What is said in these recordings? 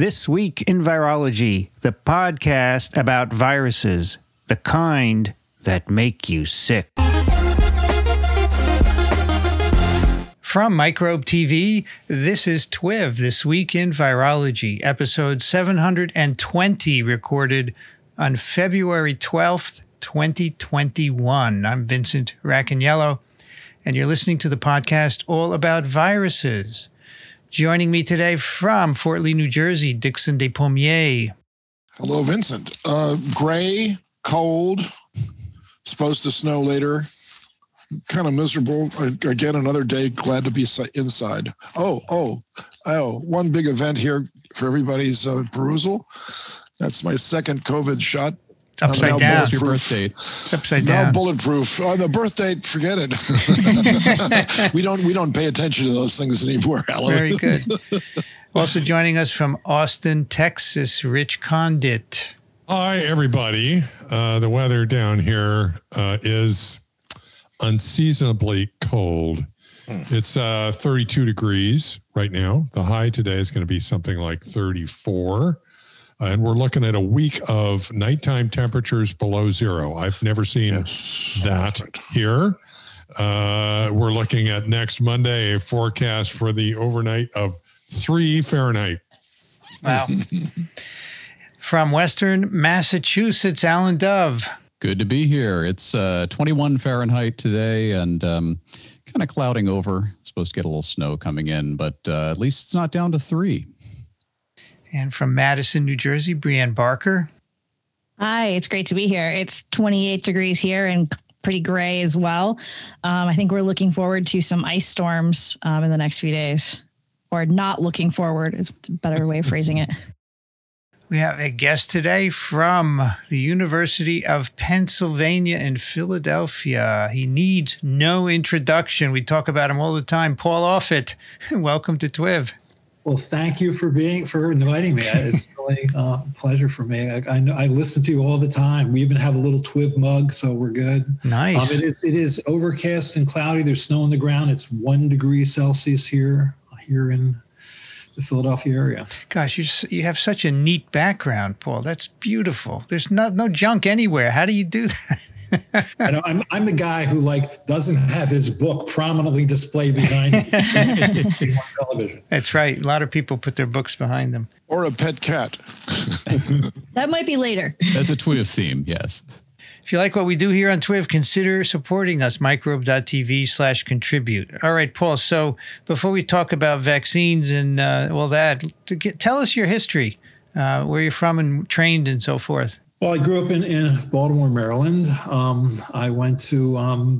This Week in Virology, the podcast about viruses, the kind that make you sick. From Microbe TV, this is TWIV, This Week in Virology, episode 720, recorded on February 12th, 2021. I'm Vincent Racaniello, and you're listening to the podcast all about viruses. Joining me today from Fort Lee, New Jersey, Dixon Despommier. Hello, Vincent. Gray, cold, supposed to snow later, kind of miserable. Again, another day, glad to be inside. One big event here for everybody's perusal. That's my second COVID shot. It's upside down. It's your birthday. It's upside down. Now bulletproof. On the birth date, forget it. We don't pay attention to those things anymore, Alan. Very good. Also joining us from Austin, Texas, Rich Condit. Hi, everybody. The weather down here is unseasonably cold. It's 32 degrees right now. The high today is going to be something like 34. And we're looking at a week of nighttime temperatures below zero. I've never seen that here. We're looking at next Monday, a forecast for the overnight of 3 Fahrenheit. Wow. From Western Massachusetts, Alan Dove. Good to be here. It's 21 Fahrenheit today and kind of clouding over. Supposed to get a little snow coming in, but at least it's not down to 3. And from Madison, New Jersey, Brianne Barker. Hi, it's great to be here. It's 28 degrees here and pretty gray as well. I think we're looking forward to some ice storms in the next few days, or not looking forward is a better way of phrasing it. We have a guest today from the University of Pennsylvania in Philadelphia. He needs no introduction. We talk about him all the time. Paul Offit, welcome to TWIV. Well, thank you for inviting me. It's really a pleasure for me. I listen to you all the time. We even have a little TWIV mug, so we're good. Nice. It is overcast and cloudy. There's snow on the ground. It's 1 degree Celsius here in the Philadelphia area. Gosh, you have such a neat background, Paul. That's beautiful. There's no junk anywhere. How do you do that? I'm the guy who doesn't have his book prominently displayed behind him on television. That's right. A lot of people put their books behind them. Or a pet cat. That might be later. That's a TWIV theme, yes. If you like what we do here on TWIV, consider supporting us, microbe.tv/contribute. All right, Paul, so before we talk about vaccines and all that, tell us your history, where you're from and trained and so forth. Well, I grew up in Baltimore, Maryland. I went to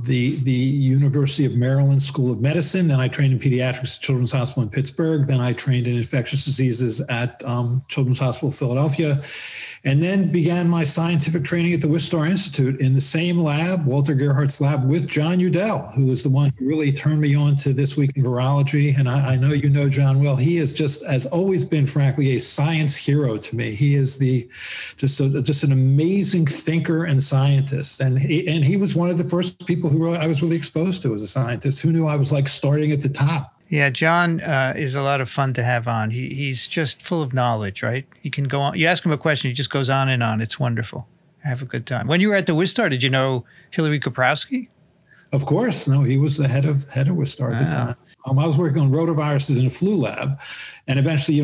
the University of Maryland School of Medicine. Then I trained in pediatrics at Children's Hospital in Pittsburgh. Then I trained in infectious diseases at Children's Hospital of Philadelphia. And then began my scientific training at the Wistar Institute in the same lab, Walter Gerhardt's lab, with John Udell, who was the one who really turned me on to This Week in Virology. And I know you know John well. He is just, has always been, frankly, a science hero to me. He is just an amazing thinker and scientist. And he was one of the first people who I was really exposed to as a scientist. Who knew I was starting at the top? Yeah, John is a lot of fun to have on. He's just full of knowledge, right? He can go on. You ask him a question, he just goes on and on. It's wonderful. Have a good time. When you were at the Wistar, did you know Hillary Koprowski? Of course. No, he was the head of Wistar at the time. I was working on rotaviruses in a flu lab, and eventually,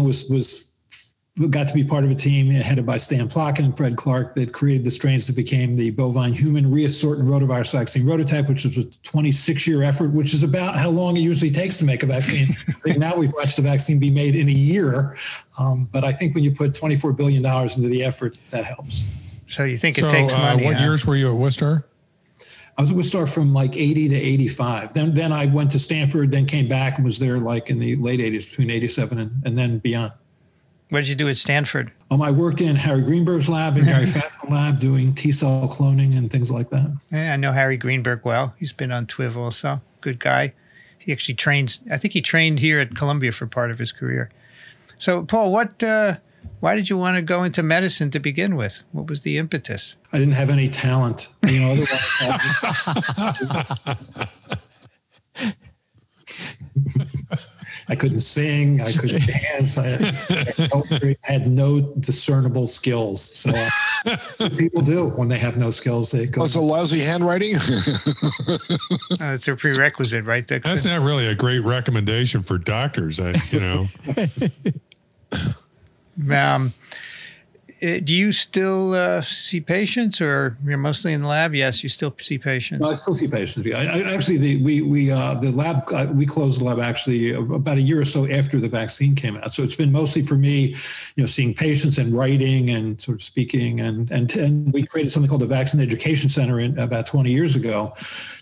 got to be part of a team headed by Stan Plotkin and Fred Clark that created the strains that became the bovine human reassortant rotavirus vaccine, Rotatec, which was a 26-year effort, which is about how long it usually takes to make a vaccine. I think now we've watched the vaccine be made in a year. But I think when you put $24 billion into the effort, that helps. So you think it takes money. What years were you at Wistar? I was at Wistar from 80 to 85. Then I went to Stanford, then came back and was there in the late 80s, between 87 and then beyond. What did you do at Stanford? I worked in Harry Greenberg's lab and Gary Fafn's lab doing T-cell cloning and things like that. Yeah, I know Harry Greenberg well. He's been on TWIV also. Good guy. He actually trains. I think he trained here at Columbia for part of his career. So, Paul, why did you want to go into medicine to begin with? What was the impetus? I didn't have any talent. Otherwise I couldn't sing. I couldn't dance. I had no discernible skills. So people do when they have no skills. They go. That's a lousy handwriting. That's a prerequisite, right? Dixon? That's not really a great recommendation for doctors. Do you still see patients, or you're mostly in the lab? Yes, you still see patients. No, I still see patients. Yeah, we closed the lab actually about a year or so after the vaccine came out. So it's been mostly for me, you know, seeing patients and writing and sort of speaking, and we created something called the Vaccine Education Center about 20 years ago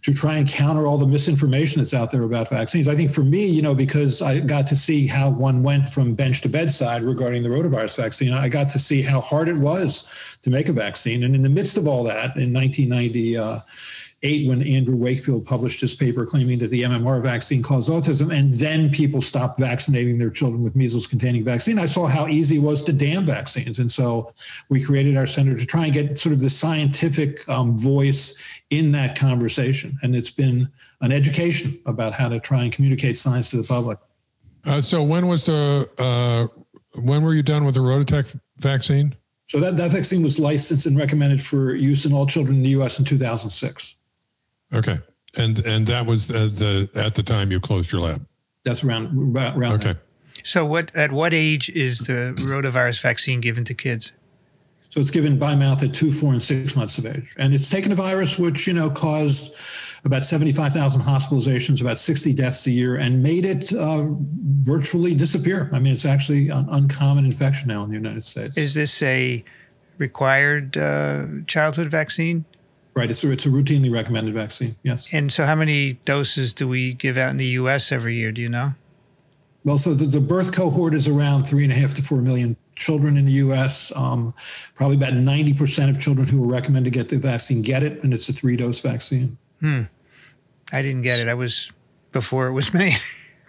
to try and counter all the misinformation that's out there about vaccines. I think for me, you know, because I got to see how one went from bench to bedside regarding the rotavirus vaccine, I got to see how hard it was to make a vaccine. And in the midst of all that, in 1998, when Andrew Wakefield published his paper claiming that the MMR vaccine caused autism, and then people stopped vaccinating their children with measles-containing vaccine, I saw how easy it was to damn vaccines. And so we created our center to try and get sort of the scientific voice in that conversation. And it's been an education about how to try and communicate science to the public. So when were you done with the Rotatec vaccine? So that vaccine was licensed and recommended for use in all children in the U.S. in 2006. Okay, and that was at the time you closed your lab. That's around. Okay. There. So at what age is the rotavirus vaccine given to kids? So it's given by mouth at 2, 4, and 6 months of age, and it's taken a virus which, you know, caused about 75,000 hospitalizations, about 60 deaths a year, and made it virtually disappear. I mean, it's actually an uncommon infection now in the United States. Is this a required childhood vaccine? Right. It's a routinely recommended vaccine, yes. And so how many doses do we give out in the U.S. every year? Do you know? Well, so the birth cohort is around 3.5 to 4 million children in the U.S. Probably about 90% of children who are recommended to get the vaccine get it, and it's a 3-dose vaccine. Hmm. I didn't get it. I was before it was me.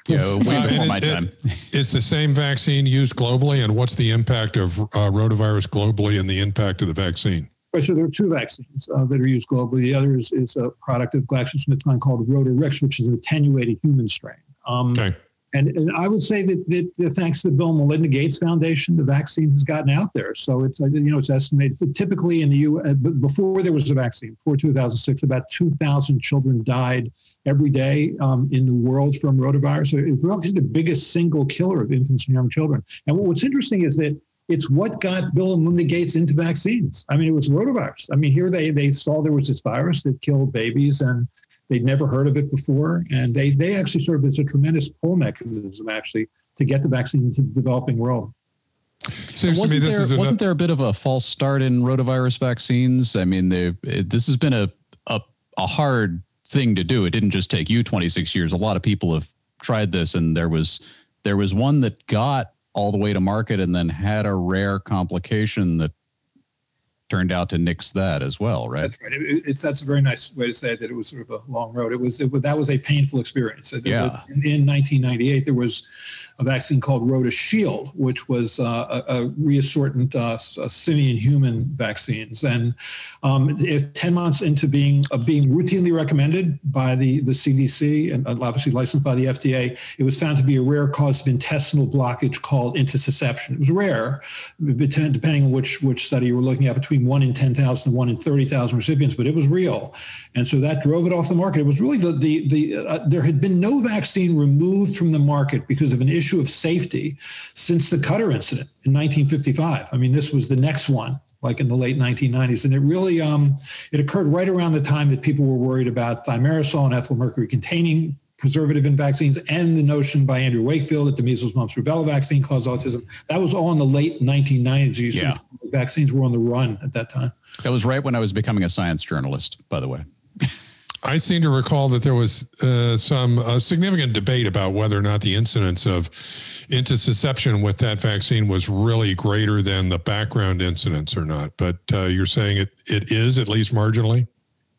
Yeah, way before my time. Is the same vaccine used globally, and what's the impact of rotavirus globally and the impact of the vaccine? So there are 2 vaccines that are used globally. The other is a product of GlaxoSmithKline called Rotarix, which is an attenuated human strain. Okay. And I would say that thanks to the Bill and Melinda Gates Foundation, the vaccine has gotten out there. So it's, you know, it's estimated typically in the U.S., before there was a vaccine, before 2006, about 2,000 children died every day in the world from rotavirus. So it's really the biggest single killer of infants and young children. And what's interesting is that it's what got Bill and Melinda Gates into vaccines. I mean, it was rotavirus. I mean, here they saw there was this virus that killed babies, and they'd never heard of it before, and they actually served as a tremendous pull mechanism, actually, to get the vaccine into the developing world. Seems to me this is wasn't there a bit of a false start in rotavirus vaccines? I mean, this has been a hard thing to do. It didn't just take you 26 years. A lot of people have tried this, and there was one that got all the way to market and then had a rare complication that turned out to nix that as well, right? That's right. That's a very nice way to say it, that it was sort of a long road. That was a painful experience. Yeah. In 1998, there was a vaccine called RotaShield, which was a reassortant simian human vaccines. And 10 months into being routinely recommended by the CDC and obviously licensed by the FDA, it was found to be a rare cause of intestinal blockage called intussusception. It was rare, depending on which study you were looking at, between 1 in 10,000 and 1 in 30,000 recipients, but it was real, and so that drove it off the market. It was really there had been no vaccine removed from the market because of an issue of safety since the Cutter incident in 1955. I mean, this was the next one, like in the late 1990s, and it really it occurred right around the time that people were worried about thimerosal and ethyl mercury containing preservative in vaccines, and the notion by Andrew Wakefield that the measles, mumps, rubella vaccine caused autism. That was all in the late 1990s. Yeah. Vaccines were on the run at that time. That was right when I was becoming a science journalist, by the way. I seem to recall that there was some significant debate about whether or not the incidence of intussusception with that vaccine was really greater than the background incidence or not. But you're saying it is, at least marginally?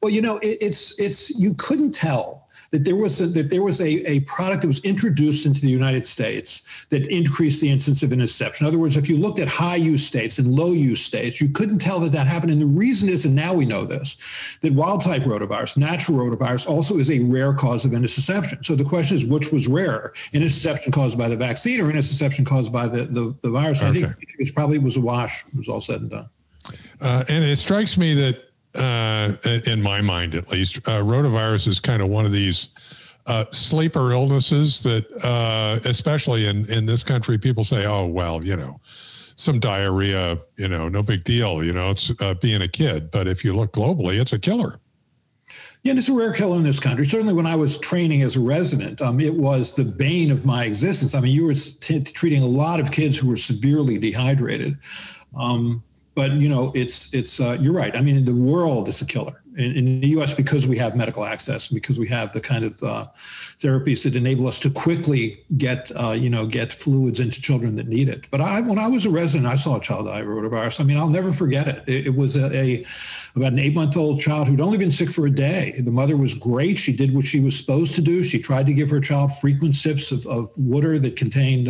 Well, you know, you couldn't tell that there was a product that was introduced into the United States that increased the incidence of interception. In other words, if you looked at high-use states and low-use states, you couldn't tell that that happened. And the reason is, and now we know this, that wild-type rotavirus, natural rotavirus, also is a rare cause of interception. So the question is, which was rarer, interception caused by the vaccine or interception caused by the virus? Okay. I think it probably was a wash. It was all said and done. And it strikes me that, in my mind at least, rotavirus is kind of one of these sleeper illnesses that, especially in this country, people say, oh, well, you know, some diarrhea, you know, no big deal, you know, it's being a kid. But if you look globally, it's a killer. Yeah, and it's a rare killer in this country. Certainly when I was training as a resident, it was the bane of my existence. I mean, you were treating a lot of kids who were severely dehydrated. But, you know, it's you're right. I mean, in the world, it's a killer. In the U.S., because we have medical access, because we have the kind of therapies that enable us to quickly get fluids into children that need it. But when I was a resident, I saw a child die of rotavirus. I mean, I'll never forget it. It was about an 8-month-old child who'd only been sick for a day. The mother was great. She did what she was supposed to do. She tried to give her child frequent sips of water that contained,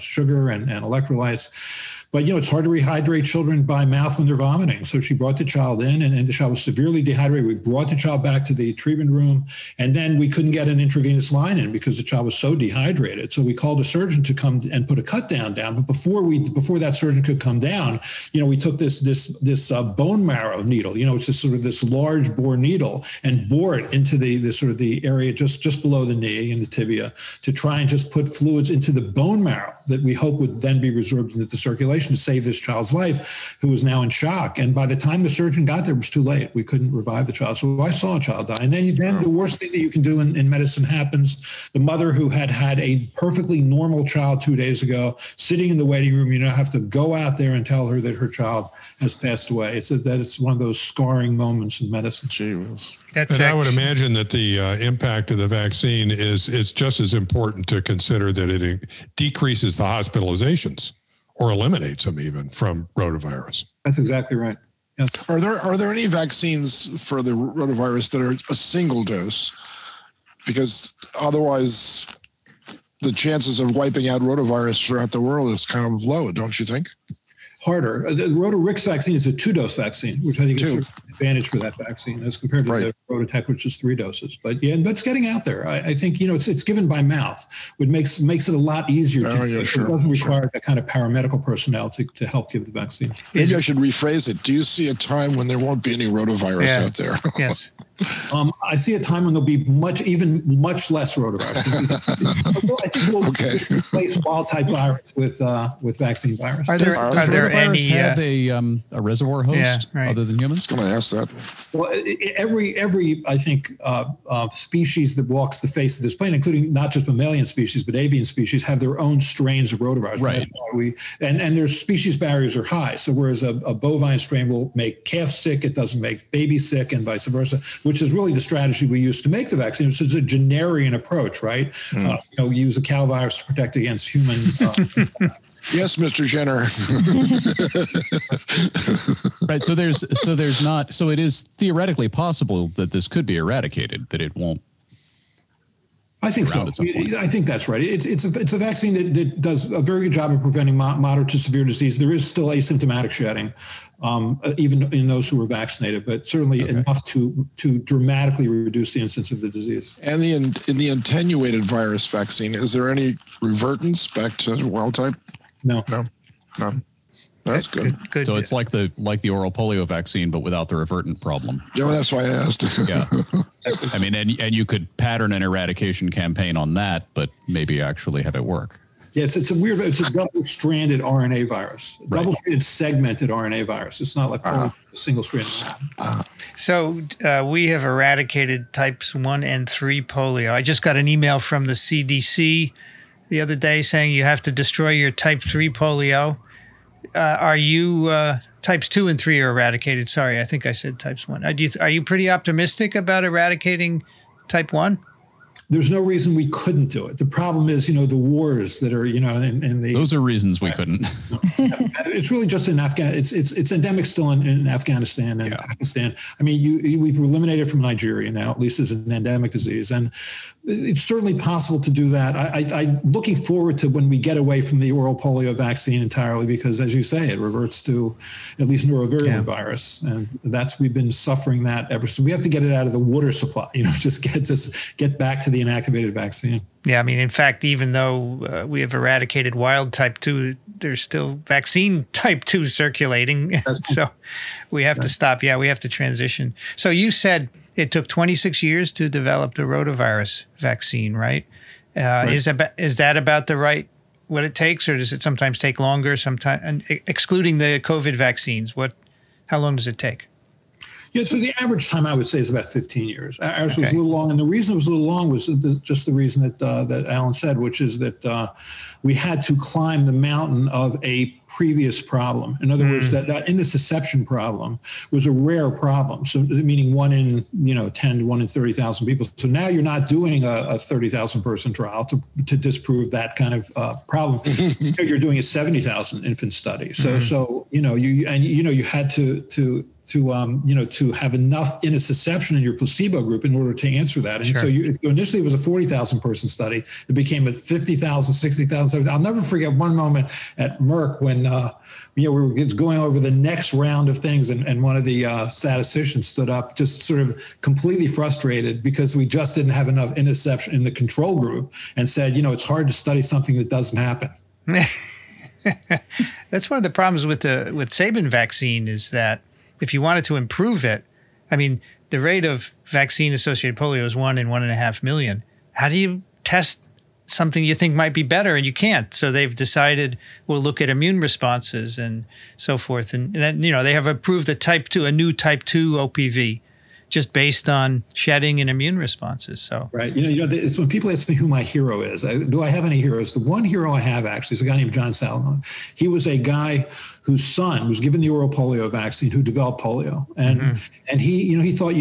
sugar and electrolytes. But, you know, it's hard to rehydrate children by mouth when they're vomiting. So she brought the child in and the child was severely dehydrated. We brought the child back to the treatment room and then we couldn't get an intravenous line in because the child was so dehydrated. So we called a surgeon to come and put a cut down. But before that surgeon could come down, you know, we took this bone marrow needle, you know, it's just sort of this large bore needle and bore it into the area just below the knee and the tibia to try and just put fluids into the bone marrow that we hope would then be resorbed into the circulation to save this child's life, who was now in shock. And by the time the surgeon got there, it was too late. We couldn't revive the child. So I saw a child die. And then the worst thing that you can do in medicine happens. The mother who had a perfectly normal child 2 days ago, sitting in the waiting room, you now have to go out there and tell her that her child has passed away. It's one of those scarring moments in medicine. Jeez. I would imagine that the impact of the vaccine is just as important to consider, that it decreases the hospitalizations or eliminates them even from rotavirus. That's exactly right. Yes. Are there any vaccines for the rotavirus that are a single dose? Because otherwise the chances of wiping out rotavirus throughout the world is kind of low, don't you think? Harder. The Rotarix vaccine is a 2-dose vaccine, which I think is sort of an advantage for that vaccine as compared to the Rotatec, which is 3 doses. But yeah, but it's getting out there. I think, you know, it's given by mouth, which makes it a lot easier. It doesn't require that kind of paramedical personnel to help give the vaccine. Maybe I should rephrase it. Do you see a time when there won't be any rotavirus out there? Yes. I see a time when there'll be much less rotavirus. Well, I think we'll replace wild-type virus with vaccine virus. Are there any have a reservoir host other than humans? Can I ask that? Well, every I think species that walks the face of this planet, including not just mammalian species but avian species, have their own strains of rotavirus. Right. That's why and their species barriers are high. So whereas a bovine strain will make calves sick, it doesn't make babies sick, and vice versa. Which is really the strategy we use to make the vaccine, which is a generian approach, right? We use a cow virus to protect against human. Yes, Mr. Jenner. Right. So it is theoretically possible that this could be eradicated, that it won't. I think so. I think that's right. It's a vaccine that does a very good job of preventing moderate to severe disease. There is still asymptomatic shedding, even in those who are vaccinated, but certainly enough to dramatically reduce the incidence of the disease. And in the attenuated virus vaccine, is there any revertance back to wild type? No. That's good. So it's like the oral polio vaccine, but without the revertant problem. Yeah, that's why I asked. Yeah, I mean, and you could pattern an eradication campaign on that, but maybe actually have it work. Yes, it's a double-stranded RNA virus, double-stranded segmented RNA virus. It's not like a single-stranded. So we have eradicated types 1 and 3 polio. I just got an email from the CDC the other day saying you have to destroy your type 3 polio. Are you types 2 and 3 are eradicated? Sorry, I think I said types 1. Are you pretty optimistic about eradicating type 1? There's no reason we couldn't do it. The problem is, you know, the wars that are, you know, and those are reasons we couldn't. it's really just in Afghanistan. It's endemic still in Afghanistan and Pakistan. I mean, we've eliminated from Nigeria now, at least as an endemic disease. And it's certainly possible to do that. I'm looking forward to when we get away from the oral polio vaccine entirely, because as you say, it reverts to at least neurovirulent virus. And that's, we've been suffering that ever. So we have to get it out of the water supply, you know, just get back to the inactivated vaccine. Yeah, I mean, in fact, even though we have eradicated wild type 2, there's still vaccine type 2 circulating. So we have to stop. Yeah, we have to transition. So you said it took 26 years to develop the rotavirus vaccine, right? Is that about the right, what it takes, or does it sometimes take longer? Sometimes, excluding the COVID vaccines, how long does it take? Yeah, so the average time I would say is about 15 years. Ours was a little long, and the reason it was a little long was just the reason that that Alan said, which is that we had to climb the mountain of a previous problem. In other words, that intussusception problem was a rare problem. So meaning one in 10, one in 30,000 people. So now you're not doing a 30,000 person trial to disprove that kind of problem. You're doing a 70,000 infant study. So you had to have enough intussusception in your placebo group in order to answer that. And so initially it was a 40,000 person study. It became a 50,000, 60,000, 70,000. I'll never forget one moment at Merck when we were going over the next round of things, and one of the statisticians stood up just sort of completely frustrated because we just didn't have enough intussusception in the control group, and said, it's hard to study something that doesn't happen. That's one of the problems with the Sabin vaccine, is that if you wanted to improve it, I mean, the rate of vaccine-associated polio is 1 in 1.5 million. How do you test something you think might be better? And you can't. So they've decided we'll look at immune responses and so forth. And then, they have approved a new type 2 OPV, just based on shedding and immune responses. So it's when people ask me who my hero is. Do I have any heroes? The one hero I have actually is a guy named John Salomon. He was a guy whose son was given the oral polio vaccine, who developed polio, and he thought,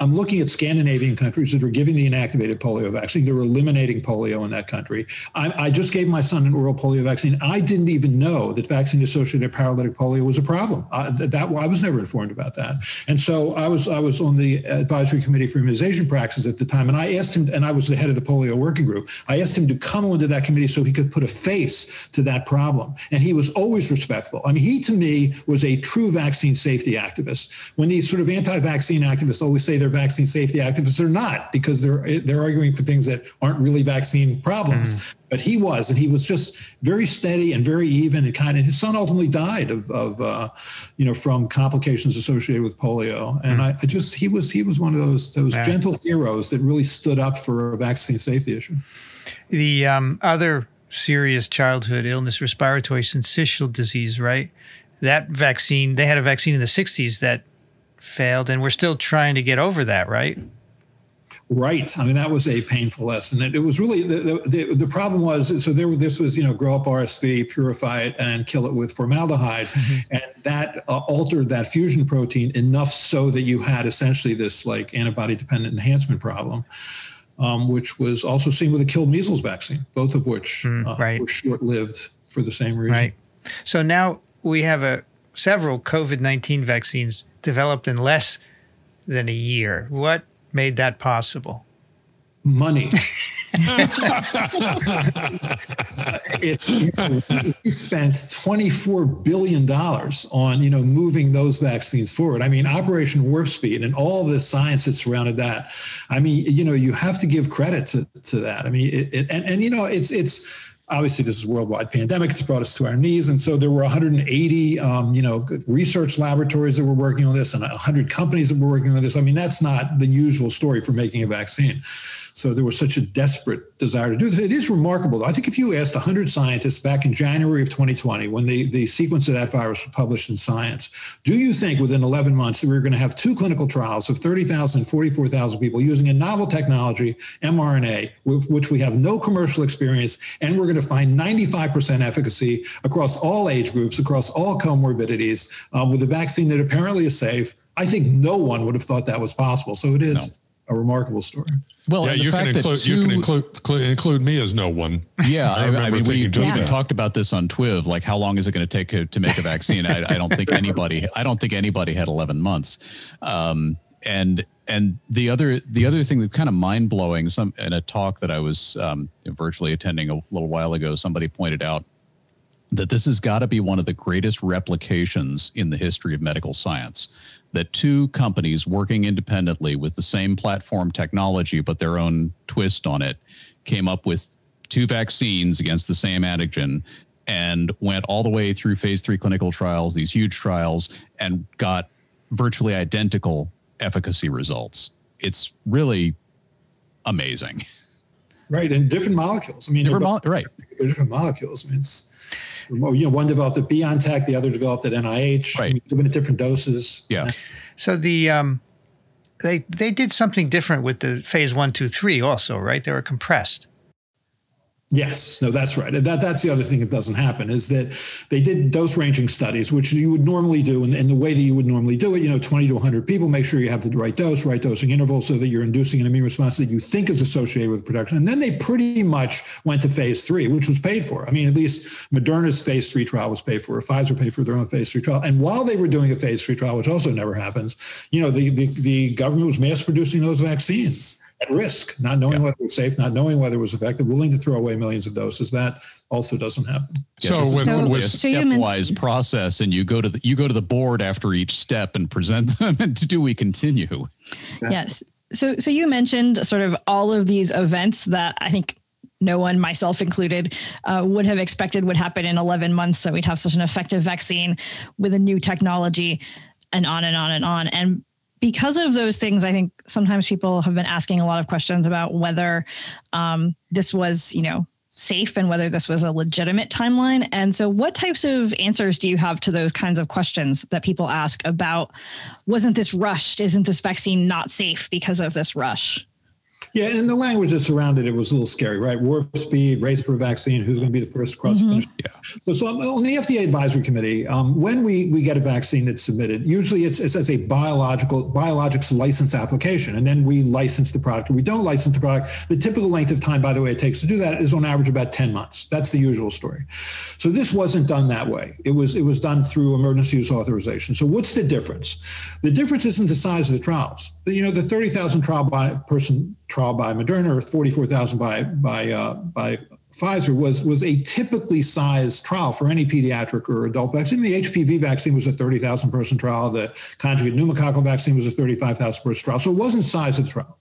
I'm looking at Scandinavian countries that are giving the inactivated polio vaccine. They're eliminating polio in that country. I just gave my son an oral polio vaccine. I didn't even know that vaccine-associated paralytic polio was a problem. I was never informed about that, and so I was on the advisory committee for immunization practices at the time. And I asked him, and I was the head of the polio working group, I asked him to come onto that committee so he could put a face to that problem. And he was always respectful. I mean, he, to me, was a true vaccine safety activist. When these sort of anti-vaccine activists always say they're vaccine safety activists, they're not, because they're arguing for things that aren't really vaccine problems. But he was, and he was just very steady and very even, and kind of, his son ultimately died of from complications associated with polio. And he was one of those gentle heroes that really stood up for a vaccine safety issue. The other serious childhood illness, respiratory syncytial disease, right? That vaccine, they had a vaccine in the 60s that failed, and we're still trying to get over that, right? Right. I mean, that was a painful lesson. It was really the problem was, so this was, grow up RSV, purify it, and kill it with formaldehyde. And that altered that fusion protein enough so that you had essentially this like antibody dependent enhancement problem, which was also seen with a killed measles vaccine, both of which were short lived for the same reason. Right. So now we have several COVID-19 vaccines developed in less than a year. What made that possible? Money. We spent $24 billion on, moving those vaccines forward. I mean, Operation Warp Speed and all the science that surrounded that. I mean, you have to give credit to that. I mean, it's obviously, this is a worldwide pandemic. It's brought us to our knees. And so there were 180, research laboratories that were working on this, and 100 companies that were working on this. I mean, that's not the usual story for making a vaccine. So there was such a desperate desire to do this. It is remarkable, though. I think if you asked 100 scientists back in January of 2020, when the sequence of that virus was published in Science, do you think within 11 months that we were going to have two clinical trials of 30,000 and 44,000 people using a novel technology, mRNA, with which we have no commercial experience, and we're going to find 95% efficacy across all age groups, across all comorbidities, with a vaccine that apparently is safe? I think no one would have thought that was possible. So it is a remarkable story. Well, yeah, you can include me as no one. Yeah, I mean, we even talked about this on TWIV. Like, how long is it going to take to make a vaccine? I don't think anybody had 11 months. And the other thing that kind of mind blowing. In a talk that I was virtually attending a little while ago, somebody pointed out that this has got to be one of the greatest replications in the history of medical science. That two companies working independently with the same platform technology, but their own twist on it, came up with two vaccines against the same antigen and went all the way through phase 3 clinical trials, these huge trials, and got virtually identical efficacy results. It's really amazing. Right, and different molecules. I mean, they're different molecules. I mean, one developed at BioNTech, the other developed at NIH, right. I mean, given at different doses. Yeah. So the they did something different with the phase 1, 2, 3 also, right? They were compressed. Yes, no, that's right. That's the other thing that doesn't happen is that they did dose ranging studies, which you would normally do in the way that you would normally do it, 20 to 100 people, make sure you have the right dose, right dosing interval so that you're inducing an immune response that you think is associated with production. And then they pretty much went to phase 3, which was paid for. I mean, at least Moderna's phase 3 trial was paid for, or Pfizer paid for their own phase 3 trial. And while they were doing a phase 3 trial, which also never happens, the government was mass producing those vaccines. At risk, not knowing whether it was safe, not knowing whether it was effective, willing to throw away millions of doses. That also doesn't happen. Yeah, so with a stepwise process, and you go to the board after each step and present them. And do we continue? Yeah. Yes. So you mentioned sort of all of these events that I think no one, myself included, would have expected would happen in 11 months. So we'd have such an effective vaccine with a new technology, and on and on and on. And because of those things, I think sometimes people have been asking a lot of questions about whether this was, safe and whether this was a legitimate timeline. And so what types of answers do you have to those kinds of questions that people ask about, wasn't this rushed? Isn't this vaccine not safe because of this rush? Yeah, and the language that surrounded it was a little scary, right? Warp speed, race for a vaccine, who's going to be the first across the finish? Yeah. So on the FDA advisory committee, when we get a vaccine that's submitted, usually it's as a biologics license application, and then we license the product. We don't license the product. The typical length of time, by the way, it takes to do that is on average about 10 months. That's the usual story. So this wasn't done that way. It was done through emergency use authorization. So what's the difference? The difference isn't the size of the trials. The 30,000 trial by Moderna or 44,000 by Pfizer was a typically sized trial for any pediatric or adult vaccine. The HPV vaccine was a 30,000 person trial. The conjugate pneumococcal vaccine was a 35,000 person trial. So it wasn't size of the trial.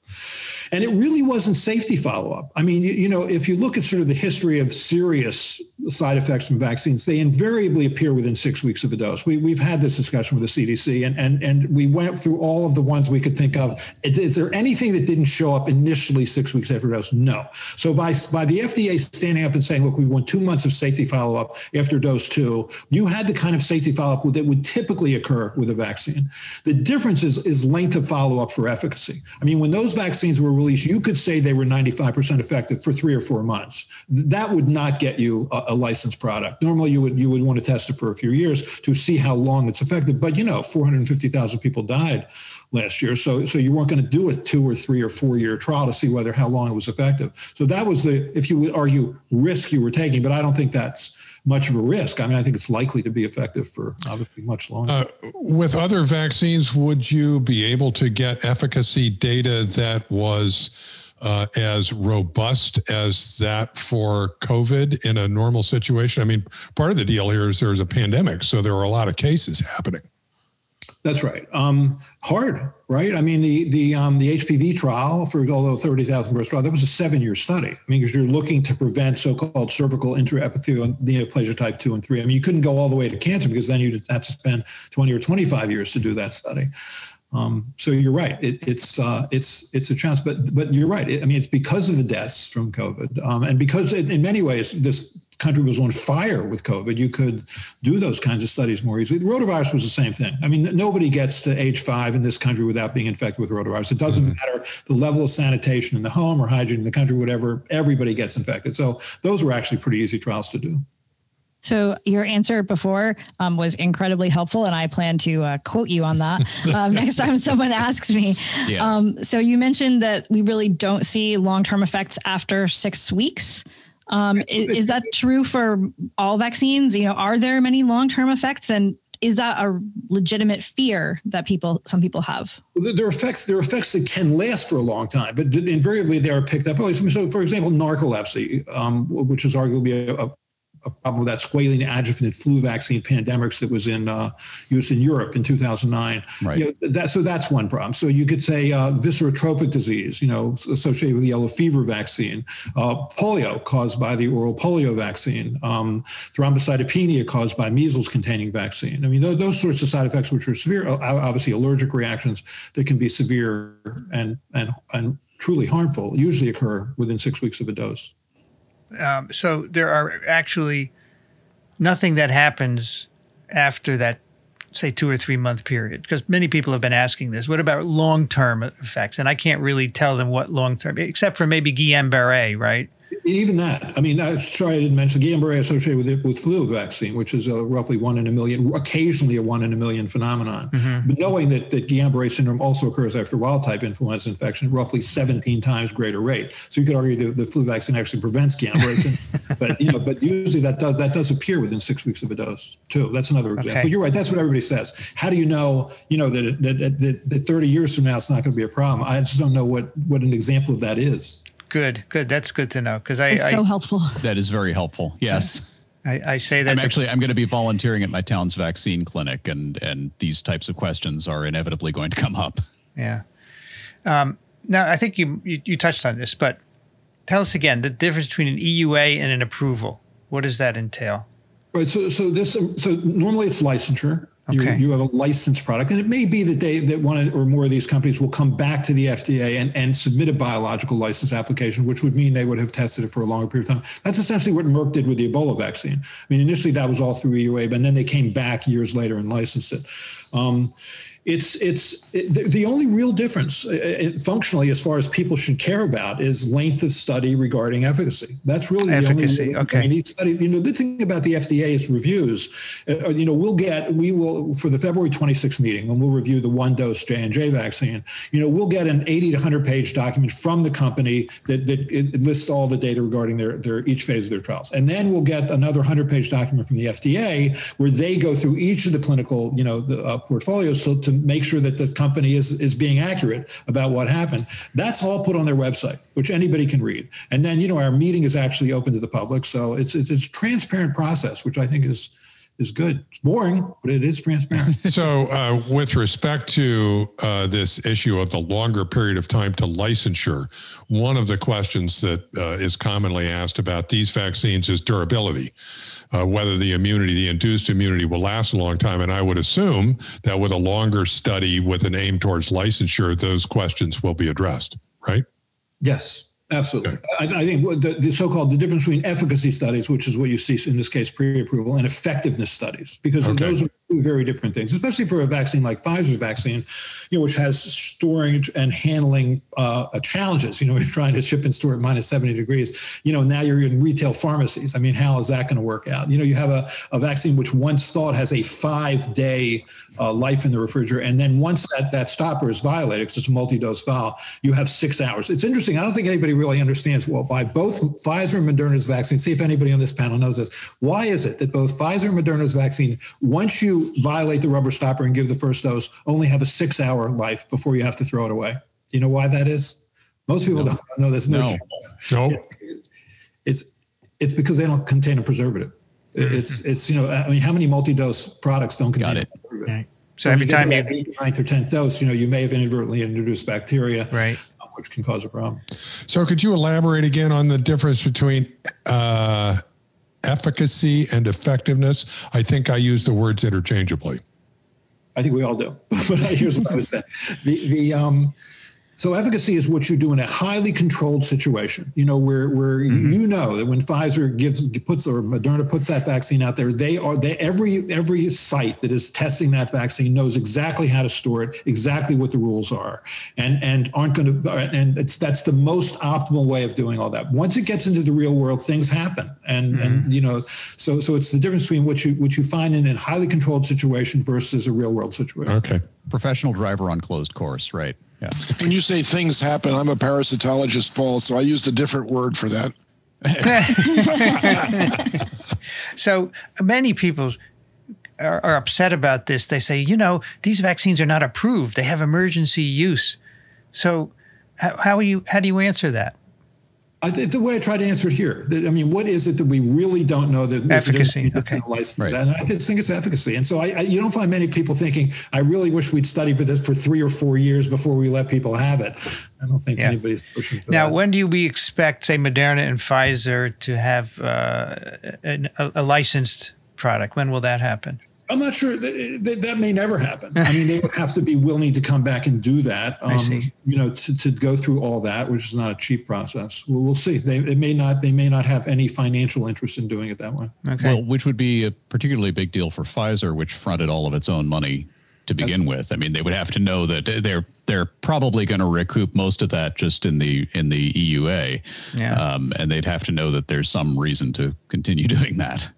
And it really wasn't safety follow-up. I mean, if you look at sort of the history of serious side effects from vaccines, they invariably appear within 6 weeks of a dose. We've had this discussion with the CDC, and we went through all of the ones we could think of. Is there anything that didn't show up initially 6 weeks after dose? No. So by the FDA standing up and saying, look, we want 2 months of safety follow-up after dose 2, you had the kind of safety follow-up that would typically occur with a vaccine. The difference is length of follow-up for efficacy. I mean, when those vaccines were released, you could say they were 95% effective for 3 or 4 months. That would not get you a licensed product. Normally, you would want to test it for a few years to see how long it's effective. But 450,000 people died last year, so you weren't going to do a 2 or 3 or 4 year trial to see whether how long it was effective. So that was the, if you would argue, risk you were taking. But I don't think that's much of a risk. I mean, I think it's likely to be effective for obviously much longer. With other vaccines, would you be able to get efficacy data that was as robust as that for COVID in a normal situation? I mean, part of the deal here is there's a pandemic, so there are a lot of cases happening. That's right. Hard, right? I mean, the HPV trial, although 30,000 person trial, that was a 7-year study. I mean, because you're looking to prevent so-called cervical intraepithelial neoplasia type 2 and 3. I mean, you couldn't go all the way to cancer because then you'd have to spend 20 or 25 years to do that study. So you're right. It's a challenge, but you're right. It's because of the deaths from COVID, and because in many ways this country was on fire with COVID, you could do those kinds of studies more easily. Rotavirus was the same thing. I mean, nobody gets to age 5 in this country without being infected with rotavirus. It doesn't matter the level of sanitation in the home or hygiene in the country, whatever, everybody gets infected. So those were actually pretty easy trials to do. So your answer before was incredibly helpful, and I plan to quote you on that next time someone asks me. Yes. So you mentioned that we really don't see long-term effects after 6 weeks. Is that true for all vaccines? You know, are there many long-term effects, and is that a legitimate fear that some people have? Well, there are effects that can last for a long time, but invariably they are picked up early. So, for example, narcolepsy, which is arguably a problem with that squalene adjuvanted flu vaccine pandemics that was in use in Europe in 2009. Right. You know, that's one problem. So you could say viscerotropic disease, you know, associated with the yellow fever vaccine, polio caused by the oral polio vaccine, thrombocytopenia caused by measles-containing vaccine. I mean, those sorts of side effects, which are severe, obviously allergic reactions that can be severe and truly harmful, usually occur within 6 weeks of a dose. So there are actually nothing that happens after that, say, 2 or 3 month period, because many people have been asking this. What about long-term effects? And I can't really tell them what long-term, except for maybe Guillain-Barré, right? Even that. I mean, I'm sorry I didn't mention Guillain-Barré associated with flu vaccine, which is roughly 1 in a million, occasionally a 1 in a million phenomenon. Mm-hmm. But knowing that Guillain-Barré syndrome also occurs after wild-type influenza infection at roughly 17 times greater rate. So you could argue the flu vaccine actually prevents Guillain-Barré syndrome. But, you know, but usually that does appear within 6 weeks of a dose, too. That's another example. Okay. But you're right. That's what everybody says. How do you know, that 30 years from now it's not going to be a problem? I just don't know what an example of that is. Good. That's good to know, because it's so helpful. That is very helpful. Yes. I say that I'm going to be volunteering at my town's vaccine clinic, and these types of questions are inevitably going to come up. Yeah. Now, I think you touched on this, but tell us again the difference between an EUA and an approval. What does that entail? Right. So normally it's licensure. Okay. You have a licensed product, and it may be that one or more of these companies will come back to the FDA and submit a biological license application, which would mean they would have tested it for a longer period of time. That's essentially what Merck did with the Ebola vaccine. I mean, initially that was all through EUA, but then they came back years later and licensed it. The only real difference functionally, as far as people should care about, is length of study regarding efficacy. That's really the only. Okay. I mean, each study, you know, the thing about the FDA's reviews, you know, we will for the February 26th meeting, when we'll review the one-dose J&J vaccine, you know, we'll get an 80 to 100-page document from the company that lists all the data regarding their each phase of their trials, and then we'll get another 100-page document from the FDA where they go through each of the clinical, you know, the portfolios to make sure that the company is being accurate about what happened. That's all put on their website, which anybody can read. And then, you know, our meeting is actually open to the public. So it's a transparent process, which I think is good. It's boring, but it is transparent. So with respect to this issue of the longer period of time to licensure, one of the questions that is commonly asked about these vaccines is durability. Whether the induced immunity will last a long time. And I would assume that with a longer study with an aim towards licensure, those questions will be addressed, right? Yes. Absolutely. Okay. I think the so-called difference between efficacy studies, which is what you see in this case pre-approval, and effectiveness studies, because okay. Those are two very different things, especially for a vaccine like Pfizer's vaccine, you know, which has storage and handling challenges. You know, you're trying to ship and store at minus 70 degrees. You know, now you're in retail pharmacies. I mean, how is that going to work out? You know, you have a vaccine which once thought has a 5-day life in the refrigerator, and then once that stopper is violated, because it's a multi-dose vial, you have 6 hours. It's interesting. I don't think anybody really understands well by both Pfizer and Moderna's vaccine. See if anybody on this panel knows this. Why is it that both Pfizer and Moderna's vaccine, once you violate the rubber stopper and give the first dose, only have a 6-hour life before you have to throw it away? Do you know why that is? Most people don't know this. No. It's because they don't contain a preservative. It's you know, I mean, how many multi-dose products don't contain a preservative? Okay. So every time you get the 9th or 10th dose, you know, you may have inadvertently introduced bacteria, right, which can cause a problem. So could you elaborate again on the difference between efficacy and effectiveness? I think I use the words interchangeably. I think we all do. But here's what I would say. The So efficacy is what you do in a highly controlled situation, you know, where mm-hmm. you know that when Pfizer or Moderna puts that vaccine out there, every site that is testing that vaccine knows exactly how to store it, exactly what the rules are, and aren't going to, and that's the most optimal way of doing all that. Once it gets into the real world, things happen, and mm-hmm. and you know, so it's the difference between what you find in a highly controlled situation versus a real world situation. Okay, professional driver on closed course, right? Yeah. When you say things happen, I'm a parasitologist, Paul, so I used a different word for that. So many people are upset about this. They say, you know, these vaccines are not approved. They have emergency use. So how do you answer that? I think the way I try to answer it here, what is it that we really don't know? That efficacy, okay. Right. And I just think it's efficacy. And so you don't find many people thinking, I really wish we'd study for this for 3 or 4 years before we let people have it. I don't think anybody's pushing for that. Now, when do we expect, say, Moderna and Pfizer to have a licensed product? When will that happen? I'm not sure that may never happen. I mean, they would have to be willing to come back and do that, I see. You know, to go through all that, which is not a cheap process. We'll see. They may not have any financial interest in doing it that way. Okay. Well, which would be a particularly big deal for Pfizer, which fronted all of its own money to begin with. I mean, they would have to know that they're probably going to recoup most of that just in the EUA. Yeah. And they'd have to know that there's some reason to continue doing that.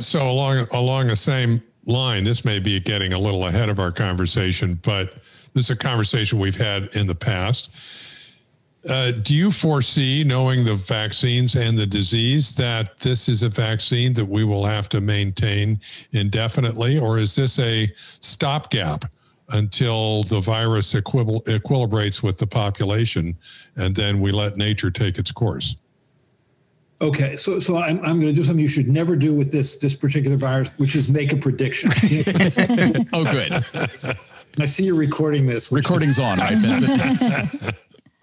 So along the same line, this may be getting a little ahead of our conversation, but this is a conversation we've had in the past. Do you foresee, knowing the vaccines and the disease, that this is a vaccine that we will have to maintain indefinitely, or is this a stopgap until the virus equilibrates with the population and then we let nature take its course? Okay, so I'm going to do something you should never do with this particular virus, which is make a prediction. Oh, good. I see you're recording this. Recording's on, right, Vincent?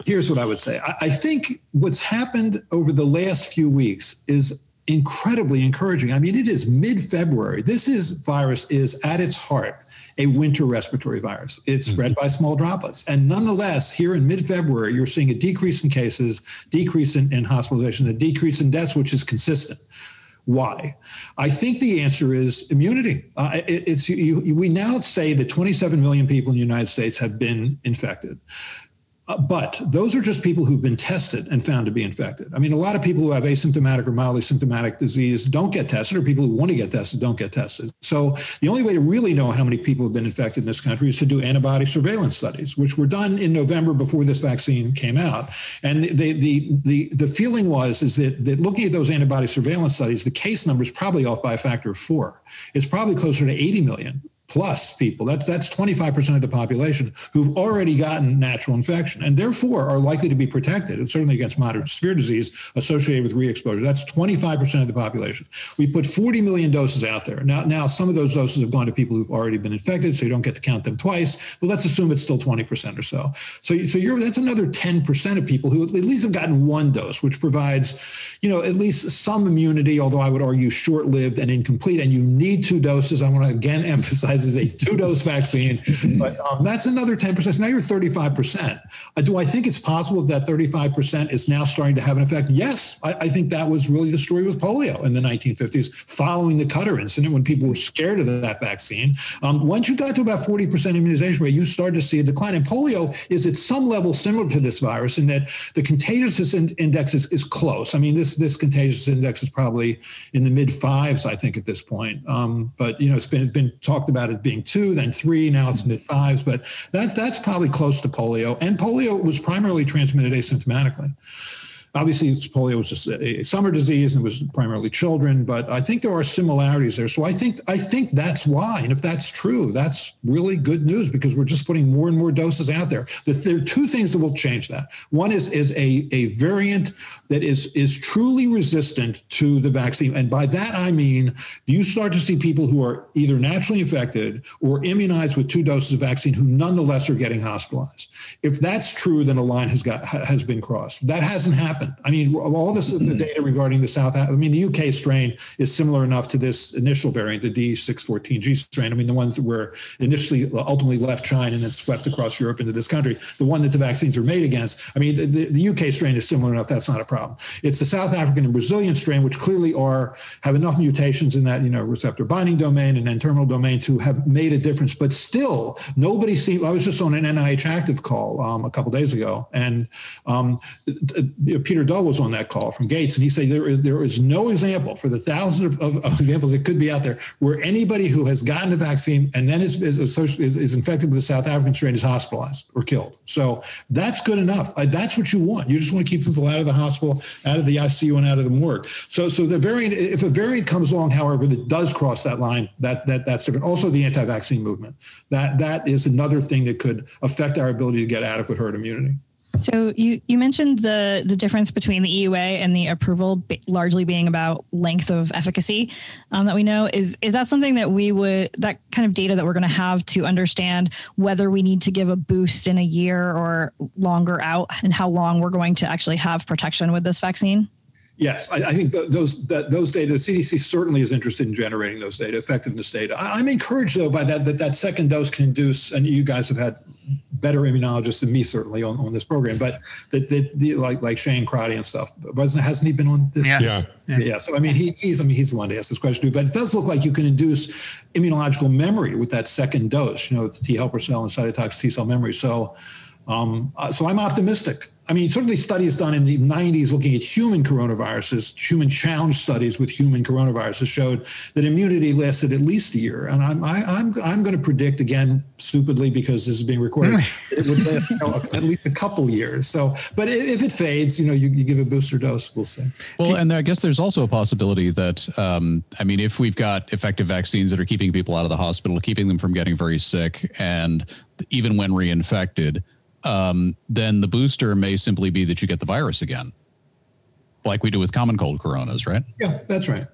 Here's what I would say. I think what's happened over the last few weeks is incredibly encouraging. I mean, it is mid-February. This virus is at its heart a winter respiratory virus. It's spread by small droplets. And nonetheless, here in mid-February, you're seeing a decrease in cases, decrease in hospitalization, a decrease in deaths, which is consistent. Why? I think the answer is immunity. We now say that 27 million people in the United States have been infected. But those are just people who've been tested and found to be infected. I mean, a lot of people who have asymptomatic or mildly symptomatic disease don't get tested, or people who want to get tested don't get tested. So the only way to really know how many people have been infected in this country is to do antibody surveillance studies, which were done in November before this vaccine came out. And the feeling was that looking at those antibody surveillance studies, the case number is probably off by a factor of 4. It's probably closer to 80 million. Plus people, that's 25% of the population who've already gotten natural infection and therefore are likely to be protected, and certainly against moderate severe disease associated with re-exposure. That's 25% of the population. We put 40 million doses out there. Now some of those doses have gone to people who've already been infected, so you don't get to count them twice, but let's assume it's still 20% or so. So that's another 10% of people who at least have gotten one dose, which provides, you know, at least some immunity, although I would argue short-lived and incomplete, and you need 2 doses. I want to again emphasize this is a 2-dose vaccine, but that's another 10%. Now you're 35%. Do I think it's possible that 35% is now starting to have an effect? Yes. I think that was really the story with polio in the 1950s, following the Cutter incident when people were scared of that vaccine. Once you got to about 40% immunization rate, you started to see a decline. And polio is at some level similar to this virus in that the contagiousness index is close. I mean, this contagious index is probably in the mid-5s, I think, at this point. But, you know, it's been talked about it being 2, then 3, now it's mid-5s, but that's probably close to polio. And polio was primarily transmitted asymptomatically. Obviously, polio was just a summer disease and it was primarily children, but I think there are similarities there. So I think that's why, and if that's true, that's really good news because we're just putting more and more doses out there. There are 2 things that will change that. One is a variant that is truly resistant to the vaccine. And by that, I mean, you start to see people who are either naturally infected or immunized with 2 doses of vaccine who nonetheless are getting hospitalized. If that's true, then a line has been crossed. That hasn't happened happen. I mean, all this the data regarding the South, I mean, the UK strain is similar enough to this initial variant, the D614G strain. I mean, the ones that were initially ultimately left China and then swept across Europe into this country, the one that the vaccines are made against. I mean, the UK strain is similar enough. That's not a problem. It's the South African and Brazilian strain, which clearly have enough mutations in that, you know, receptor binding domain and N-terminal domain to have made a difference. But still, nobody seemed, I was just on an NIH active call a couple days ago, and Peter Dull was on that call from Gates, and he said there is no example for the thousands of examples that could be out there where anybody who has gotten a vaccine and then is infected with the South African strain is hospitalized or killed. So that's good enough. That's what you want. You just want to keep people out of the hospital, out of the ICU, and out of the morgue. So the variant, if a variant comes along, however, that does cross that line, that's different. Also, the anti-vaccine movement, that is another thing that could affect our ability to get adequate herd immunity. So you mentioned the difference between the EUA and the approval largely being about length of efficacy that we know. Is that something that that kind of data that we're going to have to understand whether we need to give a boost in a year or longer out, and how long we're going to actually have protection with this vaccine? Yes, I think those data, the CDC certainly is interested in generating those data, effectiveness data. I'm encouraged, though, by that second dose can induce, and you guys have had better immunologists than me, certainly, on this program, but like Shane Crotty and stuff. Hasn't he been on this? Yeah. So, I mean, he's the one to ask this question, but it does look like you can induce immunological memory with that second dose, you know, the T helper cell and cytotoxic T cell memory. So I'm optimistic. I mean, certainly studies done in the 90s looking at human coronaviruses, human challenge studies with human coronaviruses showed that immunity lasted at least a year. And I'm going to predict, again, stupidly, because this is being recorded, it would last at least a couple years. So, but if it fades, you know, you give a booster dose, we'll see. Well, and I guess there's also a possibility that, I mean, if we've got effective vaccines that are keeping people out of the hospital, keeping them from getting very sick, and even when reinfected, then the booster may simply be that you get the virus again, like we do with common cold coronas, right? Yeah, that's right.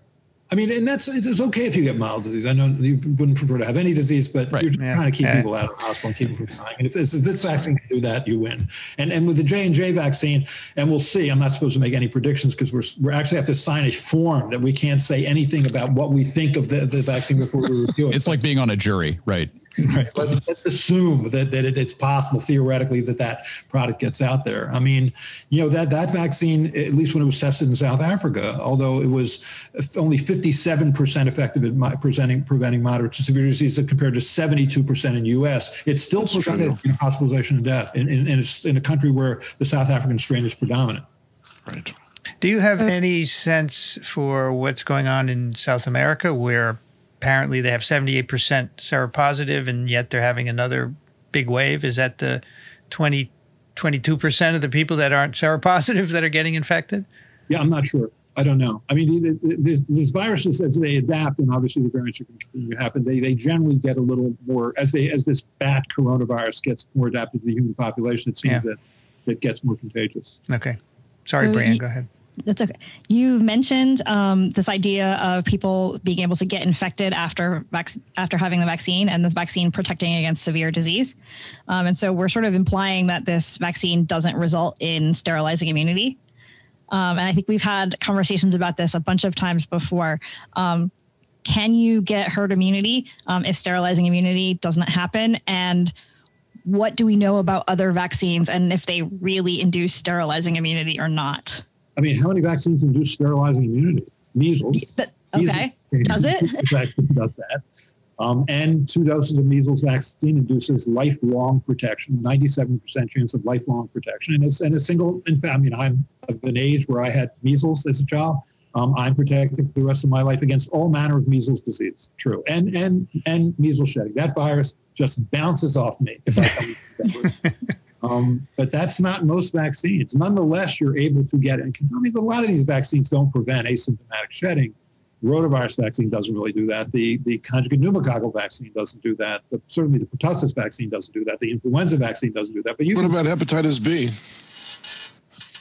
I mean, and it's okay if you get mild disease. I know you wouldn't prefer to have any disease, but right. You're just trying to keep people out of the hospital and keep them from dying. And if this vaccine can do that, you win. And with the J&J vaccine, and we'll see, I'm not supposed to make any predictions because we actually have to sign a form that we can't say anything about what we think of the vaccine before we review it. It's like being on a jury, right? Right. Let's assume that it's possible theoretically that product gets out there. I mean, you know, that vaccine, at least when it was tested in South Africa, although it was only 57% effective at preventing moderate to severe disease compared to 72% in the U.S., it's still prevented hospitalization and death in a country where the South African strain is predominant. Right. Do you have any sense for what's going on in South America, where apparently they have 78% seropositive, and yet they're having another big wave? Is that the 22% of the people that aren't seropositive that are getting infected? Yeah, I'm not sure. I don't know. I mean, these viruses, as they adapt, and obviously the variants are going to continue to happen, they generally get a little more, as this bat coronavirus gets more adapted to the human population, it seems that gets more contagious. Okay. Sorry, so Brianne, go ahead. That's okay. You've mentioned this idea of people being able to get infected after having the vaccine, and the vaccine protecting against severe disease. And so we're sort of implying that this vaccine doesn't result in sterilizing immunity. And I think we've had conversations about this a bunch of times before. Can you get herd immunity if sterilizing immunity doesn't happen? And what do we know about other vaccines and if they really induce sterilizing immunity or not? I mean, how many vaccines induce sterilizing immunity? Measles. Okay. Does it? It actually does that. And 2 doses of measles vaccine induces lifelong protection, 97% chance of lifelong protection. And a single, in fact, I mean, I'm of an age where I had measles as a child. I'm protected for the rest of my life against all manner of measles disease. True. And measles shedding. That virus just bounces off me if I come but that's not most vaccines. Nonetheless, you're able to get it. And I mean, a lot of these vaccines don't prevent asymptomatic shedding. Rotavirus vaccine doesn't really do that. The conjugate pneumococcal vaccine doesn't do that. Certainly the pertussis vaccine doesn't do that. The influenza vaccine doesn't do that. But what about hepatitis B?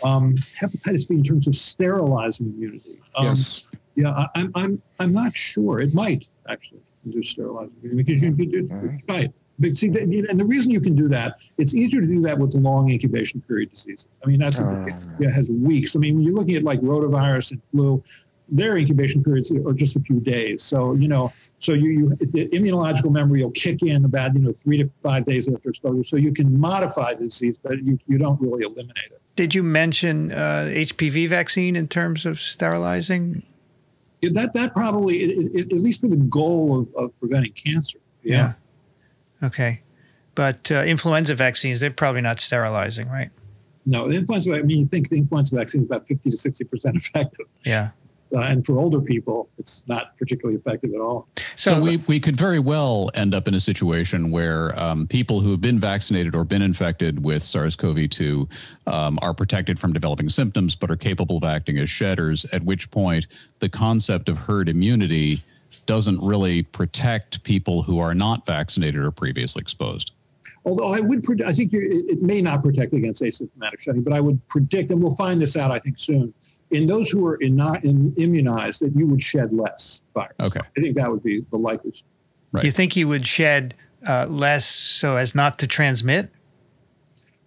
Hepatitis B in terms of sterilizing immunity. Yes. Yeah, I'm not sure. It might actually induce sterilizing immunity because you might. But see, and the reason you can do that, it's easier to do that with long incubation period diseases. I mean, that's it has weeks. I mean, when you're looking at like rotavirus and flu, their incubation periods are just a few days. So, you know, so the immunological memory will kick in about, 3 to 5 days after exposure. So you can modify the disease, but you don't really eliminate it. Did you mention HPV vaccine in terms of sterilizing? Yeah, that probably, at least for the goal of preventing cancer. Yeah. Okay. But influenza vaccines, they're probably not sterilizing, right? No, the influenza, I mean, you think the influenza vaccine is about 50 to 60% effective. Yeah. And for older people, it's not particularly effective at all. So we could very well end up in a situation where people who have been vaccinated or been infected with SARS-CoV-2 are protected from developing symptoms but are capable of acting as shedders, at which point the concept of herd immunity doesn't really protect people who are not vaccinated or previously exposed. Although I think it may not protect against asymptomatic shedding, but I would predict, and we'll find this out, I think, soon, in those who are not immunized, that you would shed less virus. Okay. I think that would be the likelihood. Right. You think you would shed less so as not to transmit?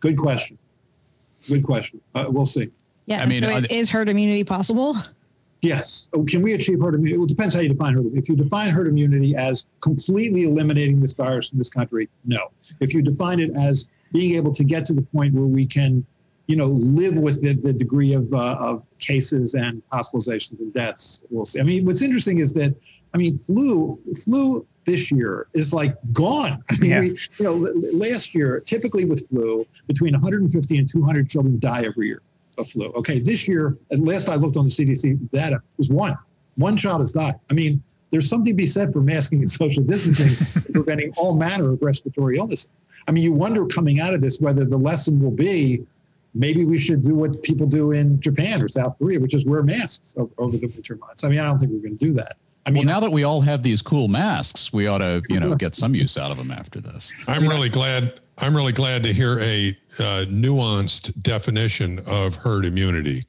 Good question. Good question. We'll see. Yeah. I mean, so is herd immunity possible? Yes. Oh, can we achieve herd immunity? Well, it depends how you define herd immunity. If you define herd immunity as completely eliminating this virus in this country, no. If you define it as being able to get to the point where we can live with the degree of cases and hospitalizations and deaths. We'll see. I mean, what's interesting is that, I mean, flu this year is like gone. I mean, we, last year, typically with flu, between 150 and 200 children die every year of flu. Okay, this year, at last I looked on the CDC data, it was one. One child has died. I mean, there's something to be said for masking and social distancing and preventing all manner of respiratory illnesses. I mean, you wonder coming out of this whether the lesson will be, maybe we should do what people do in Japan or South Korea, which is wear masks over the winter months. I mean, I don't think we're going to do that. I mean, well, now that we all have these cool masks, we ought to, get some use out of them after this. I'm really glad to hear a nuanced definition of herd immunity,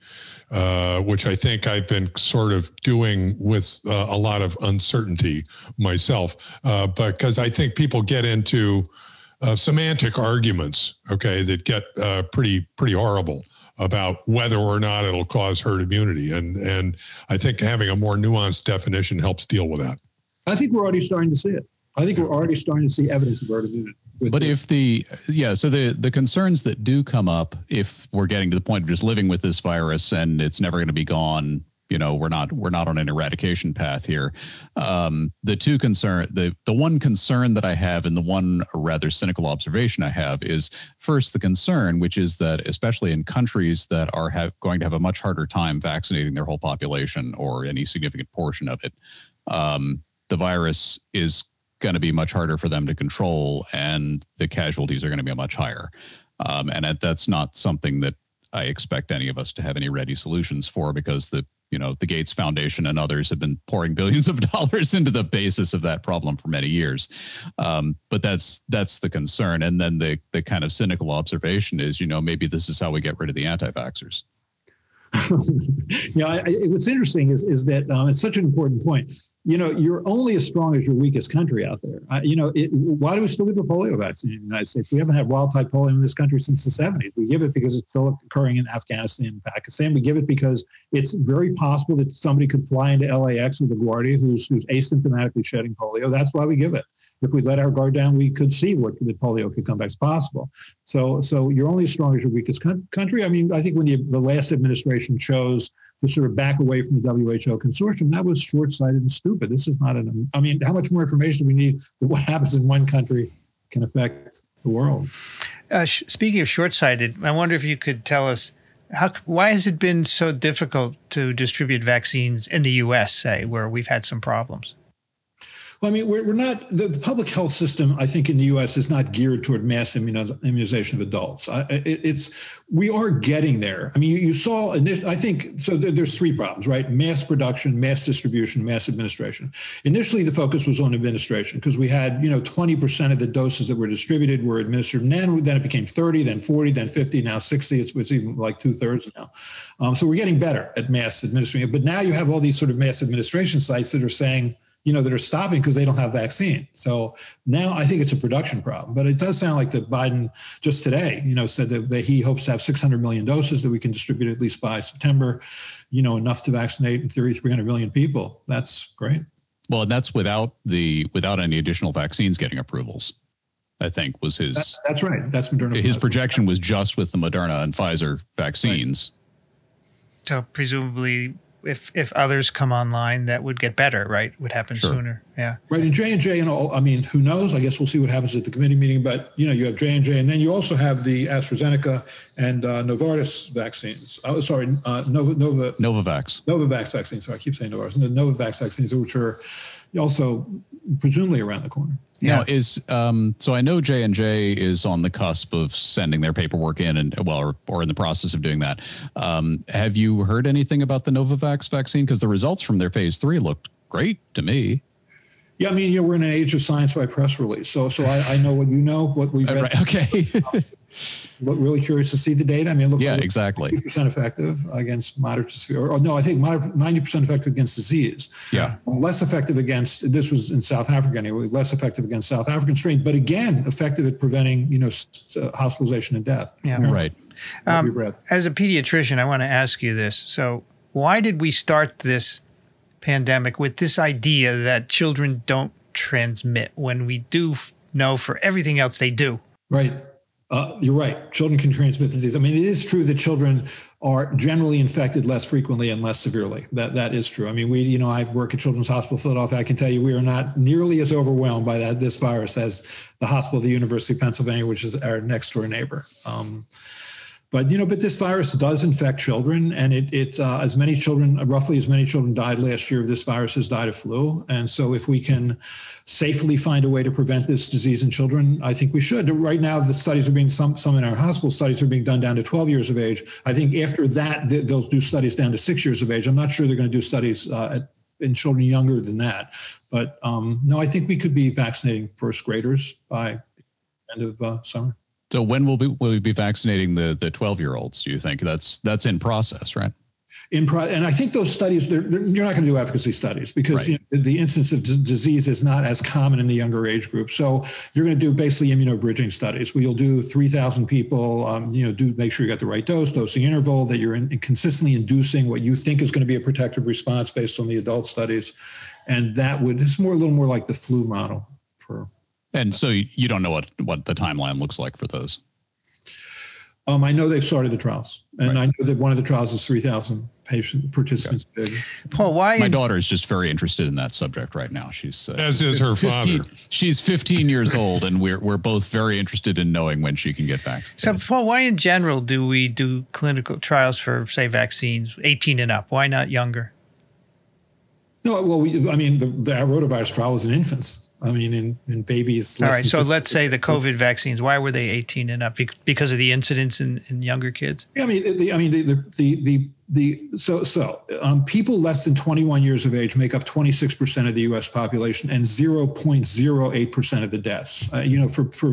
which I think I've been sort of doing with a lot of uncertainty myself, because I think people get into semantic arguments, okay, that get pretty horrible about whether or not it'll cause herd immunity. And I think having a more nuanced definition helps deal with that. I think we're already starting to see it. I think we're already starting to see evidence of herd immunity. But so the concerns that do come up, if we're getting to the point of just living with this virus and it's never going to be gone, we're not on an eradication path here. The one concern that I have, and the one rather cynical observation I have, is first the concern, which is that especially in countries that are going to have a much harder time vaccinating their whole population or any significant portion of it, the virus is going to be much harder for them to control, and the casualties are going to be much higher. And that's not something that I expect any of us to have any ready solutions for, because the Gates Foundation and others have been pouring billions of dollars into the basis of that problem for many years. But that's the concern. And then the kind of cynical observation is, maybe this is how we get rid of the anti-vaxxers. What's interesting is that it's such an important point. You're only as strong as your weakest country out there. Why do we still give a polio vaccine in the United States? We haven't had wild-type polio in this country since the 70s. We give it because it's still occurring in Afghanistan and Pakistan. We give it because it's very possible that somebody could fly into LAX with LaGuardia who's asymptomatically shedding polio. That's why we give it. If we let our guard down, we could see what the polio could come back as possible. So you're only as strong as your weakest country. I mean, I think when the last administration chose to sort of back away from the WHO consortium, that was short-sighted and stupid. This is not an, I mean, how much more information do we need that what happens in one country can affect the world? Speaking of short-sighted, I wonder if you could tell us, why has it been so difficult to distribute vaccines in the U.S., say, where we've had some problems? Well, I mean, we're not, the public health system, I think, in the U.S. is not geared toward mass immunization of adults. We are getting there. I mean, you saw, I think, so there's three problems, right? Mass production, mass distribution, mass administration. Initially, the focus was on administration because we had, 20% of the doses that were distributed were administered. And then it became 30, then 40, then 50, now 60. It's even like 2/3 now. So we're getting better at mass administering. But now you have all these sort of mass administration sites that are saying, that are stopping because they don't have vaccine. So now I think it's a production problem, but it does sound like that Biden just today, said that he hopes to have 600 million doses that we can distribute at least by September, enough to vaccinate in theory 300 million people. That's great. Well, and that's without any additional vaccines getting approvals, I think was his. That's right. That's Moderna. His projection was just with the Moderna and Pfizer vaccines. Right. So presumably, if others come online, that would get better, right? Would happen sooner. Yeah. Right. And J&J and all, I mean, who knows? I guess we'll see what happens at the committee meeting. But, you have J&J, and then you also have the AstraZeneca and Novartis vaccines. Oh, sorry, NovaVax. NovaVax vaccines. Sorry, I keep saying Novartis. The NovaVax vaccines, which are also presumably around the corner. Yeah. Now is so I know J&J is on the cusp of sending their paperwork in and or in the process of doing that. Have you heard anything about the NovaVax vaccine? Because the results from their phase 3 looked great to me. Yeah, I mean, we're in an age of science by press release. So I know what what we read. Right, okay. Really curious to see the data. I mean, look, yeah, exactly. 90% effective against moderate to severe, or no, I think 90% effective against disease. Yeah. Less effective against, this was in South Africa anyway, less effective against South African strain, but again, effective at preventing, hospitalization and death. Yeah. Right. As a pediatrician, I want to ask you this. So why did we start this pandemic with this idea that children don't transmit when we do know for everything else they do? Right. You're right. Children can transmit the disease. I mean, it is true that children are generally infected less frequently and less severely. That is true. I mean, we, I work at Children's Hospital of Philadelphia. I can tell you we are not nearly as overwhelmed by this virus as the hospital at the University of Pennsylvania, which is our next door neighbor. But this virus does infect children, and it roughly as many children died last year of this virus as died of flu. And so if we can safely find a way to prevent this disease in children, I think we should. Right now, the studies are being, some in our hospital studies are being done down to 12 years of age. I think after that, they'll do studies down to 6 years of age. I'm not sure they're going to do studies in children younger than that. But no, I think we could be vaccinating first graders by the end of summer. So when will we be vaccinating the 12-year-olds? Do you think that's in process, right? And I think those studies, you're not going to do efficacy studies because right. The incidence of disease is not as common in the younger age group. So you're going to do basically immunobridging studies where you'll do 3,000 people, make sure you got the right dose, dosing interval, that you're consistently inducing what you think is going to be a protective response based on the adult studies. And it's a little more like the flu model for. And so you don't know what the timeline looks like for those. I know they've started the trials, and right. I know that one of the trials is 3,000 patient participants. Okay. Paul, why? My daughter is just very interested in that subject right now. She's as is her father. She's 15 years old, and we're both very interested in knowing when she can get vaccinated. So, Paul, why in general do we do clinical trials for, say, vaccines 18 and up? Why not younger? No, well, the rotavirus trial was in infants. I mean, in babies. All right. So let's say the COVID vaccines. Why were they 18 and up? Because of the incidence in younger kids? Yeah, people less than 21 years of age make up 26% of the U.S. population and 0.08% of the deaths. For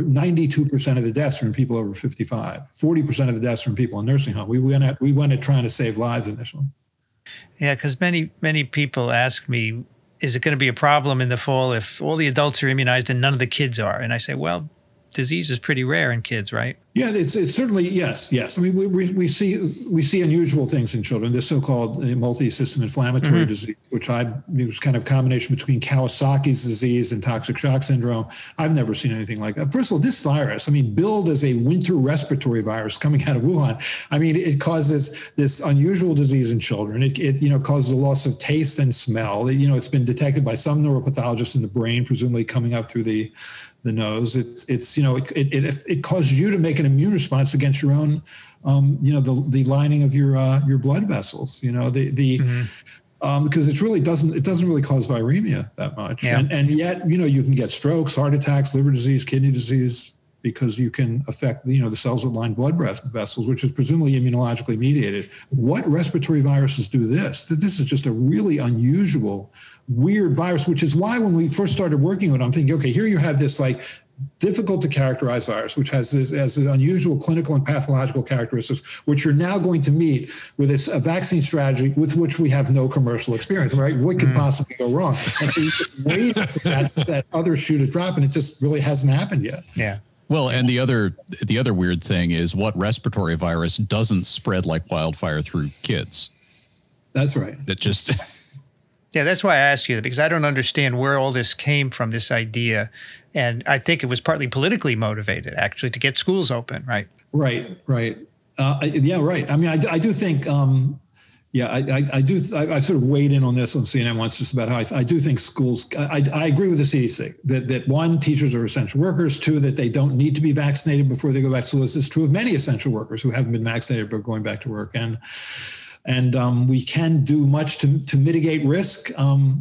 92% of the deaths from people over 55, 40% of the deaths from people in nursing homes. We went at trying to save lives initially. Yeah, because many people ask me, is it going to be a problem in the fall if all the adults are immunized and none of the kids are? And I say, well, disease is pretty rare in kids, right? Yeah, it's certainly, yes. I mean, we see unusual things in children. This so-called multi-system inflammatory disease, which was kind of a combination between Kawasaki's disease and toxic shock syndrome. I've never seen anything like that. First of all, this virus, billed as a winter respiratory virus coming out of Wuhan, it causes this unusual disease in children. It causes a loss of taste and smell. It's been detected by some neuropathologists in the brain, presumably coming up through the nose. It causes you to make an immune response against your own, the lining of your blood vessels, because it doesn't really cause viremia that much. Yeah. And yet, you can get strokes, heart attacks, liver disease, kidney disease, because you can affect, the cells that line blood vessels, which is presumably immunologically mediated. What respiratory viruses do this? This is just a really unusual, weird virus, which is why when we first started working on it, I'm thinking, okay, here you have this like difficult to characterize virus, which has as unusual clinical and pathological characteristics, which you're now going to meet with a vaccine strategy with which we have no commercial experience, right? What could possibly go wrong? And so you could wait for that other shoe to drop, and it just really hasn't happened yet. Yeah. Well, and the other weird thing is what respiratory virus doesn't spread like wildfire through kids? That's right. It just... Yeah, that's why I asked you that, because I don't understand where all this came from, this idea. And I think it was partly politically motivated, actually, to get schools open, right? Right, right. Yeah, right. I mean, I do think, yeah, I sort of weighed in on this on CNN once, just about how I do think schools, I agree with the CDC that one, teachers are essential workers, two, that they don't need to be vaccinated before they go back to school. This is true of many essential workers who haven't been vaccinated but are going back to work. And we can do much to mitigate risk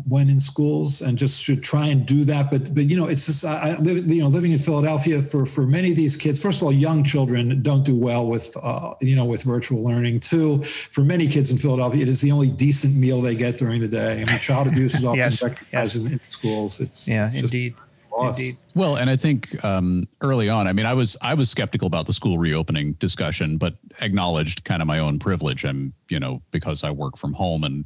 when in schools, and just should try and do that. But you know, it's just living in Philadelphia for many of these kids. First of all, young children don't do well with with virtual learning. Two, for many kids in Philadelphia, it is the only decent meal they get during the day. I mean, child abuse is often recognized in schools. It's indeed. Indeed. Well, and I think early on, I mean, I was skeptical about the school reopening discussion, but acknowledged kind of my own privilege. And, you know, because I work from home and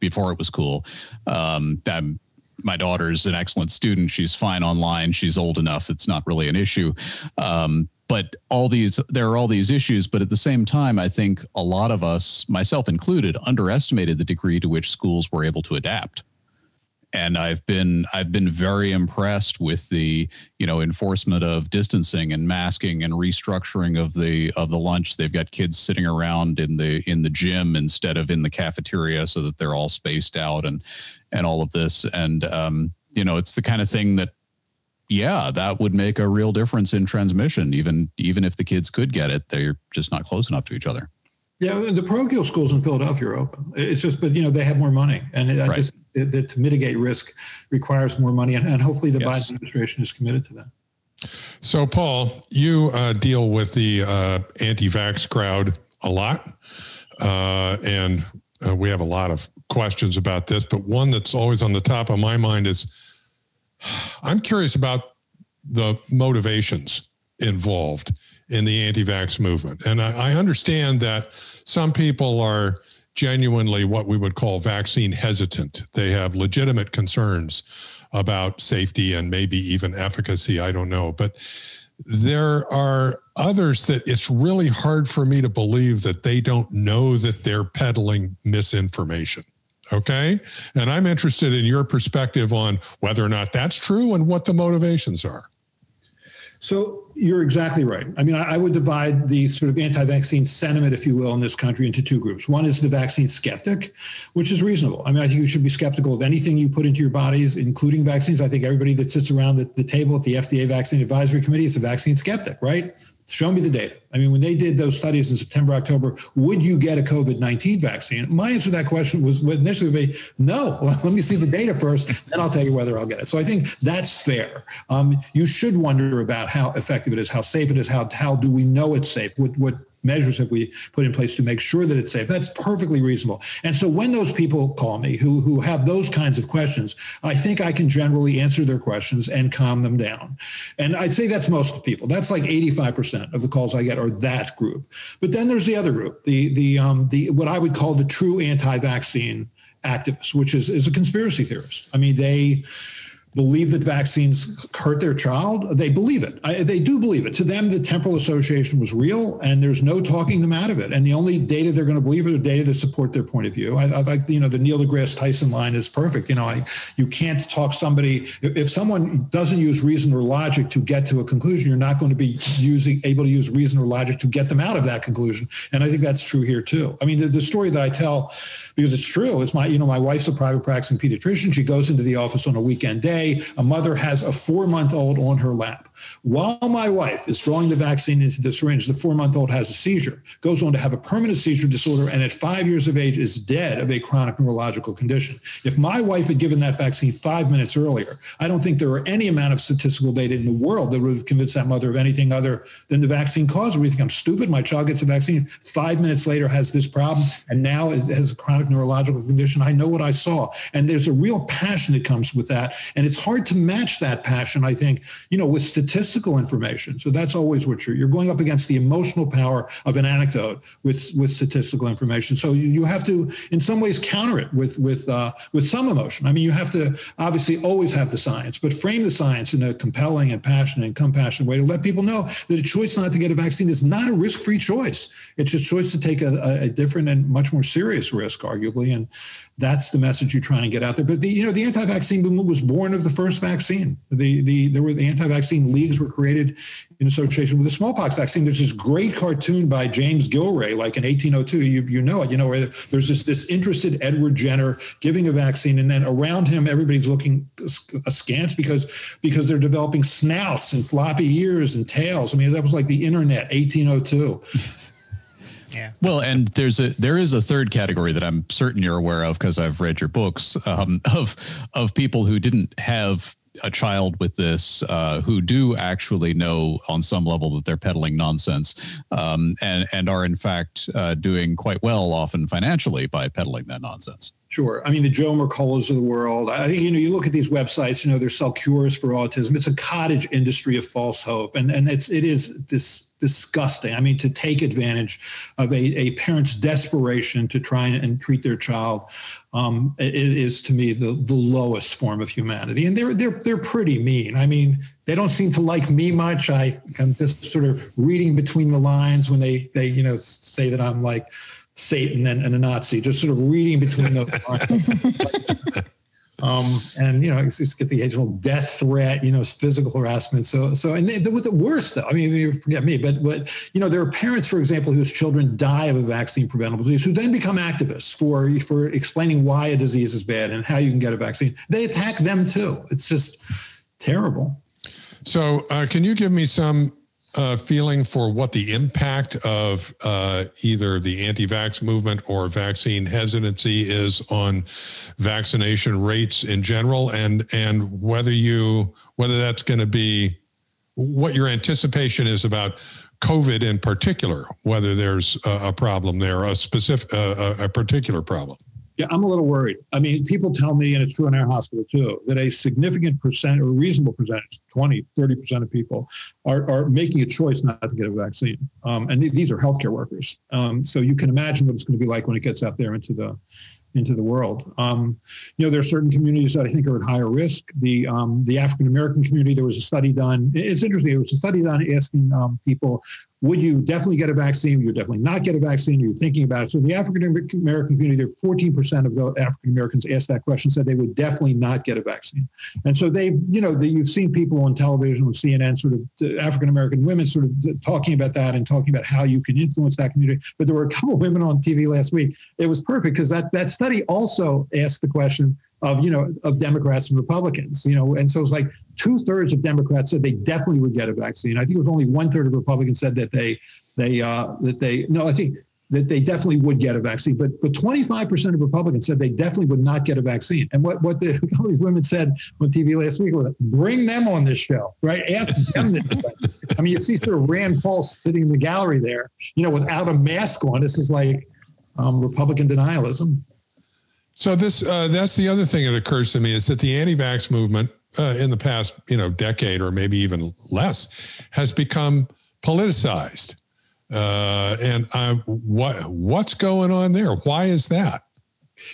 before it was cool, my daughter's an excellent student. She's fine online. She's old enough. It's not really an issue. But there are all these issues. But at the same time, I think a lot of us, myself included, underestimated the degree to which schools were able to adapt. And I've been very impressed with the, you know, enforcement of distancing and masking and restructuring of the lunch. They've got kids sitting around in the gym instead of in the cafeteria, so that they're all spaced out and all of this. And you know, it's the kind of thing that, yeah, that would make a real difference in transmission. Even if the kids could get it, they're just not close enough to each other. Yeah, the parochial schools in Philadelphia are open. It's just, but you know, they have more money, and I just. That to mitigate risk requires more money, and hopefully the Biden administration is committed to that. So, Paul, you deal with the anti-vax crowd a lot, and we have a lot of questions about this, but one that's always on the top of my mind is I'm curious about the motivations involved in the anti-vax movement. And I understand that some people are genuinely what we would call vaccine hesitant. They have legitimate concerns about safety and maybe even efficacy, I don't know. But there are others that it's really hard for me to believe that they don't know that they're peddling misinformation, okay? And I'm interested in your perspective on whether or not that's true and what the motivations are. So you're exactly right. I mean, I would divide the sort of anti-vaccine sentiment, if you will, in this country into two groups. One is the vaccine skeptic, which is reasonable. I mean, I think you should be skeptical of anything you put into your bodies, including vaccines. I think everybody that sits around the table at the FDA Vaccine Advisory Committee is a vaccine skeptic, right? Show me the data. I mean, when they did those studies in September, October, would you get a COVID-19 vaccine? My answer to that question was initially would be, no, let me see the data first, then I'll tell you whether I'll get it. So I think that's fair. You should wonder about how effective it is, how safe it is, how do we know it's safe? What measures have we put in place to make sure that it's safe? That's perfectly reasonable. And so when those people call me who have those kinds of questions, I think I can generally answer their questions and calm them down. And I'd say that's most people. That's like 85% of the calls I get are that group. But then there's the other group, the what I would call the true anti-vaccine activists, which is a conspiracy theorist. I mean, they believe that vaccines hurt their child. They believe it. They do believe it. To them, the temporal association was real, and there's no talking them out of it. And the only data they're going to believe are the data that support their point of view. I like, you know, the Neil deGrasse Tyson line is perfect. You know, you can't talk somebody, if someone doesn't use reason or logic to get to a conclusion, you're not going to be able to use reason or logic to get them out of that conclusion. And I think that's true here too. I mean, the story that I tell, because it's true, is my wife's a private practicing pediatrician. She goes into the office on a weekend day. A mother has a 4-month-old on her lap. While my wife is throwing the vaccine into the syringe, the 4-month-old has a seizure, goes on to have a permanent seizure disorder, and at 5 years of age is dead of a chronic neurological condition. If my wife had given that vaccine 5 minutes earlier, I don't think there are any amount of statistical data in the world that would have convinced that mother of anything other than the vaccine cause. We think I'm stupid. My child gets a vaccine. 5 minutes later has this problem, and now has a chronic neurological condition. I know what I saw. And there's a real passion that comes with that, and it's it's hard to match that passion, I think, with statistical information. So that's always what you're going up against, the emotional power of an anecdote with statistical information. So you have to, in some ways, counter it with some emotion. I mean, you have to obviously always have the science, but frame the science in a compelling and passionate and compassionate way to let people know that a choice not to get a vaccine is not a risk-free choice. It's a choice to take a different and much more serious risk, arguably, and that's the message you try and get out there. But the anti-vaccine movement was born of the first vaccine. The anti-vaccine leagues were created in association with the smallpox vaccine. There's this great cartoon by James Gilray, like in 1802, where there's this interested Edward Jenner giving a vaccine, and then around him everybody's looking askance because they're developing snouts and floppy ears and tails. I mean, that was like the internet, 1802. Yeah. Well, and there is a third category that I'm certain you're aware of because I've read your books, of people who didn't have a child with this, who do actually know on some level that they're peddling nonsense, and are in fact doing quite well, often financially, by peddling that nonsense. Sure. I mean, the Joe Mercolas of the world. I think, you look at these websites, they sell cures for autism. It's a cottage industry of false hope. And it is this disgusting. I mean, to take advantage of a parent's desperation to try and treat their child, it is, to me, the lowest form of humanity. And they're pretty mean. I mean, they don't seem to like me much. I'm just sort of reading between the lines when they say that I'm like Satan and a Nazi, just sort of reading between those lines. And, it's get the occasional death threat, it's physical harassment. So, and the worst though, I mean, forget me, but there are parents, for example, whose children die of a vaccine preventable disease, who then become activists for explaining why a disease is bad and how you can get a vaccine. They attack them too. It's just terrible. So, can you give me some feeling for what the impact of either the anti-vax movement or vaccine hesitancy is on vaccination rates in general, and whether that's going to be what your anticipation is about COVID in particular, whether there's a problem there, a particular problem? Yeah, I'm a little worried. I mean, people tell me, and it's true in our hospital too, that a significant percent or reasonable percentage, 20, 30% of people are making a choice not to get a vaccine. And these are healthcare workers. So you can imagine what it's going to be like when it gets out there into the world. There are certain communities that I think are at higher risk. The African-American community, there was a study done. It's interesting. There was a study done asking people, would you definitely get a vaccine? Would you definitely not get a vaccine? Are you thinking about it? So the African-American community, there were 14% of the African-Americans asked that question, said they would definitely not get a vaccine. And so you've seen people on television, on CNN, sort of African-American women sort of talking about that and talking about how you can influence that community. But there were a couple of women on TV last week. It was perfect because that study also asked the question of, of Democrats and Republicans, and so it's like 2/3 of Democrats said they definitely would get a vaccine. I think it was only 1/3 of Republicans said that I think that they definitely would get a vaccine, but 25% of Republicans said they definitely would not get a vaccine. And what the all these women said on TV last week was, bring them on this show, right? Ask them this question. I mean, you see sort of Rand Paul sitting in the gallery there, without a mask on. This is like Republican denialism. So this, that's the other thing that occurs to me, is that the anti-vax movement in the past, decade or maybe even less, has become politicized. What's going on there? Why is that?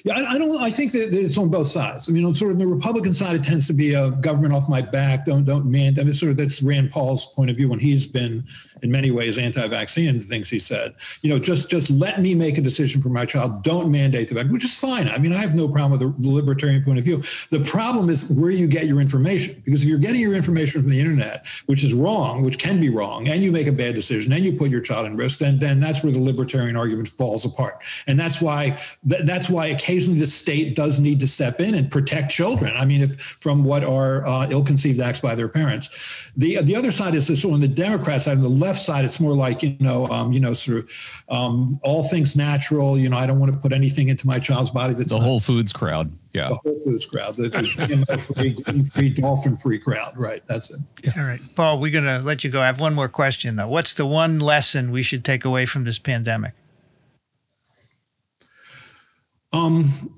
Yeah, I think that it's on both sides. I mean, on sort of the Republican side, it tends to be a government off my back, don't mandate. I mean, sort of that's Rand Paul's point of view when he's been in many ways anti-vaccine and things he said. Just let me make a decision for my child. Don't mandate the vaccine, which is fine. I mean, I have no problem with the libertarian point of view. The problem is where you get your information, because if you're getting your information from the internet, which is wrong, which can be wrong, and you make a bad decision and you put your child in risk, then that's where the libertarian argument falls apart. And that's why occasionally the state does need to step in and protect children. I mean, from what are ill-conceived acts by their parents. The other side is this, on the Democrat side, on the left side, it's more like, all things natural. I don't want to put anything into my child's body. That's the Whole Foods crowd. Yeah. The Whole Foods crowd, the GMO-free, gluten-free, dolphin-free crowd. Right. That's it. Yeah. All right. Paul, we're going to let you go. I have one more question, though. What's the one lesson we should take away from this pandemic?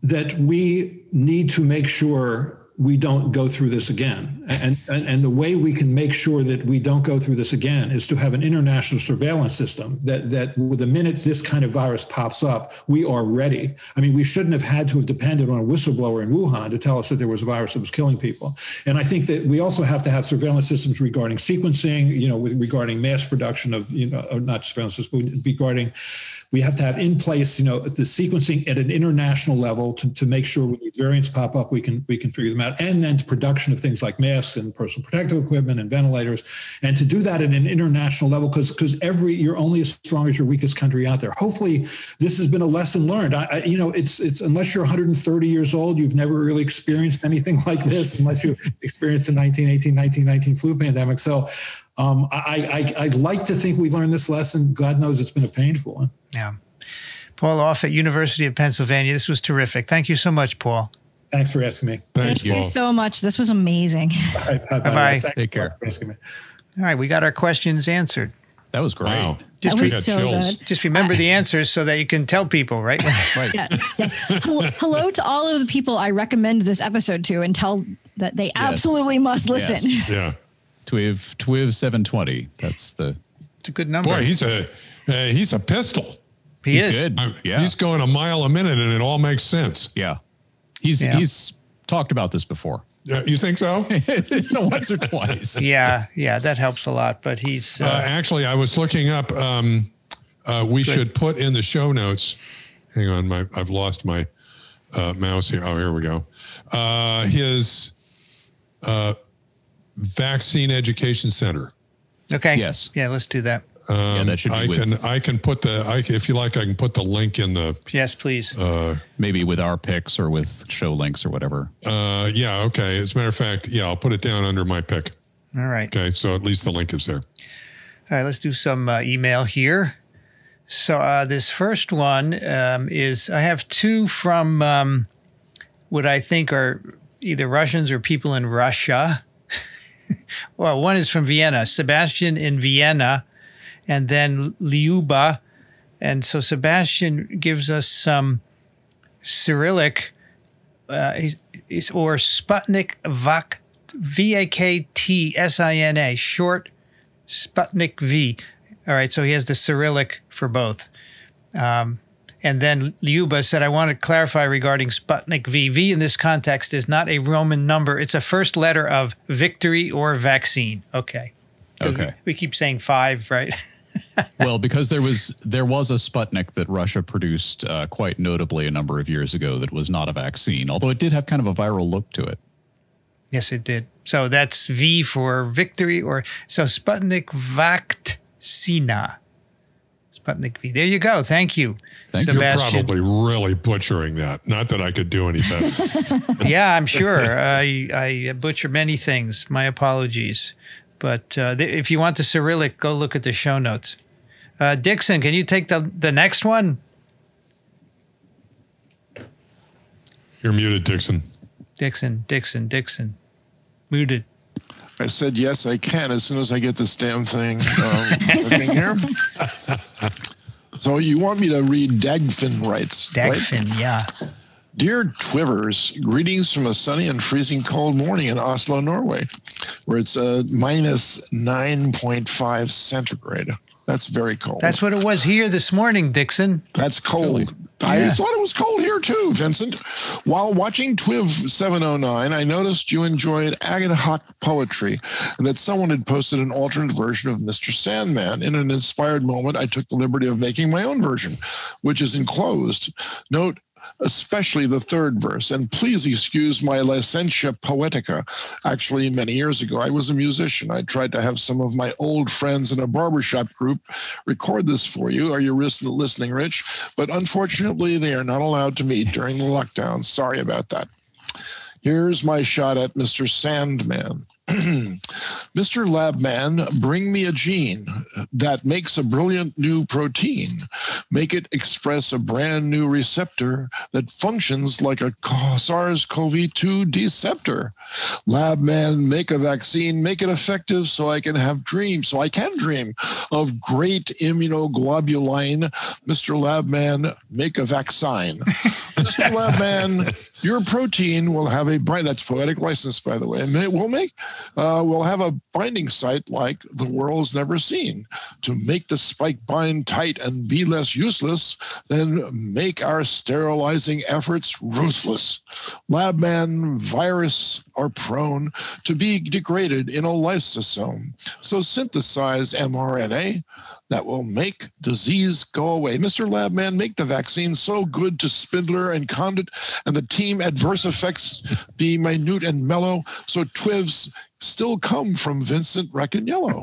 That we need to make sure we don't go through this again. And the way we can make sure that we don't go through this again is to have an international surveillance system that the minute this kind of virus pops up, we are ready. I mean, we shouldn't have had to have depended on a whistleblower in Wuhan to tell us that there was a virus that was killing people. And I think that we also have to have surveillance systems regarding sequencing, regarding mass production of, not surveillance systems, but regarding, we have to have in place, the sequencing at an international level to make sure when these variants pop up, we can figure them out. And then to production of things like masks and personal protective equipment and ventilators. And to do that at an international level, because you're only as strong as your weakest country out there. Hopefully this has been a lesson learned. It's unless you're 130 years old, you've never really experienced anything like this, unless you experienced the 1918-1919 flu pandemic. So I'd like to think we learned this lesson. God knows it's been a painful one. Yeah. Paul Offit, University of Pennsylvania. This was terrific. Thank you so much, Paul. Thanks for asking me. Thank you so much. This was amazing. Bye-bye. Take care. All right. We got our questions answered. That was great. Wow. Just, just remember the answers so that you can tell people, right? Right. Yeah. Yes. Hello to all of the people I recommend this episode to and tell that they absolutely must listen. Yes. Yeah. Twiv 720. That's the... It's a good number. Boy, he's a pistol. He's good. Yeah. He's going a mile a minute and it all makes sense. Yeah. He's talked about this before. You think so? Once or twice. Yeah. Yeah. That helps a lot, but he's. Actually, I was looking up, we should put in the show notes. Hang on. I've lost my, mouse here. Oh, here we go. His, Vaccine Education Center. Okay. Yes. Yeah. Let's do that. Yeah, that should be if you like, I can put the link in the... Yes, please. Maybe with our picks or with show links or whatever. Yeah, okay. As a matter of fact, yeah, I'll put it down under my pick. All right. Okay, so at least the link is there. All right, let's do some email here. So this first one is... I have two from what I think are either Russians or people in Russia. Well, one is from Vienna. Sebastian in Vienna... and then Liuba. And so Sebastian gives us some Cyrillic or Sputnik V-A-K-T-S-I-N-A, short Sputnik V. All right, so he has the Cyrillic for both. And then Liuba said, I want to clarify regarding Sputnik V. V in this context is not a Roman number. It's a first letter of victory or vaccine. Okay. Okay. We keep saying five, right? Well, because there was a Sputnik that Russia produced quite notably a number of years ago that was not a vaccine, although it did have kind of a viral look to it. Yes, it did. So that's V for victory, or so Sputnik Vaktsina. Sputnik V. There you go. Thank you. Sebastian. You're probably really butchering that. Not that I could do any better. Yeah, I'm sure. I butcher many things. My apologies. But if you want the Cyrillic, go look at the show notes. Dixon, can you take the next one? You're muted, Dixon. Dixon. Muted. I said, yes, I can as soon as I get this damn thing looking here. So you want me to read Dagfin writes? Dagfin, right? Yeah. Dear Twivers, greetings from a sunny and freezing cold morning in Oslo, Norway, where it's a minus 9.5 centigrade. That's very cold. That's what it was here this morning, Dixon. That's cold. Yeah. I thought it was cold here too, Vincent. While watching Twiv 709, I noticed you enjoyed ad hoc poetry and that someone had posted an alternate version of Mr. Sandman. In an inspired moment, I took the liberty of making my own version, which is enclosed. Note, especially the third verse, and please excuse my licentia poetica. Actually, many years ago, I was a musician. I tried to have some of my old friends in a barbershop group record this for you. Are you listening, Rich? But unfortunately, they are not allowed to meet during the lockdown. Sorry about that. Here's my shot at Mr. Sandman. Mr. Labman, bring me a gene that makes a brilliant new protein. make it express a brand new receptor that functions like a SARS-CoV-2 deceptor. Lab man, make a vaccine, make it effective so I can have dreams, so I can dream of great immunoglobulin. Mr. Lab man, make a vaccine. Mr. Lab man, your protein will have a binding, that's poetic license, by the way, and it will make, will have a binding site like the world's never seen. To make the spike bind tight and be less useless, then make our sterilizing efforts ruthless. Lab man, virus are prone to be degraded in a lysosome. So synthesize mRNA that will make disease go away. Mr. Lab man, make the vaccine so good to Spindler and Condit and the team adverse effects be minute and mellow, so twivs still come from Vincent Racaniello.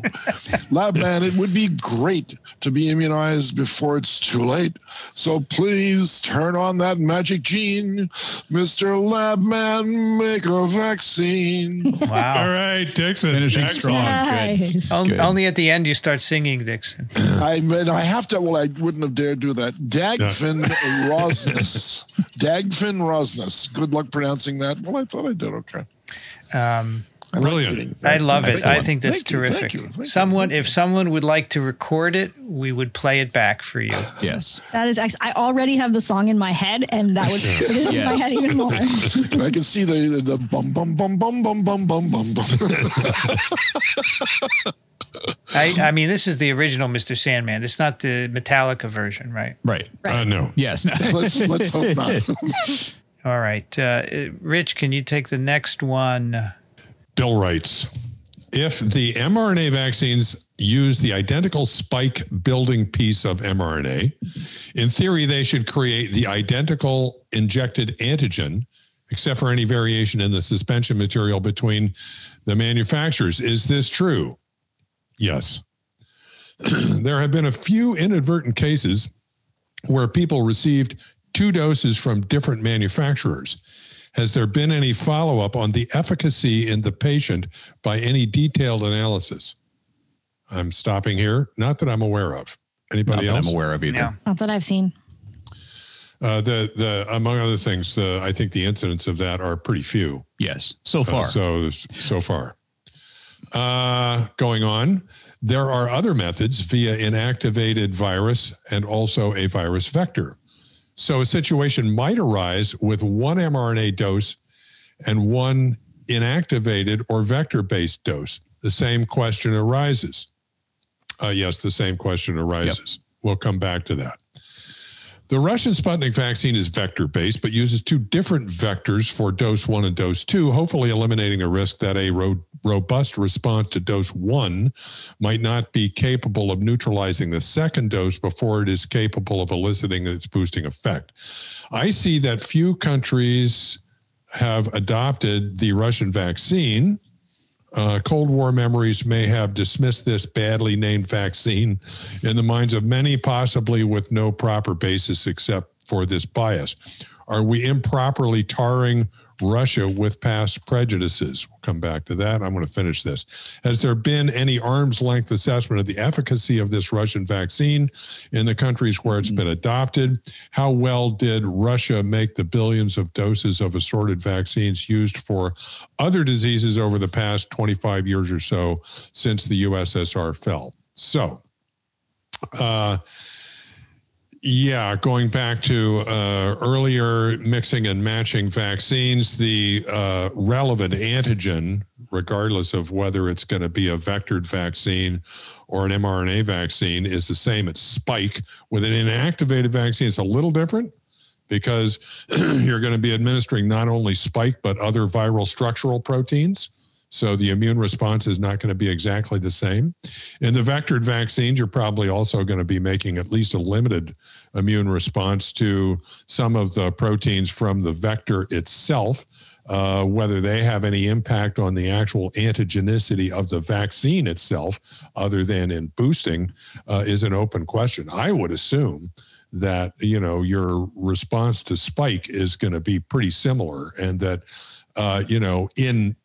Lab man, it would be great to be immunized before it's too late. So please turn on that magic gene. Mr. Lab man, make a vaccine. Wow. All right, Dixon. Finishing strong. Nice. Good. Only at the end you start singing, Dixon. I mean, I have to, well, I wouldn't have dared do that. Dagfin Rosnes. Dagfin Rosnes. Good luck pronouncing that. Well, I thought I did okay. Brilliant. I love it. I think that's terrific. Someone, if someone would like to record it, we would play it back for you. Yes. That is excellent. I already have the song in my head, and that would put it in my head even more. I can see the bum, bum, bum, bum, bum, bum, bum, bum, bum. I mean, this is the original Mr. Sandman. It's not the Metallica version, right? Right. No. Yes. No. Let's hope not. All right. Rich, can you take the next one? Bill writes, if the mRNA vaccines use the identical spike building piece of mRNA, in theory, they should create the identical injected antigen, except for any variation in the suspension material between the manufacturers. Is this true? Yes. There have been a few inadvertent cases where people received two doses from different manufacturers. Has there been any follow-up on the efficacy in the patient by any detailed analysis? I'm stopping here. Not that I'm aware of. Anybody else? Not that I'm aware of either. No. Not that I've seen. Among other things, I think the incidents of that are pretty few. Yes, so far. So far. Going on, there are other methods via inactivated virus and also a virus vector. So a situation might arise with one mRNA dose and one inactivated or vector-based dose. The same question arises. Yes, the same question arises. Yep. We'll come back to that. The Russian Sputnik vaccine is vector-based, but uses two different vectors for dose one and dose two, hopefully eliminating a risk that a robust response to dose one might not be capable of neutralizing the second dose before it is capable of eliciting its boosting effect. I see that few countries have adopted the Russian vaccine. Cold War memories may have dismissed this badly named vaccine in the minds of many, possibly with no proper basis except for this bias. Are we improperly tarring Russia with past prejudices? We'll come back to that. I'm going to finish this. Has there been any arm's length assessment of the efficacy of this Russian vaccine in the countries where it's been adopted? How well did Russia make the billions of doses of assorted vaccines used for other diseases over the past 25 years or so since the USSR fell? So, yeah, going back to earlier mixing and matching vaccines, the relevant antigen, regardless of whether it's going to be a vectored vaccine or an mRNA vaccine, is the same. It's spike. With an inactivated vaccine, it's a little different because you're going to be administering not only spike but other viral structural proteins. So the immune response is not going to be exactly the same. In the vectored vaccines, you're probably also going to be making at least a limited immune response to some of the proteins from the vector itself, whether they have any impact on the actual antigenicity of the vaccine itself, other than in boosting, is an open question. I would assume that, you know, your response to spike is going to be pretty similar, and that you know, in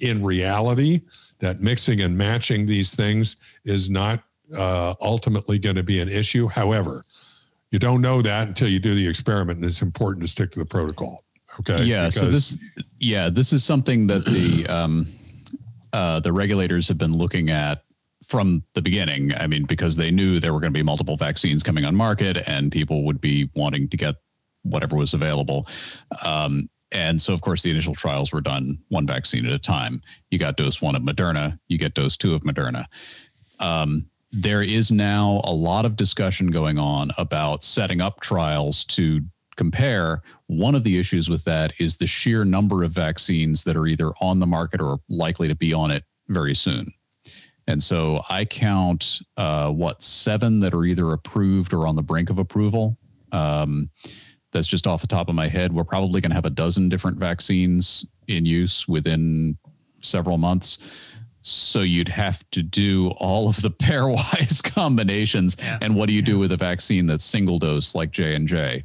reality, that mixing and matching these things is not ultimately going to be an issue. However, You don't know that until you do the experiment, and it's important to stick to the protocol. Okay. Yeah. Because so this is something that the regulators have been looking at from the beginning. I mean, because they knew there were going to be multiple vaccines coming on market, and people would be wanting to get whatever was available. And so, of course, the initial trials were done one vaccine at a time. You got dose one of Moderna, you get dose two of Moderna. There is now a lot of discussion going on about setting up trials to compare. One of the issues with that is the sheer number of vaccines that are either on the market or likely to be on it very soon. And so I count, 7 that are either approved or on the brink of approval. That's just off the top of my head. We're probably going to have a dozen different vaccines in use within several months. So you'd have to do all of the pairwise combinations. Yeah. And what do you do with a vaccine that's single dose like J&J?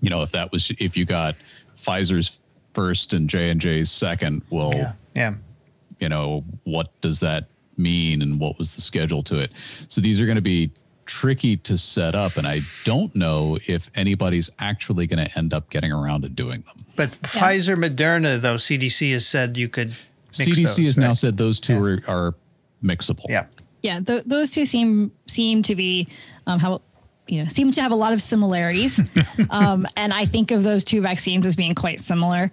You know, if you got Pfizer's first and J&J's second, well, you know, what does that mean and what was the schedule to it? So these are going to be tricky to set up, and I don't know if anybody's actually going to end up getting around to doing them. But Pfizer, Moderna, though, CDC has said you could mix those, has now said those two are mixable. Yeah. Yeah, those two seem to be seem to have a lot of similarities. And I think of those two vaccines as being quite similar.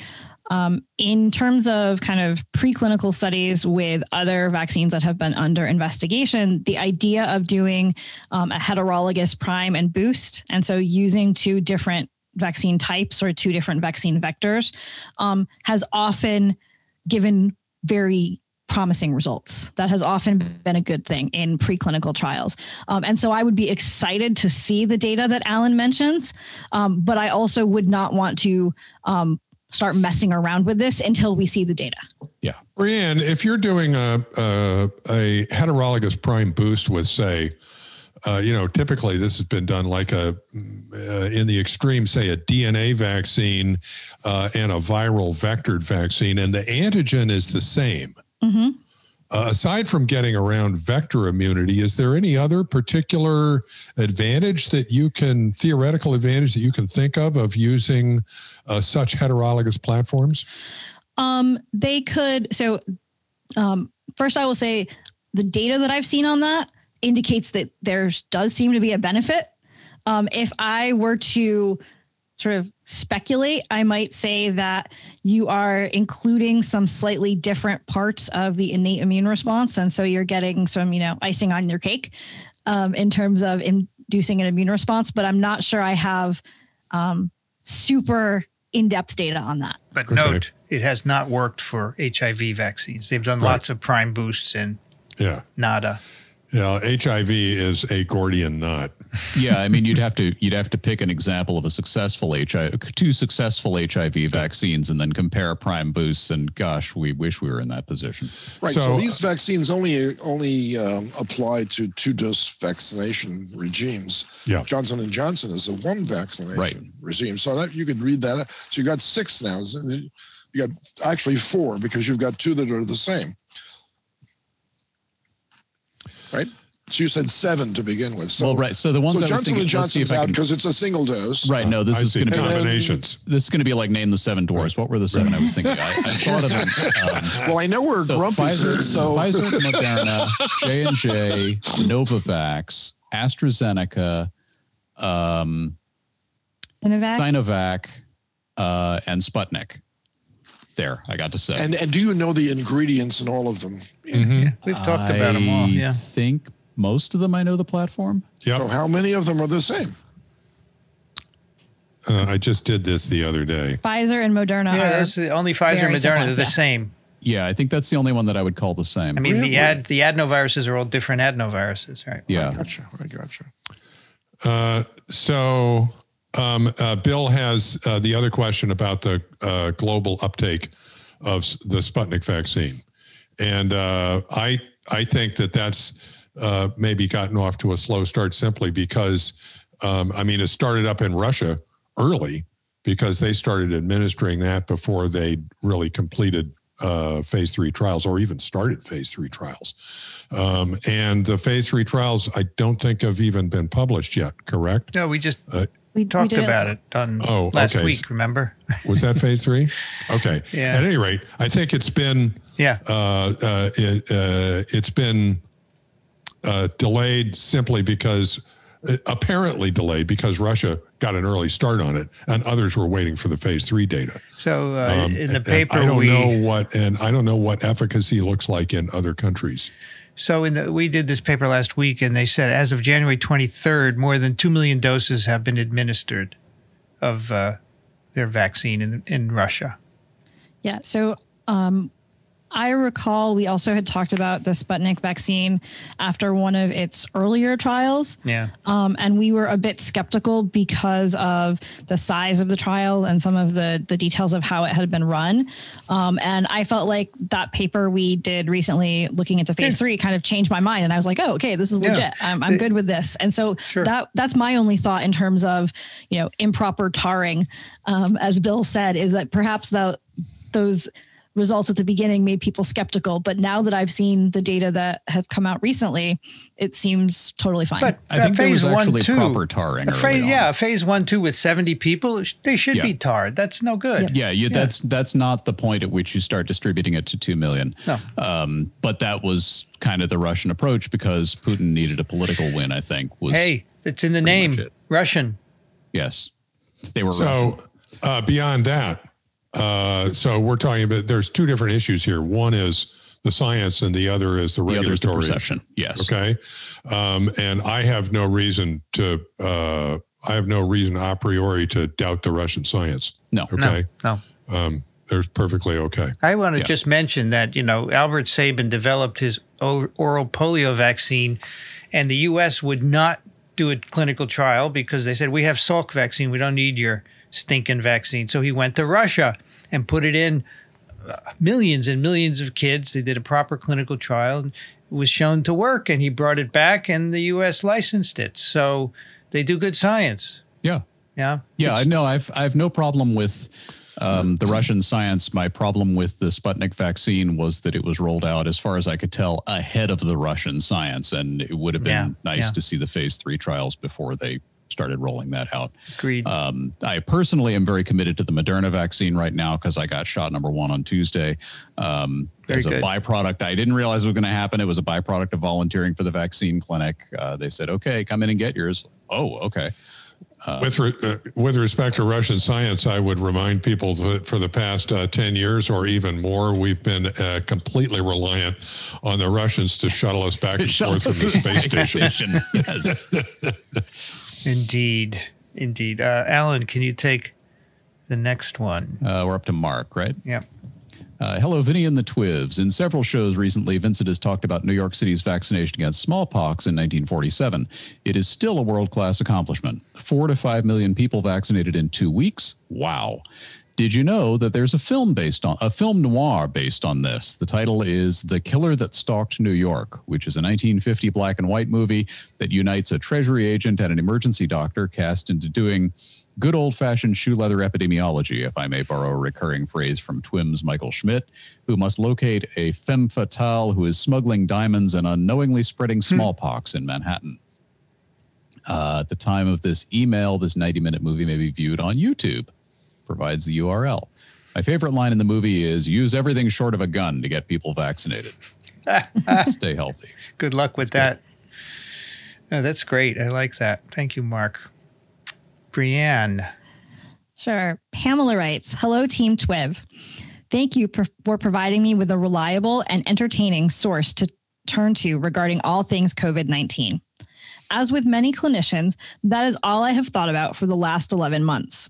In terms of kind of preclinical studies with other vaccines that have been under investigation, the idea of doing a heterologous prime and boost, and so using two different vaccine types or two different vaccine vectors, has often given very promising results. That has often been a good thing in preclinical trials. And so I would be excited to see the data that Alan mentions, but I also would not want to start messing around with this until we see the data. Yeah. Brianne, if you're doing a heterologous prime boost with, say, typically this has been done like in the extreme, say a DNA vaccine and a viral vectored vaccine, and the antigen is the same. Mm-hmm. Aside from getting around vector immunity, is there any other particular theoretical advantage that you can think of using such heterologous platforms? First I will say the data that I've seen on that indicates that there does seem to be a benefit. If I were to sort of speculate, I might say that you are including some slightly different parts of the innate immune response. And so you're getting some, icing on your cake in terms of inducing an immune response. But I'm not sure I have super in-depth data on that. But note, it has not worked for HIV vaccines. They've done lots of prime boosts and nada. Yeah, HIV is a Gordian knot. Yeah, I mean, you'd have to pick an example of a successful two successful HIV vaccines and then compare prime boosts. And gosh, we wish we were in that position. Right. So these vaccines only apply to two-dose vaccination regimes. Yeah. Johnson and Johnson is a one vaccination regime. So that you could read that. So you got 6 now. You got actually 4 because you've got 2 that are the same. Right. So you said 7 to begin with. So, well, right. So the ones so I Johnson was thinking, and Johnson's out because it's a single dose. Right. No, this is going to be combinations. This is going to be like Name the Seven Dwarfs. What were the 7 I was thinking? I thought of them. Well, I know we're grumpy. So Pfizer, Moderna, J&J, NovaVax, AstraZeneca, Sinovac, and Sputnik. There, I got to say. And do you know the ingredients in all of them? Mm-hmm. We've talked about them all. Yeah. I think most of them I know the platform. Yep. So how many of them are the same? I just did this the other day. Pfizer and Moderna. Yeah, that's the only Pfizer and Moderna are the same. Yeah, I think that's the only one that I would call the same. I mean, the adenoviruses are all different adenoviruses, right? Yeah. I gotcha. I gotcha. Bill has the other question about the global uptake of the Sputnik vaccine. And I think that that's maybe gotten off to a slow start simply because, I mean, it started up in Russia early because they started administering that before they really completed phase three trials or even started phase three trials. And the phase three trials, I don't think have even been published yet, correct? No, we just talked about it on last week, remember? Was that phase three? Okay. Yeah. At any rate, I think it's been, it's been delayed simply because, apparently delayed because Russia got an early start on it and others were waiting for the phase three data. So in the paper, I don't know what efficacy looks like in other countries. So in the, we did this paper last week and they said, as of January 23rd, more than 2 million doses have been administered of their vaccine in Russia. Yeah. So, I recall we also had talked about the Sputnik vaccine after one of its earlier trials. Yeah. And we were a bit skeptical because of the size of the trial and some of the details of how it had been run. And I felt like that paper we did recently looking into phase three kind of changed my mind. And I was like, oh, okay, this is legit. I'm good with this. And so that's my only thought in terms of, you know, improper tarring, as Bill said, is that perhaps those results at the beginning made people skeptical, but now that I've seen the data that have come out recently, it seems totally fine. But I think phase there was actually proper tarring. Phase 1-2 with 70 people, they should be tarred. That's no good. Yeah, that's not the point at which you start distributing it to 2 million. No. But that was kind of the Russian approach because Putin needed a political win, I think. Hey, it's in the name, Russian. Yes, they were Russian. So beyond that, so we're talking about, there's two different issues here. One is the science and the other is the regulatory. The perception. Yes. Okay. And I have no reason to, a priori to doubt the Russian science. No. Okay. No. No. They're perfectly okay. I want to just mention that, you know, Albert Sabin developed his oral polio vaccine and the U.S. would not do a clinical trial because they said, we have Salk vaccine. We don't need your stinking vaccine. So he went to Russia and put it in millions and millions of kids. They did a proper clinical trial and it was shown to work and he brought it back and the U.S. licensed it. So they do good science. Yeah. Yeah. Yeah. I know. I've no problem with the Russian science. My problem with the Sputnik vaccine was that it was rolled out, as far as I could tell, ahead of the Russian science. And it would have been nice to see the phase three trials before they started rolling that out. Agreed. I personally am very committed to the Moderna vaccine right now because I got shot #1 on Tuesday. As a byproduct, I didn't realize it was going to happen. It was a byproduct of volunteering for the vaccine clinic. They said, okay, come in and get yours. Oh, okay. With respect to Russian science, I would remind people that for the past 10 years or even more, we've been completely reliant on the Russians to shuttle us back and forth from the space station. Yes. Indeed. Indeed. Alan, can you take the next one? We're up to Mark, right? Yeah. Hello, Vinny and the Twivs. In several shows recently, Vincent has talked about New York City's vaccination against smallpox in 1947. It is still a world-class accomplishment. 4 to 5 million people vaccinated in 2 weeks. Wow. Did you know that there's a film based on, a film noir based on this? The title is The Killer That Stalked New York, which is a 1950 black and white movie that unites a treasury agent and an emergency doctor cast into doing good old-fashioned shoe leather epidemiology, if I may borrow a recurring phrase from Twim's Michael Schmidt, who must locate a femme fatale who is smuggling diamonds and unknowingly spreading smallpox in Manhattan. At the time of this email, this 90-minute movie may be viewed on YouTube. Provides the URL. My favorite line in the movie is, use everything short of a gun to get people vaccinated. Stay healthy. Good luck with that. Oh, that's great. I like that. Thank you, Mark. Brianne. Sure. Pamela writes, hello, Team Twiv. Thank you for providing me with a reliable and entertaining source to turn to regarding all things COVID-19. As with many clinicians, that is all I have thought about for the last 11 months.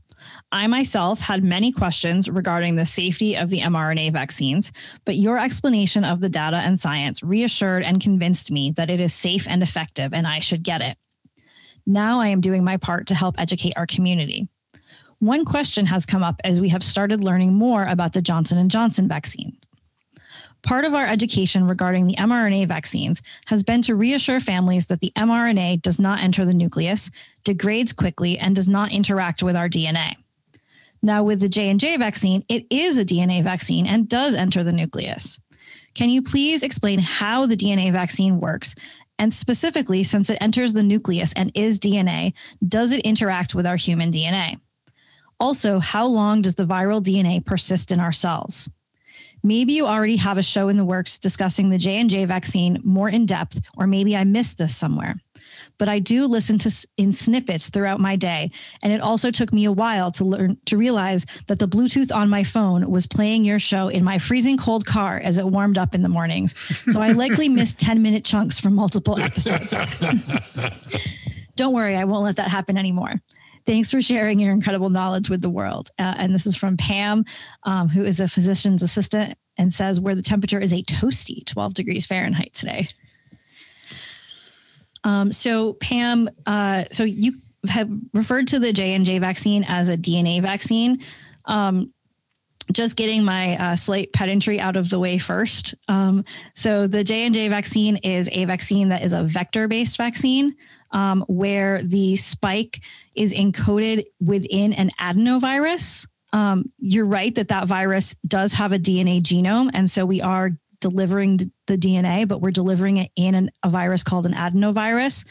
I myself had many questions regarding the safety of the mRNA vaccines, but your explanation of the data and science reassured and convinced me that it is safe and effective and I should get it. Now I am doing my part to help educate our community. One question has come up as we have started learning more about the Johnson and Johnson vaccine. Part of our education regarding the mRNA vaccines has been to reassure families that the mRNA does not enter the nucleus, degrades quickly, and does not interact with our DNA. Now, with the J&J vaccine, it is a DNA vaccine and does enter the nucleus. Can you please explain how the DNA vaccine works? And specifically, since it enters the nucleus and is DNA, does it interact with our human DNA? Also, how long does the viral DNA persist in our cells? Maybe you already have a show in the works discussing the J&J vaccine more in depth, or maybe I missed this somewhere. But I do listen to in snippets throughout my day, and it also took me a while to learn to realize that the Bluetooth on my phone was playing your show in my freezing cold car as it warmed up in the mornings. So I likely missed 10-minute chunks from multiple episodes. Don't worry, I won't let that happen anymore. Thanks for sharing your incredible knowledge with the world. And this is from Pam, who is a physician's assistant, and says where the temperature is a toasty 12 degrees Fahrenheit today. So Pam, so you have referred to the J&J vaccine as a DNA vaccine. Just getting my slight pedantry out of the way first. So the J&J vaccine is a vaccine that is a vector-based vaccine, where the spike is encoded within an adenovirus. You're right that that virus does have a DNA genome. And so we are delivering the DNA, but we're delivering it in a virus called an adenovirus.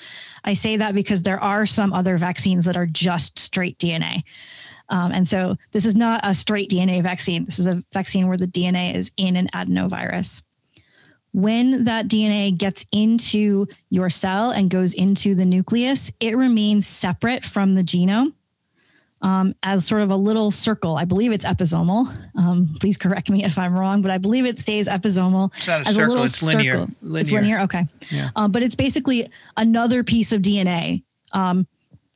I say that because there are some other vaccines that are just straight DNA. And so this is not a straight DNA vaccine. This is a vaccine where the DNA is in an adenovirus. When that DNA gets into your cell and goes into the nucleus, it remains separate from the genome as sort of a little circle. I believe it's episomal. Please correct me if I'm wrong, but I believe it stays episomal. It's not a circle, it's linear. It's linear, okay. Yeah. But it's basically another piece of DNA.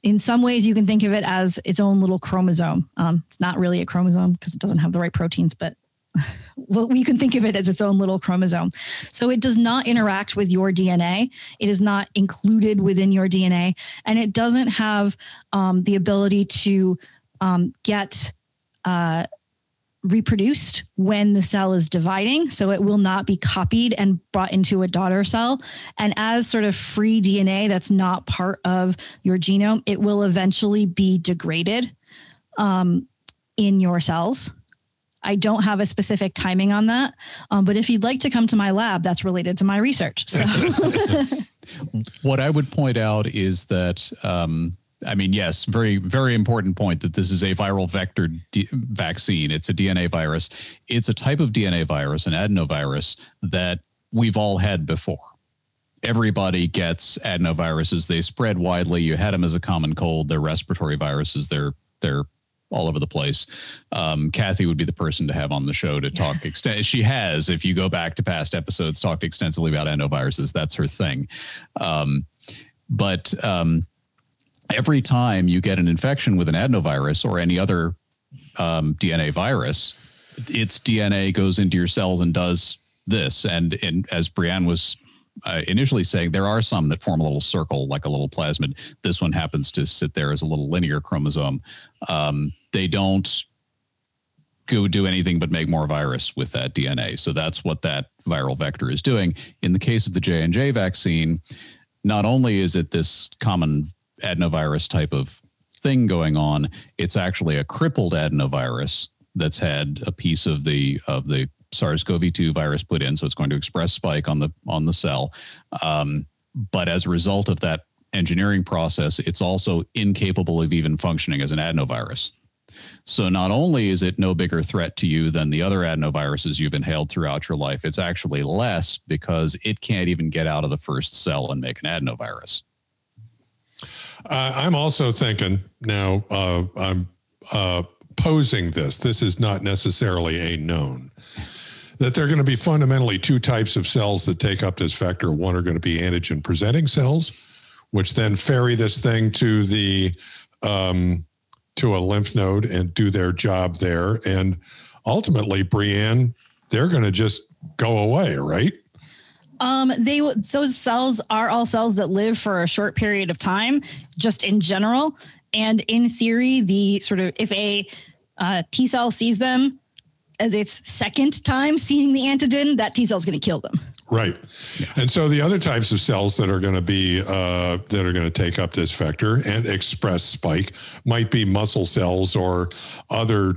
In some ways, you can think of it as its own little chromosome. It's not really a chromosome because it doesn't have the right proteins, but well, we can think of it as its own little chromosome. So it does not interact with your DNA. It is not included within your DNA, and it doesn't have the ability to get reproduced when the cell is dividing. So it will not be copied and brought into a daughter cell. And as sort of free DNA that's not part of your genome, it will eventually be degraded in your cells. I don't have a specific timing on that, but if you'd like to come to my lab, that's related to my research. So. What I would point out is that, I mean, yes, very, very important point that this is a viral vector vaccine. It's a DNA virus. It's a type of DNA virus, an adenovirus, that we've all had before. Everybody gets adenoviruses. They spread widely. You had them as a common cold. They're respiratory viruses. They're all over the place. Kathy would be the person to have on the show to talk. She has, if you go back to past episodes, talked extensively about endoviruses. That's her thing. Every time you get an infection with an adenovirus or any other DNA virus, its DNA goes into your cells and does this. And as Brianne was initially saying, there are some that form a little circle, like a little plasmid. This one happens to sit there as a little linear chromosome. They don't go do anything but make more virus with that DNA. So that's what that viral vector is doing. In the case of the J&J vaccine, not only is it this common adenovirus type of thing going on, it's actually a crippled adenovirus that's had a piece of the SARS-CoV-2 virus put in, so it's going to express spike on the cell. But as a result of that engineering process, it's also incapable of even functioning as an adenovirus. So not only is it no bigger threat to you than the other adenoviruses you've inhaled throughout your life, it's actually less because it can't even get out of the first cell and make an adenovirus. I'm also thinking now, I'm posing this. This is not necessarily a known. That there are going to be fundamentally two types of cells that take up this vector. One are going to be antigen-presenting cells, which then ferry this thing to the to a lymph node and do their job there. And ultimately, Brianne, they're going to just go away, right? Those cells are all cells that live for a short period of time, just in general. And in theory, the sort of if a T cell sees them as its second time seeing the antigen, that T cell is going to kill them. Right. Yeah. And so the other types of cells that are going to be, that are going to take up this vector and express spike might be muscle cells or other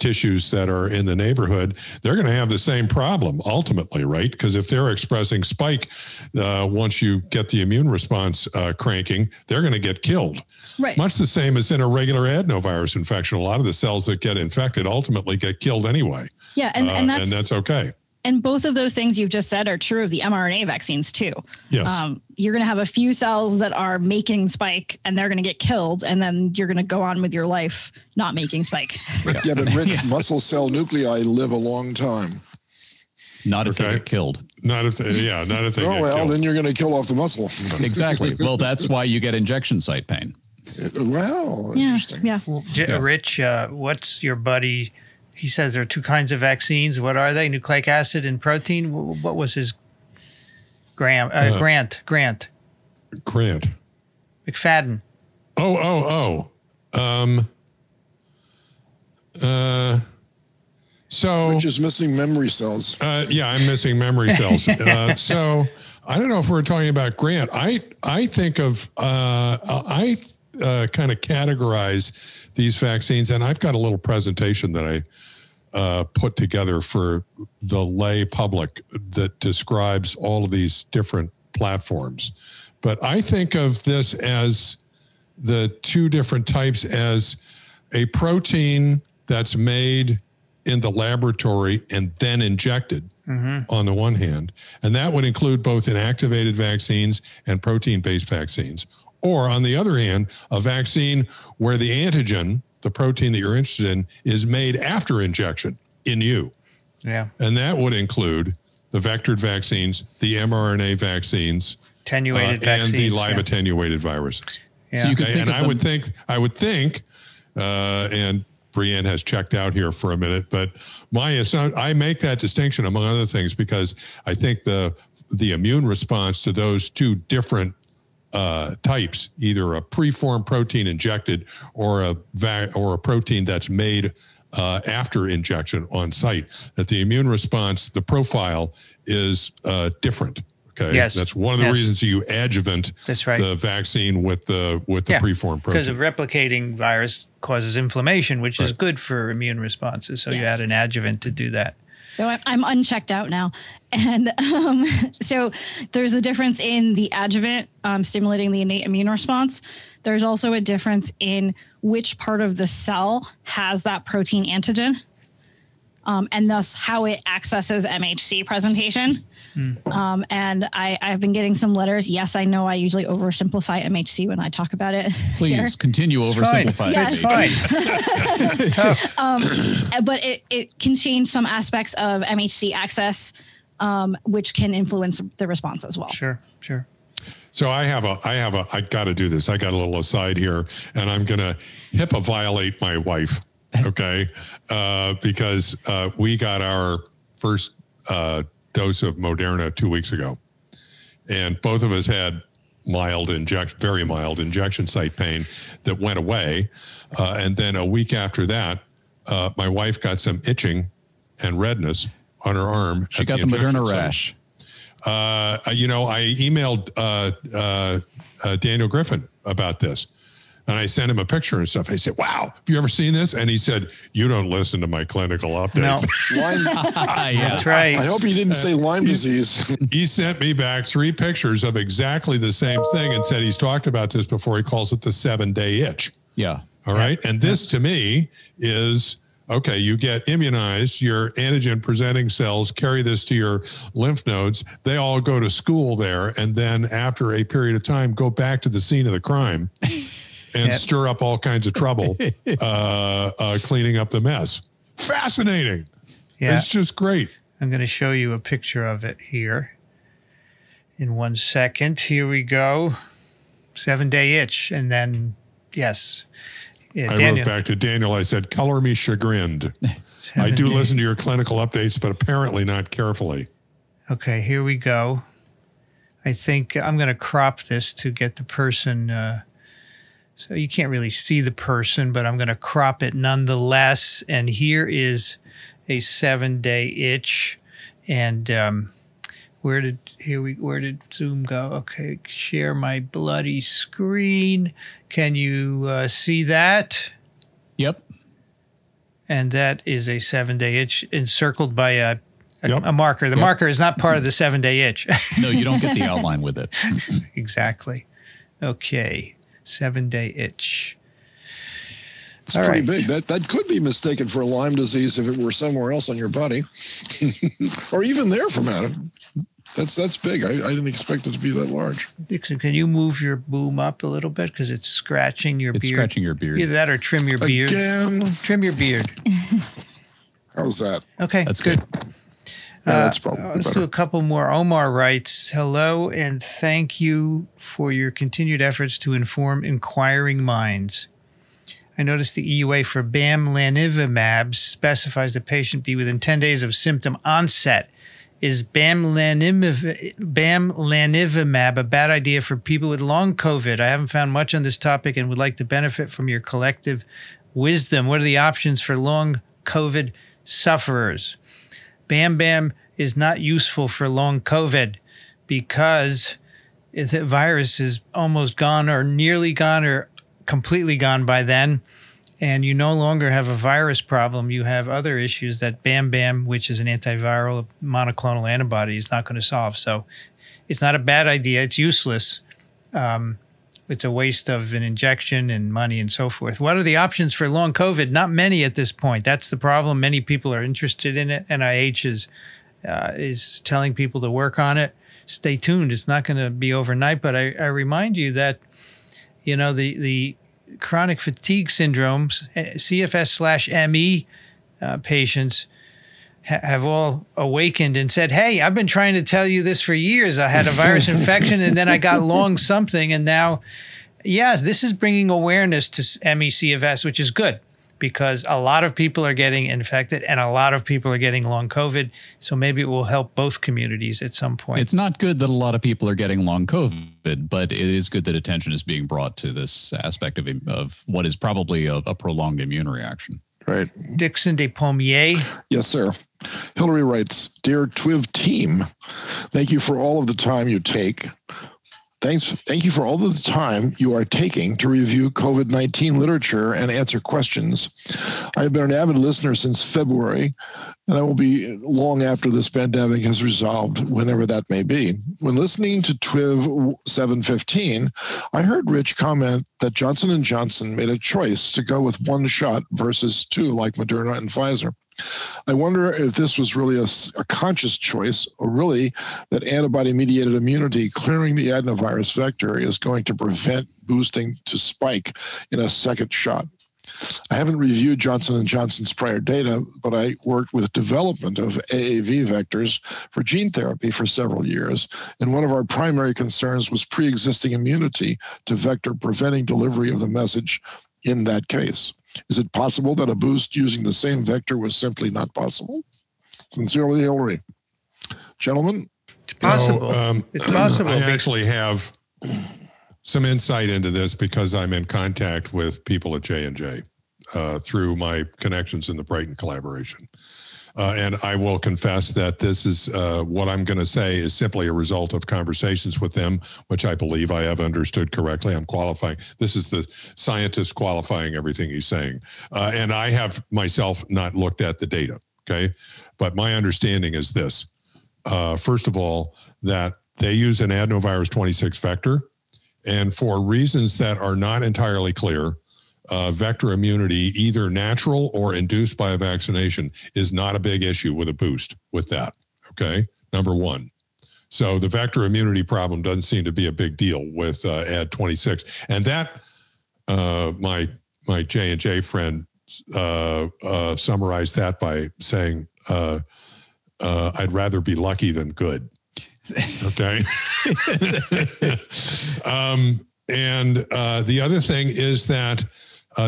tissues that are in the neighborhood. They're going to have the same problem ultimately, right? Because if they're expressing spike, once you get the immune response cranking, they're going to get killed. Right. Much the same as in a regular adenovirus infection. A lot of the cells that get infected ultimately get killed anyway. Yeah. And that's okay. And both of those things you've just said are true of the mRNA vaccines too. Yes. You're going to have a few cells that are making spike and they're going to get killed. And then you're going to go on with your life not making spike. Yeah, but Rich, muscle cell nuclei live a long time. Not if they get killed. Not if they, yeah, not if they get killed. Then you're going to kill off the muscle. Exactly. Well, that's why you get injection site pain. Wow. Yeah. Interesting. Yeah. Well, Rich, what's your buddy... He says there are two kinds of vaccines. What are they? Nucleic acid and protein. What was his Grant McFadden? So we're just missing memory cells. Yeah, I'm missing memory cells. So I don't know if we're talking about Grant. I think of kind of categorize these vaccines. And I've got a little presentation that I put together for the lay public that describes all of these different platforms. But I think of this as the two different types as a protein that's made in the laboratory and then injected on the one hand. And that would include both inactivated vaccines and protein-based vaccines. Or on the other hand, a vaccine where the antigen, the protein that you're interested in, is made after injection in you. Yeah. And that would include the vectored vaccines, the mRNA vaccines, attenuated vaccines, and the live attenuated viruses. Yeah. So you could think of them. I would think, and Brianne has checked out here for a minute, but I make that distinction among other things because I think the immune response to those two different types, either a preformed protein injected or a protein that's made after injection on site, that the immune response, the profile is different. Okay, yes. That's one of the reasons you adjuvant the vaccine with the preformed protein. Because a replicating virus causes inflammation, which is good for immune responses. So you add an adjuvant to do that. So I'm unchecked out now. And so there's a difference in the adjuvant stimulating the innate immune response. There's also a difference in which part of the cell has that protein antigen and thus how it accesses MHC presentation. And I've been getting some letters. Yes, I know I usually oversimplify MHC when I talk about it. Please continue oversimplifying. It's fine. It's tough. But it can change some aspects of MHC access, which can influence the response as well. Sure, sure. So I got to do this. I got a little aside here, and I'm going to HIPAA violate my wife, okay? Because we got our first dose of Moderna 2 weeks ago. And both of us had very mild injection site pain that went away. And then a week after that, my wife got some itching and redness on her arm. She got the Moderna rash. I emailed Daniel Griffin about this. And I sent him a picture and stuff. I said, wow, have you ever seen this? And he said, you don't listen to my clinical updates. No. That's right. I hope he didn't say Lyme disease. He sent me back three pictures of exactly the same thing and said he's talked about this before. He calls it the 7-day itch. Yeah. All right. And this to me is... Okay, you get immunized, your antigen-presenting cells carry this to your lymph nodes. They all go to school there, and then after a period of time, go back to the scene of the crime and stir up all kinds of trouble cleaning up the mess. Fascinating. Yeah. It's just great. I'm going to show you a picture of it here in 1 second. Here we go. 7-day itch, and then, yes. Yeah, I wrote back to Daniel. I said, color me chagrined. I do listen to your clinical updates, but apparently not carefully. Okay, here we go. I think I'm going to crop this to get the person. So you can't really see the person, but I'm going to crop it nonetheless. And here is a 7-day itch. And Where did Zoom go? Okay, share my bloody screen. Can you see that? Yep. And that is a 7-day itch encircled by a marker. The marker is not part of the 7-day itch. No, you don't get the outline with it. Exactly. Okay, 7-day itch. It's all pretty big. That could be mistaken for Lyme disease if it were somewhere else on your body, or even there from Adam. That's big. I didn't expect it to be that large. Dixon, can you move your boom up a little bit because it's scratching your beard? It's scratching your beard. Either that or trim your beard. Again. Trim your beard. How's that? Okay, that's good. Yeah, that's probably let's do a couple more. Omar writes, hello, and thank you for your continued efforts to inform inquiring minds. I noticed the EUA for bamlanivimab specifies the patient be within 10 days of symptom onset. Is bamlanivimab a bad idea for people with long COVID? I haven't found much on this topic and would like to benefit from your collective wisdom. What are the options for long COVID sufferers? Bam-bam is not useful for long COVID because the virus is almost gone or nearly gone or completely gone by then, and you no longer have a virus problem. You have other issues that bam-bam, which is an antiviral monoclonal antibody, is not going to solve. So it's not a bad idea. It's useless. It's a waste of an injection and money and so forth. What are the options for long COVID? Not many at this point. That's the problem. Many people are interested in it. NIH is telling people to work on it. Stay tuned. It's not going to be overnight, but I remind you that, you know, the chronic fatigue syndromes, CFS/ME patients have all awakened and said, hey, I've been trying to tell you this for years. I had a virus infection and then I got long something. And now, yeah, this is bringing awareness to ME/CFS, which is good because a lot of people are getting infected and a lot of people are getting long COVID. So maybe it will help both communities at some point. It's not good that a lot of people are getting long COVID, but it is good that attention is being brought to this aspect of what is probably a prolonged immune reaction. Right. Dixon Despommier. Yes, sir. Hillary writes, dear TWIV team, thank you for all of the time you take. Thank you for all of the time you are taking to review COVID-19 literature and answer questions. I have been an avid listener since February, and I will be long after this pandemic has resolved, whenever that may be. When listening to TWIV 715, I heard Rich comment that Johnson and Johnson made a choice to go with one shot versus two, like Moderna and Pfizer. I wonder if this was really a conscious choice, or really that antibody-mediated immunity clearing the adenovirus vector is going to prevent boosting to spike in a second shot. I haven't reviewed Johnson and Johnson's prior data, but I worked with development of AAV vectors for gene therapy for several years, and one of our primary concerns was pre-existing immunity to vector preventing delivery of the message in that case. Is it possible that a boost using the same vector was simply not possible? Sincerely, Hillary. Gentlemen? It's possible. It's possible. I actually have some insight into this because I'm in contact with people at J&J through my connections in the Brighton collaboration. And I will confess that this is what I'm going to say is simply a result of conversations with them, which I believe I have understood correctly. I'm qualifying. This is the scientist qualifying everything he's saying. And I have myself not looked at the data. Okay. But my understanding is this. First of all, that they use an adenovirus 26 vector. And for reasons that are not entirely clear, vector immunity, either natural or induced by a vaccination, is not a big issue with a boost with that. Okay. Number one. So the vector immunity problem doesn't seem to be a big deal with Ad26. And that my J&J friend summarized that by saying, I'd rather be lucky than good. Okay. And the other thing is that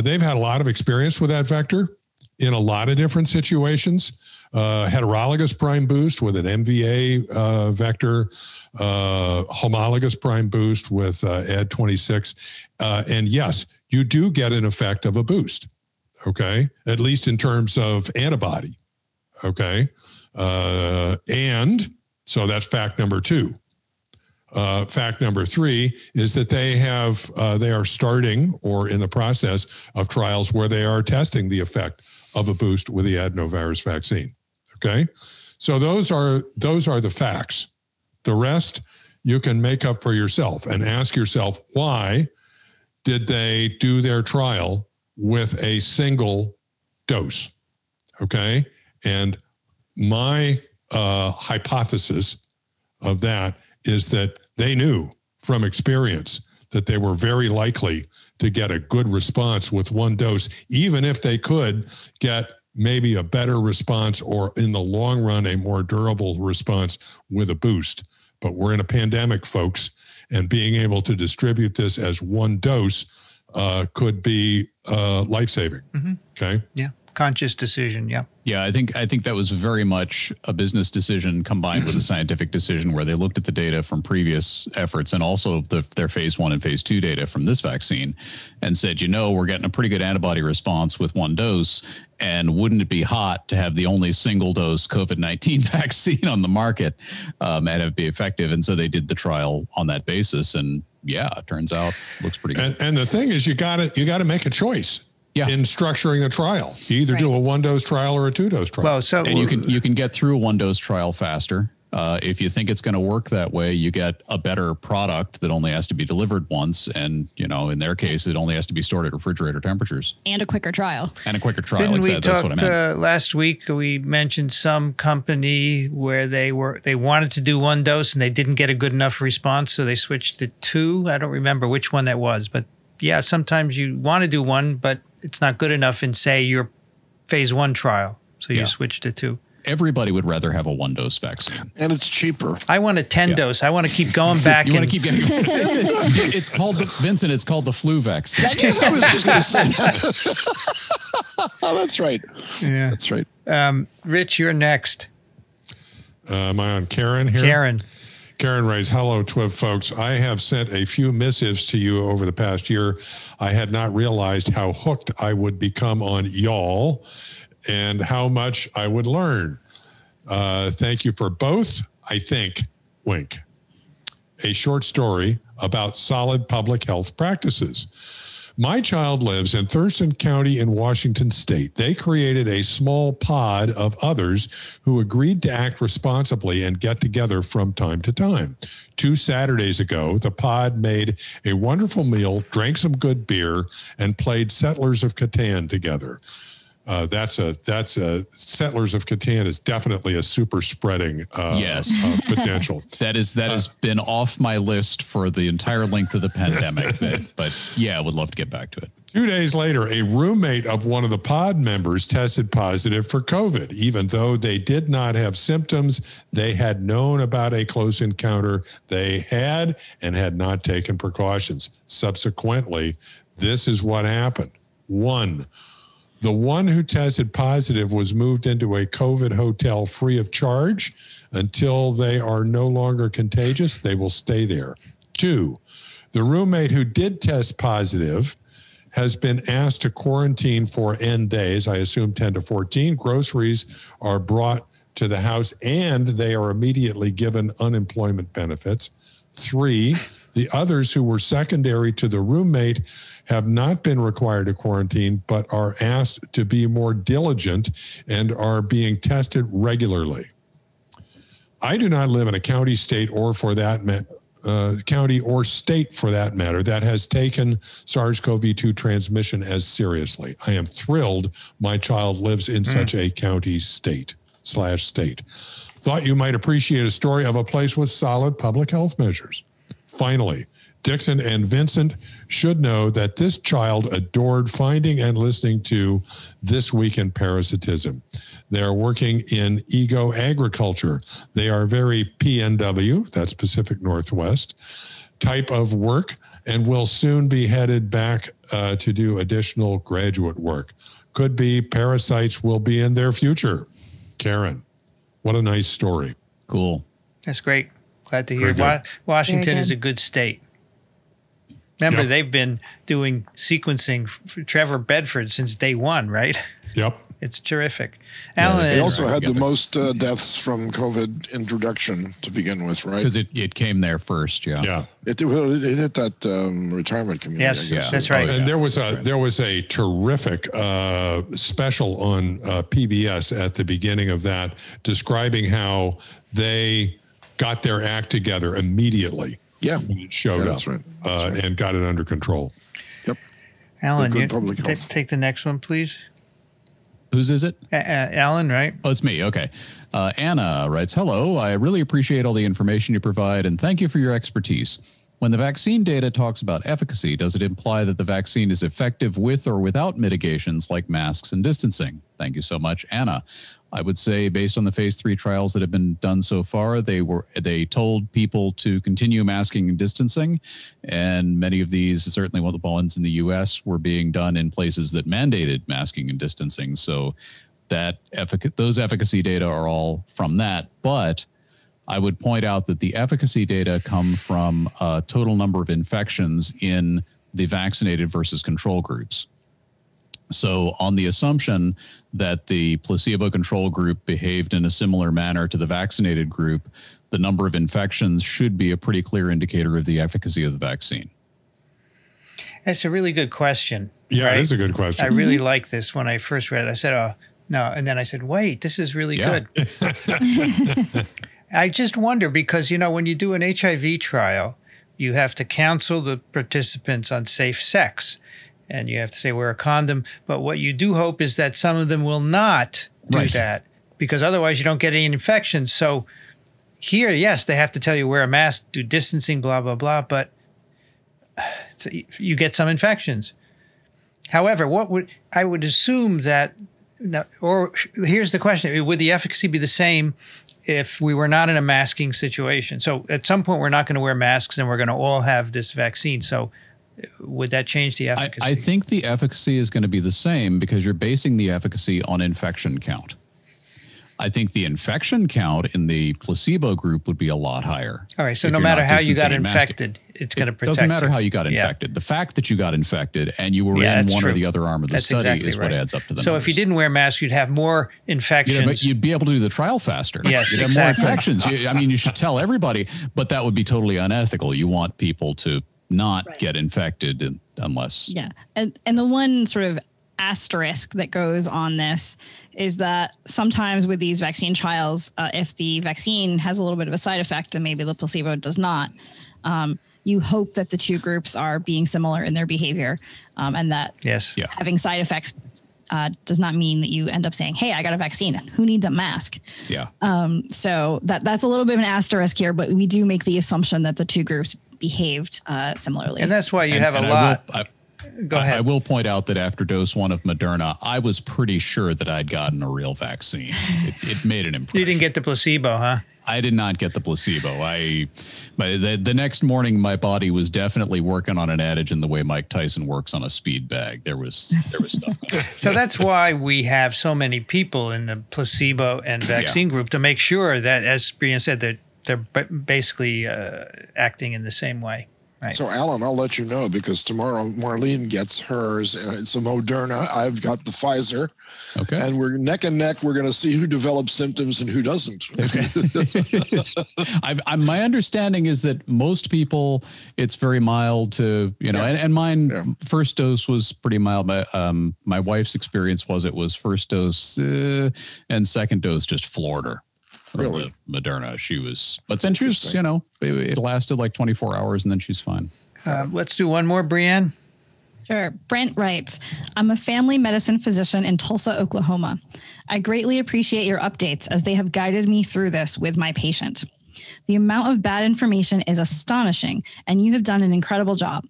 they've had a lot of experience with that vector in a lot of different situations. Heterologous prime boost with an MVA vector, homologous prime boost with Ad26. And yes, you do get an effect of a boost, okay? At least in terms of antibody, okay? And So that's fact number two. Fact number three is that they have, they are starting or in the process of trials where they are testing the effect of a boost with the adenovirus vaccine. Okay. So those are the facts. The rest you can make up for yourself and ask yourself, why did they do their trial with a single dose? Okay. And my hypothesis of that is that they knew from experience that they were very likely to get a good response with one dose, even if they could get maybe a better response or in the long run, a more durable response with a boost. But we're in a pandemic, folks, and being able to distribute this as one dose could be life-saving. Mm-hmm. Okay. Yeah. Conscious decision. Yeah. Yeah. I think that was very much a business decision combined with a scientific decision where they looked at the data from previous efforts and also their phase 1 and phase 2 data from this vaccine and said, you know, we're getting a pretty good antibody response with one dose. And wouldn't it be hot to have the only single dose COVID-19 vaccine on the market and it be effective? And so they did the trial on that basis. And yeah, it turns out it looks pretty good. And the thing is, you gotta make a choice. Yeah. In structuring a trial, you either do a one-dose trial or a two-dose trial. Well, so and you can get through a one-dose trial faster. If you think it's going to work that way, you get a better product that only has to be delivered once. And, you know, in their case, it only has to be stored at refrigerator temperatures. And a quicker trial. Didn't we talk, that's what I meant. Last week, we mentioned some company where they wanted to do one dose and they didn't get a good enough response. So they switched to two. I don't remember which one that was. But, yeah, sometimes you want to do one, but it's not good enough in, say, your phase 1 trial. So you switch to two. Everybody would rather have a one-dose vaccine. And it's cheaper. I want a 10-dose. I want to keep going back. You want to keep getting It's called, Vincent, it's called the flu vaccine. I was just going to say. Oh, that's right. Yeah. That's right. Rich, you're next. Am I on Karen here? Karen writes, hello, TWIV folks. I have sent a few missives to you over the past year. I had not realized how hooked I would become on y'all and how much I would learn. Thank you for both, I think, wink. A short story about solid public health practices. My child lives in Thurston County in Washington State. They created a small pod of others who agreed to act responsibly and get together from time to time. 2 Saturdays ago, the pod made a wonderful meal, drank some good beer, and played Settlers of Catan together. Settlers of Catan is definitely a super spreading potential. That has been off my list for the entire length of the pandemic, but yeah, I would love to get back to it. 2 days later, a roommate of one of the pod members tested positive for COVID. Even though they did not have symptoms, they had known about a close encounter they had and had not taken precautions. Subsequently, this is what happened. 1. The one who tested positive was moved into a COVID hotel free of charge until they are no longer contagious. They will stay there. 2, the roommate who did test positive has been asked to quarantine for N days, I assume 10 to 14. Groceries are brought to the house and they are immediately given unemployment benefits. 3, the others who were secondary to the roommate have not been required to quarantine, but are asked to be more diligent and are being tested regularly. I do not live in a county, state, or for that county or state for that matter, that has taken SARS-CoV-2 transmission as seriously. I am thrilled my child lives in such a county, state/state. Thought you might appreciate a story of a place with solid public health measures. Finally, Dixon and Vincent should know that this child adored finding and listening to This Week in Parasitism. They are working in ego agriculture. They are very PNW, that's Pacific Northwest, type of work and will soon be headed back to do additional graduate work. Could be parasites will be in their future. Karen, what a nice story. Cool. That's great. Glad to hear. Washington is a good state. Remember, they've been doing sequencing for Trevor Bedford since day 1, right? Yep. It's terrific. Alan, they also had the most deaths from COVID introduction to begin with, right? Because it came there first, yeah. Yeah. It hit that retirement community. Yes, yeah. That's right. And there was a terrific special on PBS at the beginning of that describing how they got their act together immediately. Yeah, when it showed up, right. And got it under control. Yep. Alan, you take the next one, please. Whose is it? Alan, right? Oh, it's me. Okay. Anna writes, hello, I really appreciate all the information you provide and thank you for your expertise. When the vaccine data talks about efficacy, does it imply that the vaccine is effective with or without mitigations like masks and distancing? Thank you so much, Anna. I would say based on the phase 3 trials that have been done so far, they told people to continue masking and distancing. And many of these, certainly one of the ones in the US, were being done in places that mandated masking and distancing. So that those efficacy data are all from that. But I would point out that the efficacy data come from a total number of infections in the vaccinated versus control groups. So on the assumption that the placebo control group behaved in a similar manner to the vaccinated group, the number of infections should be a pretty clear indicator of the efficacy of the vaccine. That's a really good question. Yeah, right? It is a good question. I really like this. When I first read it, I said, oh, no. And then I said, wait, this is really good. I just wonder because, you know, when you do an HIV trial, you have to counsel the participants on safe sex. And you have to say, wear a condom. But what you do hope is that some of them will not do that, because otherwise you don't get any infections. So here, yes, they have to tell you wear a mask, do distancing, blah, blah, blah. But you get some infections. However, what would I would assume that or here's the question. Would the efficacy be the same if we were not in a masking situation? So at some point, we're not going to wear masks and we're going to all have this vaccine. So would that change the efficacy? I think the efficacy is going to be the same because you're basing the efficacy on infection count. I think the infection count in the placebo group would be a lot higher. All right. So no matter how you got infected, it's going to protect you. It doesn't matter how you got infected. The fact that you got infected and you were in one or the other arm of the study is what adds up to the numbers. So if you didn't wear masks, you'd have more infections. Yeah, but you'd be able to do the trial faster. Yes, you'd have more infections. I mean, you should tell everybody, but that would be totally unethical. You want people to not get infected unless... Yeah. And the one sort of asterisk that goes on this is that sometimes with these vaccine trials, if the vaccine has a little bit of a side effect and maybe the placebo does not, you hope that the two groups are being similar in their behavior and that having side effects does not mean that you end up saying, hey, I got a vaccine. Who needs a mask? Yeah. So that's a little bit of an asterisk here, but we do make the assumption that the two groups behaved similarly. And that's why you have a lot. Go ahead. I will point out that after dose 1 of Moderna, I was pretty sure that I'd gotten a real vaccine. It made an impression. You didn't get the placebo, huh? I did not get the placebo. The next morning, my body was definitely working on an antigen the way Mike Tyson works on a speed bag. There was stuff. So that's why we have so many people in the placebo and vaccine group to make sure that, as Brianne said, that they're basically acting in the same way. Right. So, Alan, I'll let you know because tomorrow Marlene gets hers. And it's a Moderna. I've got the Pfizer. Okay. And we're neck and neck. We're going to see who develops symptoms and who doesn't. My understanding is that most people, it's very mild to, you know, and mine first dose was pretty mild. My wife's experience was it was first dose and second dose just floored her. Really? Moderna. She was, but then she was, you know, it lasted like 24 hours and then she's fine. Let's do one more, Brianne. Sure. Brent writes, I'm a family medicine physician in Tulsa, Oklahoma. I greatly appreciate your updates as they have guided me through this with my patient. The amount of bad information is astonishing and you have done an incredible job.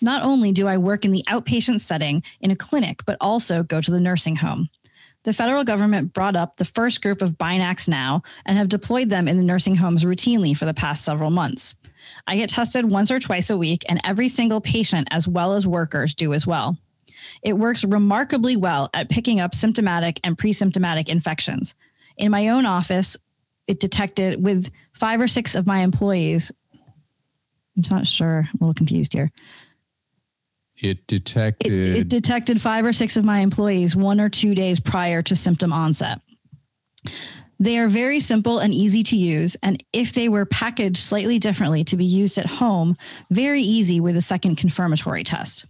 Not only do I work in the outpatient setting in a clinic, but also go to the nursing home. The federal government brought up the first group of Binax now and have deployed them in the nursing homes routinely for the past several months. I get tested once or twice a week and every single patient as well as workers do as well. It works remarkably well at picking up symptomatic and pre-symptomatic infections. In my own office, it detected with 5 or 6 of my employees. I'm not sure. I'm a little confused here. It detected 5 or 6 of my employees 1 or 2 days prior to symptom onset. They are very simple and easy to use, and if they were packaged slightly differently to be used at home, very easy with a second confirmatory test.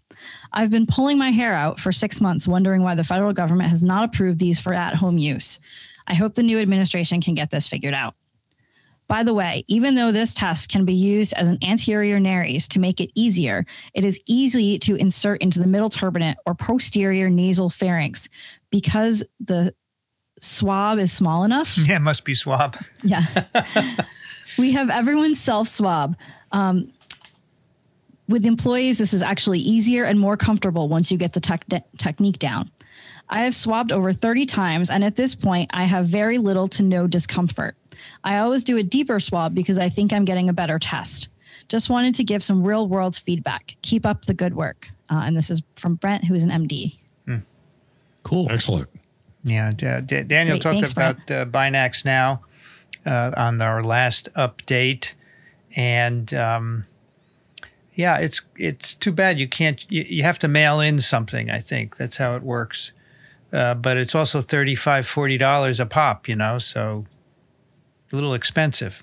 I've been pulling my hair out for 6 months wondering why the federal government has not approved these for at-home use. I hope the new administration can get this figured out. By the way, even though this test can be used as an anterior nares to make it easier, it is easy to insert into the middle turbinate or posterior nasal pharynx because the swab is small enough. Yeah, it must be swab. Yeah. We have everyone self-swab. With employees, this is actually easier and more comfortable once you get the technique down. I have swabbed over 30 times, and at this point, I have very little to no discomfort. I always do a deeper swab because I think I'm getting a better test. Just wanted to give some real-world feedback. Keep up the good work. And this is from Brent, who is an MD. Hmm. Cool. Excellent. Yeah. Daniel talked about Binax Now on our last update. And yeah, it's too bad you can't, you have to mail in something, I think. That's how it works. But it's also $35, $40 a pop, you know, so a little expensive.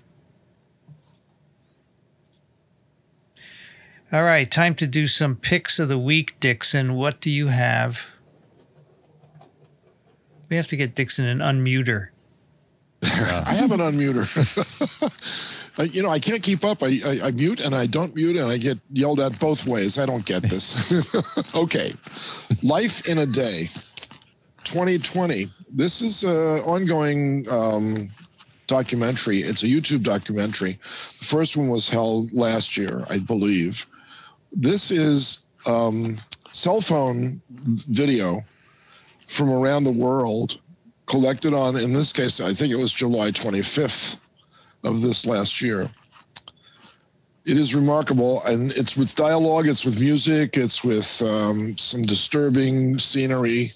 All right, time to do some picks of the week, Dixon. What do you have? We have to get Dixon an unmuter. I have an unmuter. You know, I can't keep up. I mute and I don't mute and I get yelled at both ways. I don't get this. Okay. Life in a Day, 2020. This is ongoing documentary. It's a YouTube documentary. The first one was held last year, I believe. This is cell phone video from around the world collected on, in this case, I think it was July 25th of this last year. It is remarkable, and it's with dialogue, it's with music, it's with some disturbing scenery.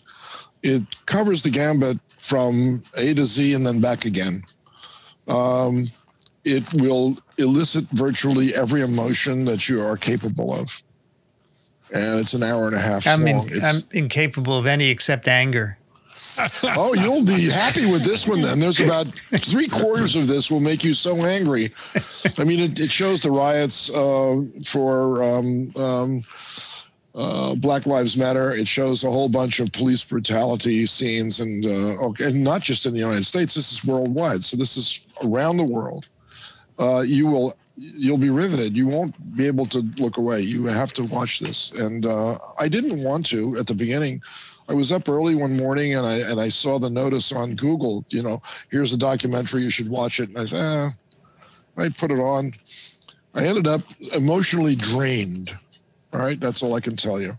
It covers the gambit from A to Z and then back again. It will elicit virtually every emotion that you are capable of. And it's an hour and a half long. I'm incapable of any except anger. Oh, you'll be happy with this one then. There's about 3/4 of this will make you so angry. I mean, it shows the riots for Black Lives Matter. It shows a whole bunch of police brutality scenes, and not just in the United States. This is worldwide. So this is around the world. You'll be riveted. You won't be able to look away. You have to watch this. And I didn't want to at the beginning. I was up early one morning and I saw the notice on Google. You know, here's a documentary. You should watch it. And I said, I put it on. I ended up emotionally drained. All right, that's all I can tell you.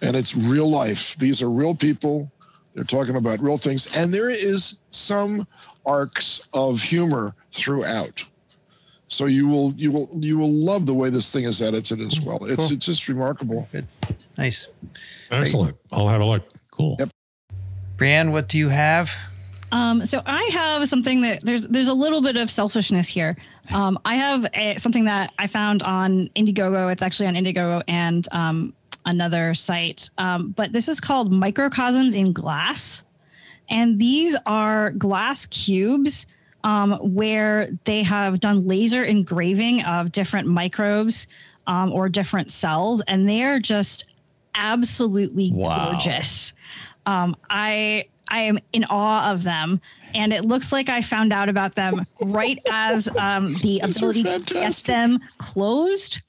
And it's real life. These are real people. They're talking about real things. And there is some arcs of humor throughout. So you will love the way this thing is edited as well. It's cool. It's just remarkable. Good. Nice. Excellent. Great. I'll have a look. Cool. Yep. Brianne, what do you have? So I have something that there's a little bit of selfishness here. I have something that I found on Indiegogo. It's actually on Indiegogo and another site. But this is called Microcosms in Glass. And these are glass cubes where they have done laser engraving of different microbes or different cells. And they are just absolutely gorgeous. I am in awe of them. And it looks like I found out about them right as the ability to get them closed.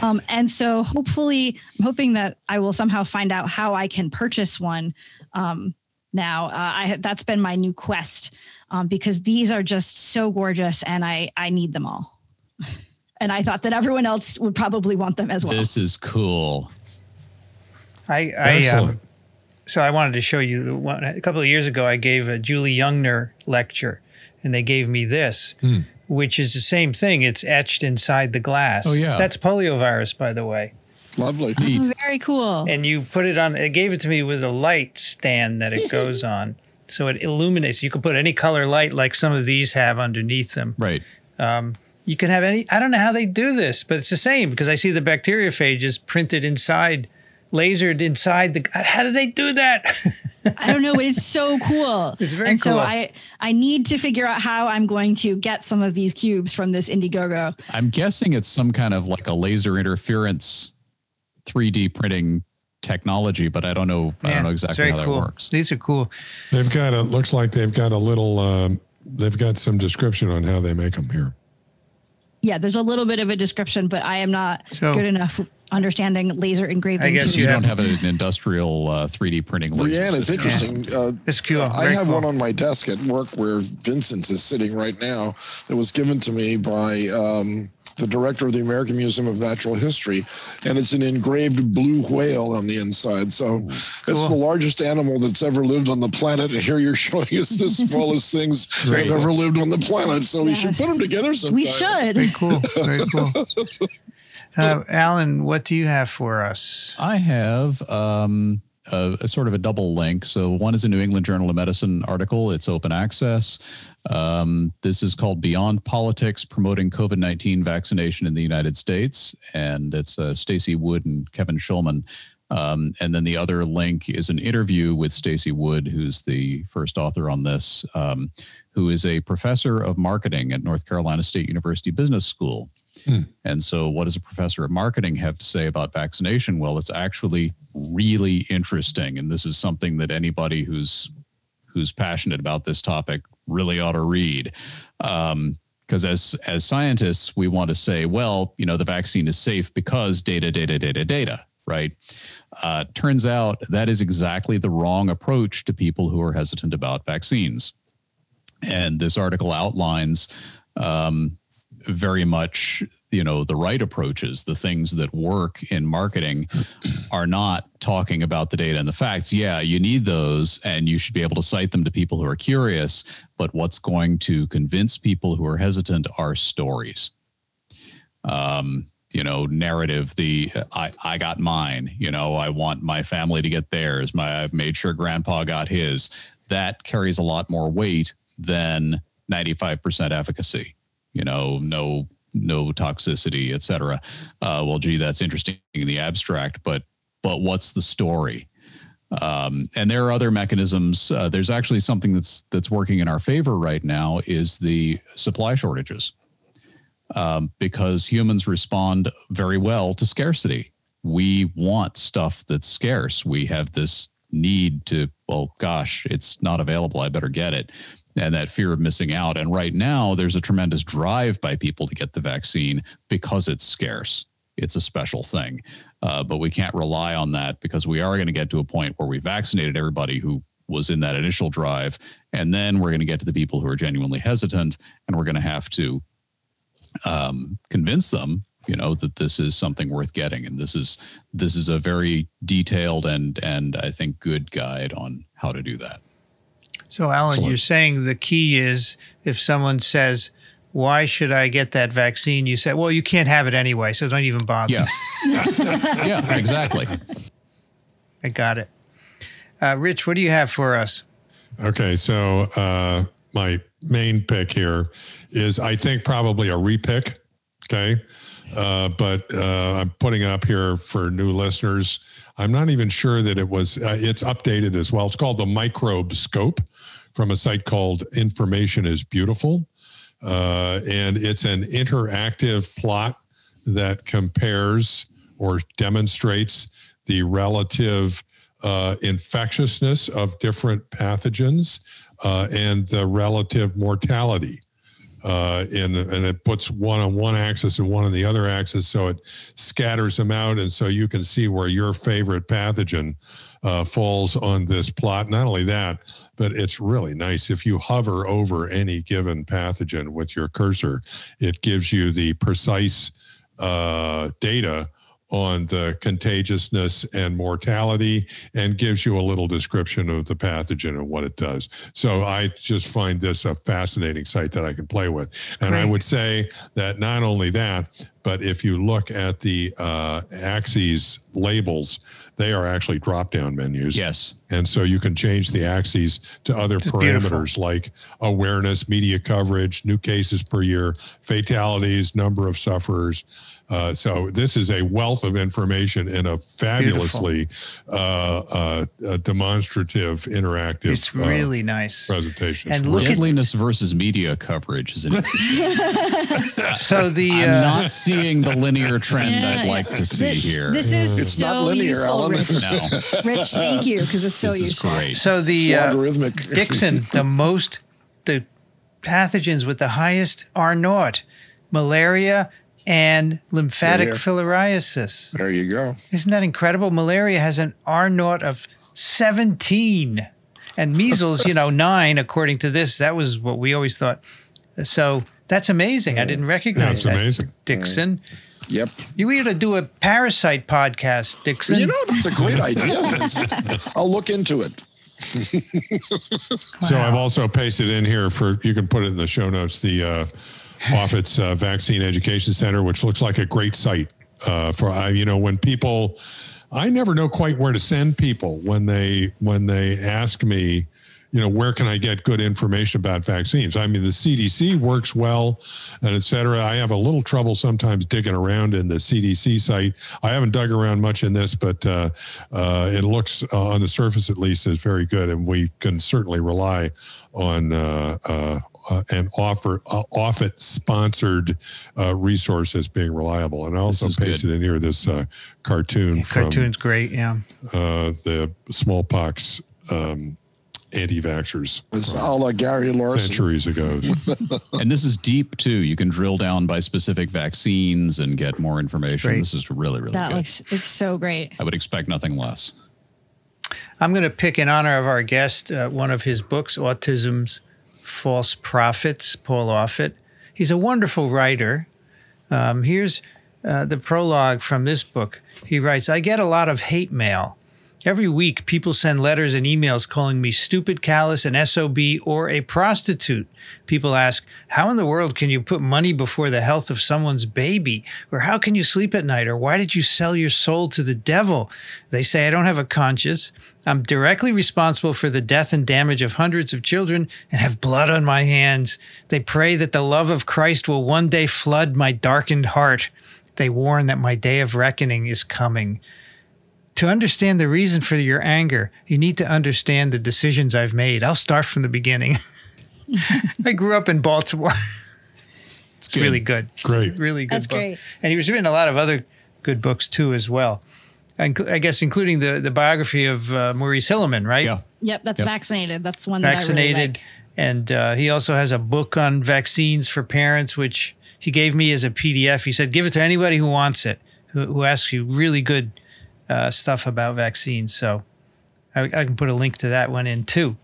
And so hopefully, I'm hoping that I will somehow find out how I can purchase one now. That's been my new quest because these are just so gorgeous and I need them all. And I thought that everyone else would probably want them as well. This is cool. Excellent. So I wanted to show you a couple of years ago, I gave a Julie Jungner lecture and they gave me this, which is the same thing. It's etched inside the glass. Oh, yeah. That's poliovirus, by the way. Lovely. Oh, very cool. And you put it on, it gave it to me with a light stand that it goes on. So it illuminates. You can put any color light like some of these have underneath them. Right. You can have any, I don't know how they do this, but it's the same because I see the bacteriophages printed inside lasered inside the. How did they do that? I don't know, but it's so cool. It's very cool. And so I need to figure out how I'm going to get some of these cubes from this Indiegogo. I'm guessing it's some kind of like a laser interference 3D printing technology, but I don't know. Yeah, I don't know exactly how that works. These are cool. They've got a, looks like they've got a little, they've got some description on how they make them here. Yeah, there's a little bit of a description, but I am not good enough understanding laser engraving. I guess you don't have an industrial 3D printing. Brianne, it's interesting. Yeah. It's cool. I have one on my desk at work where Vincent's is sitting right now. It was given to me by the director of the American Museum of Natural History, and it's an engraved blue whale on the inside. So it's the largest animal that's ever lived on the planet, and here you're showing us the smallest things that have ever lived on the planet. So we should put them together sometime. We should. Very cool. Very cool. Alan, what do you have for us? I have a sort of a double link. So one is a New England Journal of Medicine article. It's open access. This is called Beyond Politics, Promoting COVID-19 Vaccination in the United States. And it's Stacey Wood and Kevin Shulman. And then the other link is an interview with Stacey Wood, who's the first author on this, who is a professor of marketing at North Carolina State University Business School. Hmm. And so what does a professor of marketing have to say about vaccination? Well, it's actually really interesting. And this is something that anybody who's passionate about this topic really ought to read. Because as scientists, we want to say, well, you know, the vaccine is safe because data, data, data, data, right? Turns out that is exactly the wrong approach to people who are hesitant about vaccines. And this article outlines very much, you know, the right approaches, the things that work in marketing are not talking about the data and the facts. Yeah, you need those and you should be able to cite them to people who are curious, but what's going to convince people who are hesitant are stories. You know, narrative, the I got mine, you know, I want my family to get theirs. I've made sure grandpa got his. That carries a lot more weight than 95% efficacy. You know, no toxicity, et cetera. Well, gee, that's interesting in the abstract, but what's the story? And there are other mechanisms. There's actually something that's working in our favor right now is the supply shortages, because humans respond very well to scarcity. We want stuff that's scarce. We have this need to, well, gosh, it's not available. I better get it. And that fear of missing out. And right now, there's a tremendous drive by people to get the vaccine because it's scarce. It's a special thing. But we can't rely on that because we are going to get to a point where we vaccinated everybody who was in that initial drive. And then we're going to get to the people who are genuinely hesitant. And we're going to have to convince them, you know, that this is something worth getting. And this is a very detailed and I think good guide on how to do that. So, Alan, Excellent. You're saying the key is if someone says, why should I get that vaccine? You say, well, you can't have it anyway, so don't even bother. Yeah, yeah, exactly. I got it. Rich, what do you have for us? Okay, so my main pick here is, I think, probably a repick, okay? But I'm putting it up here for new listeners. I'm not even sure that it was, it's updated as well. It's called the Microbe Scope from a site called Information is Beautiful. And it's an interactive plot that compares or demonstrates the relative infectiousness of different pathogens and the relative mortality. And it puts one on one axis and one on the other axis, so it scatters them out, and so you can see where your favorite pathogen falls on this plot. Not only that, but it's really nice. If you hover over any given pathogen with your cursor, it gives you the precise data on the contagiousness and mortality and gives you a little description of the pathogen and what it does. So I just find this a fascinating site that I can play with. And I would say that not only that, But if you look at the axes labels, they are actually drop-down menus. Yes. And so you can change the axes to other parameters like awareness, media coverage, new cases per year, fatalities, number of sufferers. So this is a wealth of information in a fabulously demonstrative, interactive. It's really nice presentation. And look, deadliness versus media coverage is an issue. So the I'm not seeing the linear trend I'd like to see here. This is it's so not linear, useful, Alan. Rich. No. Rich, thank you, because it's so this useful. Is great. So the Dixon, the pathogens with the highest are naught, malaria. And lymphatic filariasis. There you go. Isn't that incredible? Malaria has an R naught of 17. And measles, you know, 9, according to this. That was what we always thought. So that's amazing. Yeah. I didn't recognize that. That's amazing. Dixon. Yeah. Yep. You need to do a parasite podcast, Dixon. You know, that's a great idea. I'll look into it. So I've also pasted in here for, you can put it in the show notes, the... Offit's Vaccine Education Center, which looks like a great site for, you know, when people, I never know quite where to send people when they ask me, you know, where can I get good information about vaccines? I mean, the CDC works well and et cetera. I have a little trouble sometimes digging around in the CDC site. I haven't dug around much in this, but it looks on the surface, at least, is very good. And we can certainly rely on and Offit sponsored resource as being reliable. And I also pasted in here this cartoon. Yeah, cartoon's great, yeah. The smallpox anti-vaxxers. It's a la Gary Larson. Centuries ago. And this is deep, too. You can drill down by specific vaccines and get more information. This is really, really good. It's so great. I would expect nothing less. I'm going to pick, in honor of our guest, one of his books, Autism's False Prophets, Paul Offit. He's a wonderful writer. Here's the prologue from this book. He writes, I get a lot of hate mail. Every week, people send letters and emails calling me stupid, callous, an SOB, or a prostitute. People ask, how in the world can you put money before the health of someone's baby? Or how can you sleep at night? Or why did you sell your soul to the devil? They say, I don't have a conscience. I'm directly responsible for the death and damage of hundreds of children and have blood on my hands. They pray that the love of Christ will one day flood my darkened heart. They warn that my day of reckoning is coming. To understand the reason for your anger, you need to understand the decisions I've made. I'll start from the beginning. I grew up in Baltimore. It's really good. Great. Really good book. Great. And he was written a lot of other good books, too, as well. And I guess including the biography of Maurice Hilleman, right? Yeah. Yep, that's Vaccinated. That's one that I really like. And he also has a book on vaccines for parents, which he gave me as a PDF. He said, give it to anybody who wants it, who asks you really good stuff about vaccines. So I can put a link to that one in too.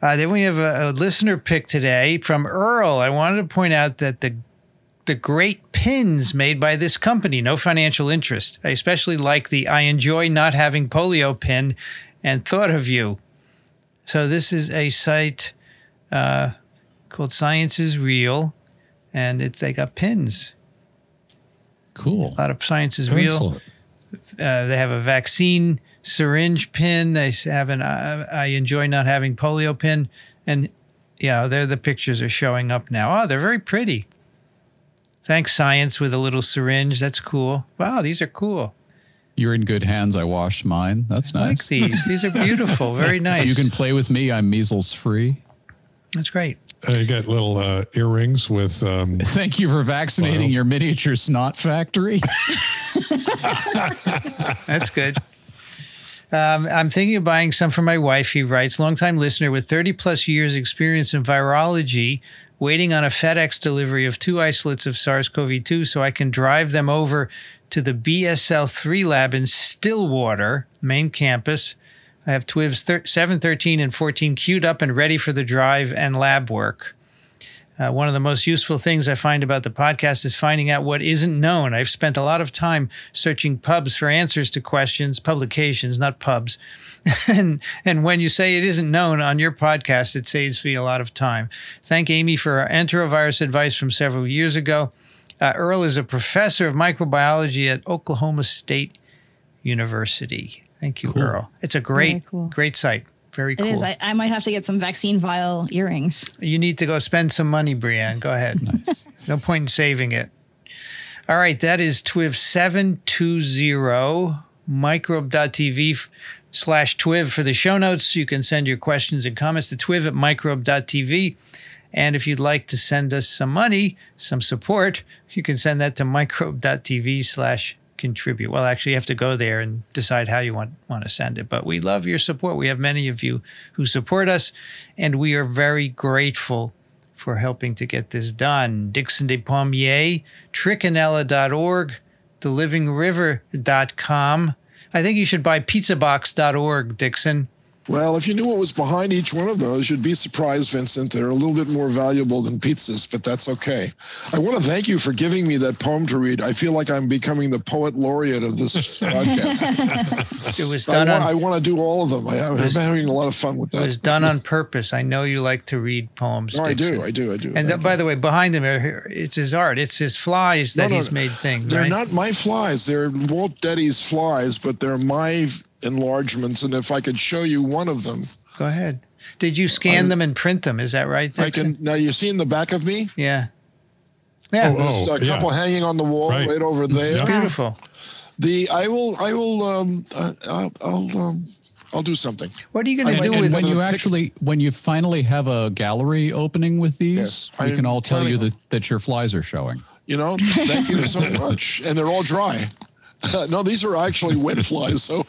Then we have a listener pick today from Earl. I wanted to point out that the great pins made by this company, no financial interest. I especially like the I enjoy not having polio pin and thought of you. So this is a site called Science is Real, and they got pins. Cool. A lot of Science is Real. Excellent. They have a vaccine syringe pin. They have an I enjoy not having polio pin. And, yeah, the pictures are showing up now. Oh, they're very pretty. Thanks, Science, with a little syringe. That's cool. Wow, these are cool. You're in good hands. I washed mine. That's nice. I like these. These are beautiful. Very nice. You can play with me. I'm measles-free. That's great. You got little earrings with... Thank you for vaccinating your miniature snot factory. That's good. I'm thinking of buying some for my wife, he writes. Longtime listener with 30-plus years experience in virology, waiting on a FedEx delivery of 2 isolates of SARS-CoV-2 so I can drive them over to the BSL-3 lab in Stillwater, main campus. I have TWIVs 7, 13, and 14 queued up and ready for the drive and lab work. One of the most useful things I find about the podcast is finding out what isn't known. I've spent a lot of time searching pubs for answers to questions, publications, not pubs. And when you say it isn't known on your podcast, it saves me a lot of time. Thank Amy for her enterovirus advice from several years ago. Earl is a professor of microbiology at Oklahoma State University. Thank you, cool. Earl. It's a great, cool. great site. Very cool. It is. I might have to get some vaccine vial earrings. You need to go spend some money, Brianne. Go ahead. Nice. No point in saving it. All right. That is TWIV 720, microbe.tv/TWIV for the show notes. You can send your questions and comments to twiv@microbe.tv. And if you'd like to send us some money, some support, you can send that to microbe.tv/contribute. Well, actually, you have to go there and decide how you want to send it. But we love your support. We have many of you who support us, and we are very grateful for helping to get this done. Dixon Despommier, trichinella.org, thelivingriver.com. I think you should buy pizzabox.org, Dixon. Well, if you knew what was behind each one of those, you'd be surprised, Vincent. They're a little bit more valuable than pizzas, but that's okay. I want to thank you for giving me that poem to read. I feel like I'm becoming the poet laureate of this podcast. It was done I want to do all of them. I'm having a lot of fun with that. It was done on purpose. I know you like to read poems. No, Dixon. I do. And by the way, behind him, it's his art. It's his flies that he's made things. They're not my flies. They're Walt Deddy's flies, but they're my enlargements, and if I could show you one of them. Go ahead. Did you scan them and print them? Is that right? I can. Now you see in the back of me? Yeah. Yeah. Oh, there's a couple hanging on the wall right over there. It's beautiful. I'll do something. What are you going to do with when you when you finally have a gallery opening with these? Yes, we can all tell you that your flies are showing. You know, thank you so much, and they're all dry. No, these are actually wet flies. So,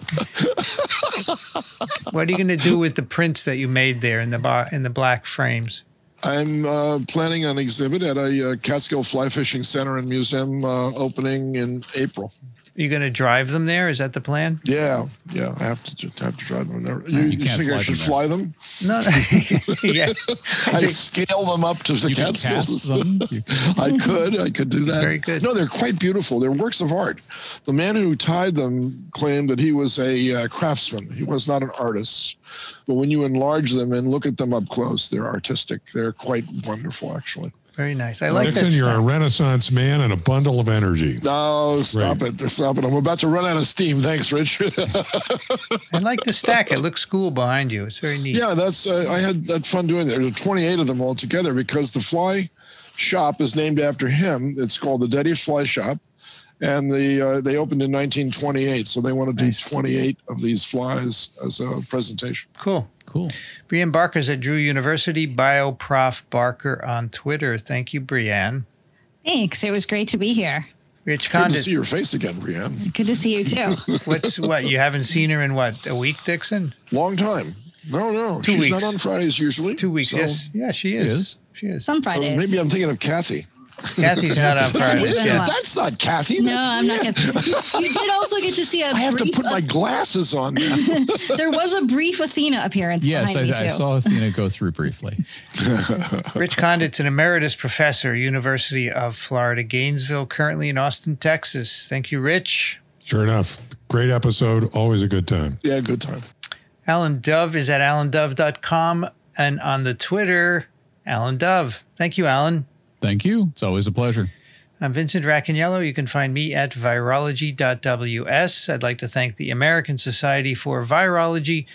what are you going to do with the prints that you made there in the black frames? I'm planning an exhibit at a Catskill Fly Fishing Center and Museum opening in April. You're going to drive them there? Is that the plan? Yeah, yeah. I have to drive them there. You think I should fly them? No. Yeah. I scale them up to the Catskills. I could do that. Very good. No, they're quite beautiful. They're works of art. The man who tied them claimed that he was a craftsman. He was not an artist. But when you enlarge them and look at them up close, they're artistic. They're quite wonderful, actually. Very nice. I like that. Dixon, you're a renaissance man and a bundle of energy. No, stop it. Stop it. I'm about to run out of steam. Thanks, Rich. I like the stack. It looks cool behind you. It's very neat. Yeah, that's. I had that fun doing that. There's 28 of them all together because the fly shop is named after him. It's called the Deddy Fly Shop. And they opened in 1928. So they want to do 28 of these flies as a presentation. Cool. Cool. Brianne Barker's at Drew University, BioProf Barker on Twitter. Thank you, Brianne. Thanks. It was great to be here. Rich Condit. Good to see your face again, Brianne. Good to see you too. What? You haven't seen her in what, a week, Dixon? Long time. No. She's not on Fridays usually. 2 weeks, so. Yes. Yeah, she is. She is. Some Fridays. Well, maybe I'm thinking of Kathy. Kathy's not on Fridays. That's not Kathy. No, I'm not. You did also get to see a. I have to put my glasses on now. There was a brief Athena appearance. Yes, I saw Athena go through briefly. Rich Condit's an emeritus professor, University of Florida, Gainesville, currently in Austin, Texas. Thank you, Rich. Sure enough. Great episode. Always a good time. Yeah, good time. Alan Dove is at alandove.com and on the Twitter, Alan Dove. Thank you, Alan. Thank you. It's always a pleasure. I'm Vincent Racaniello. You can find me at virology.ws. I'd like to thank the American Society for Virology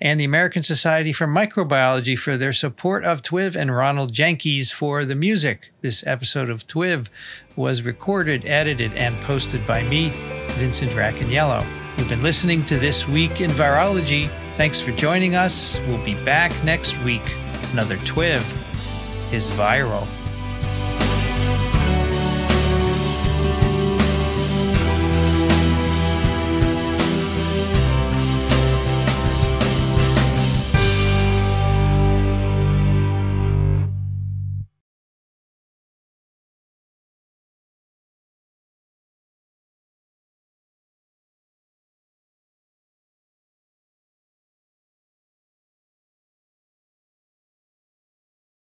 and the American Society for Microbiology for their support of TWIV and Ronald Jenkins for the music. This episode of TWIV was recorded, edited, and posted by me, Vincent Racaniello. You've been listening to This Week in Virology. Thanks for joining us. We'll be back next week. Another TWIV is viral.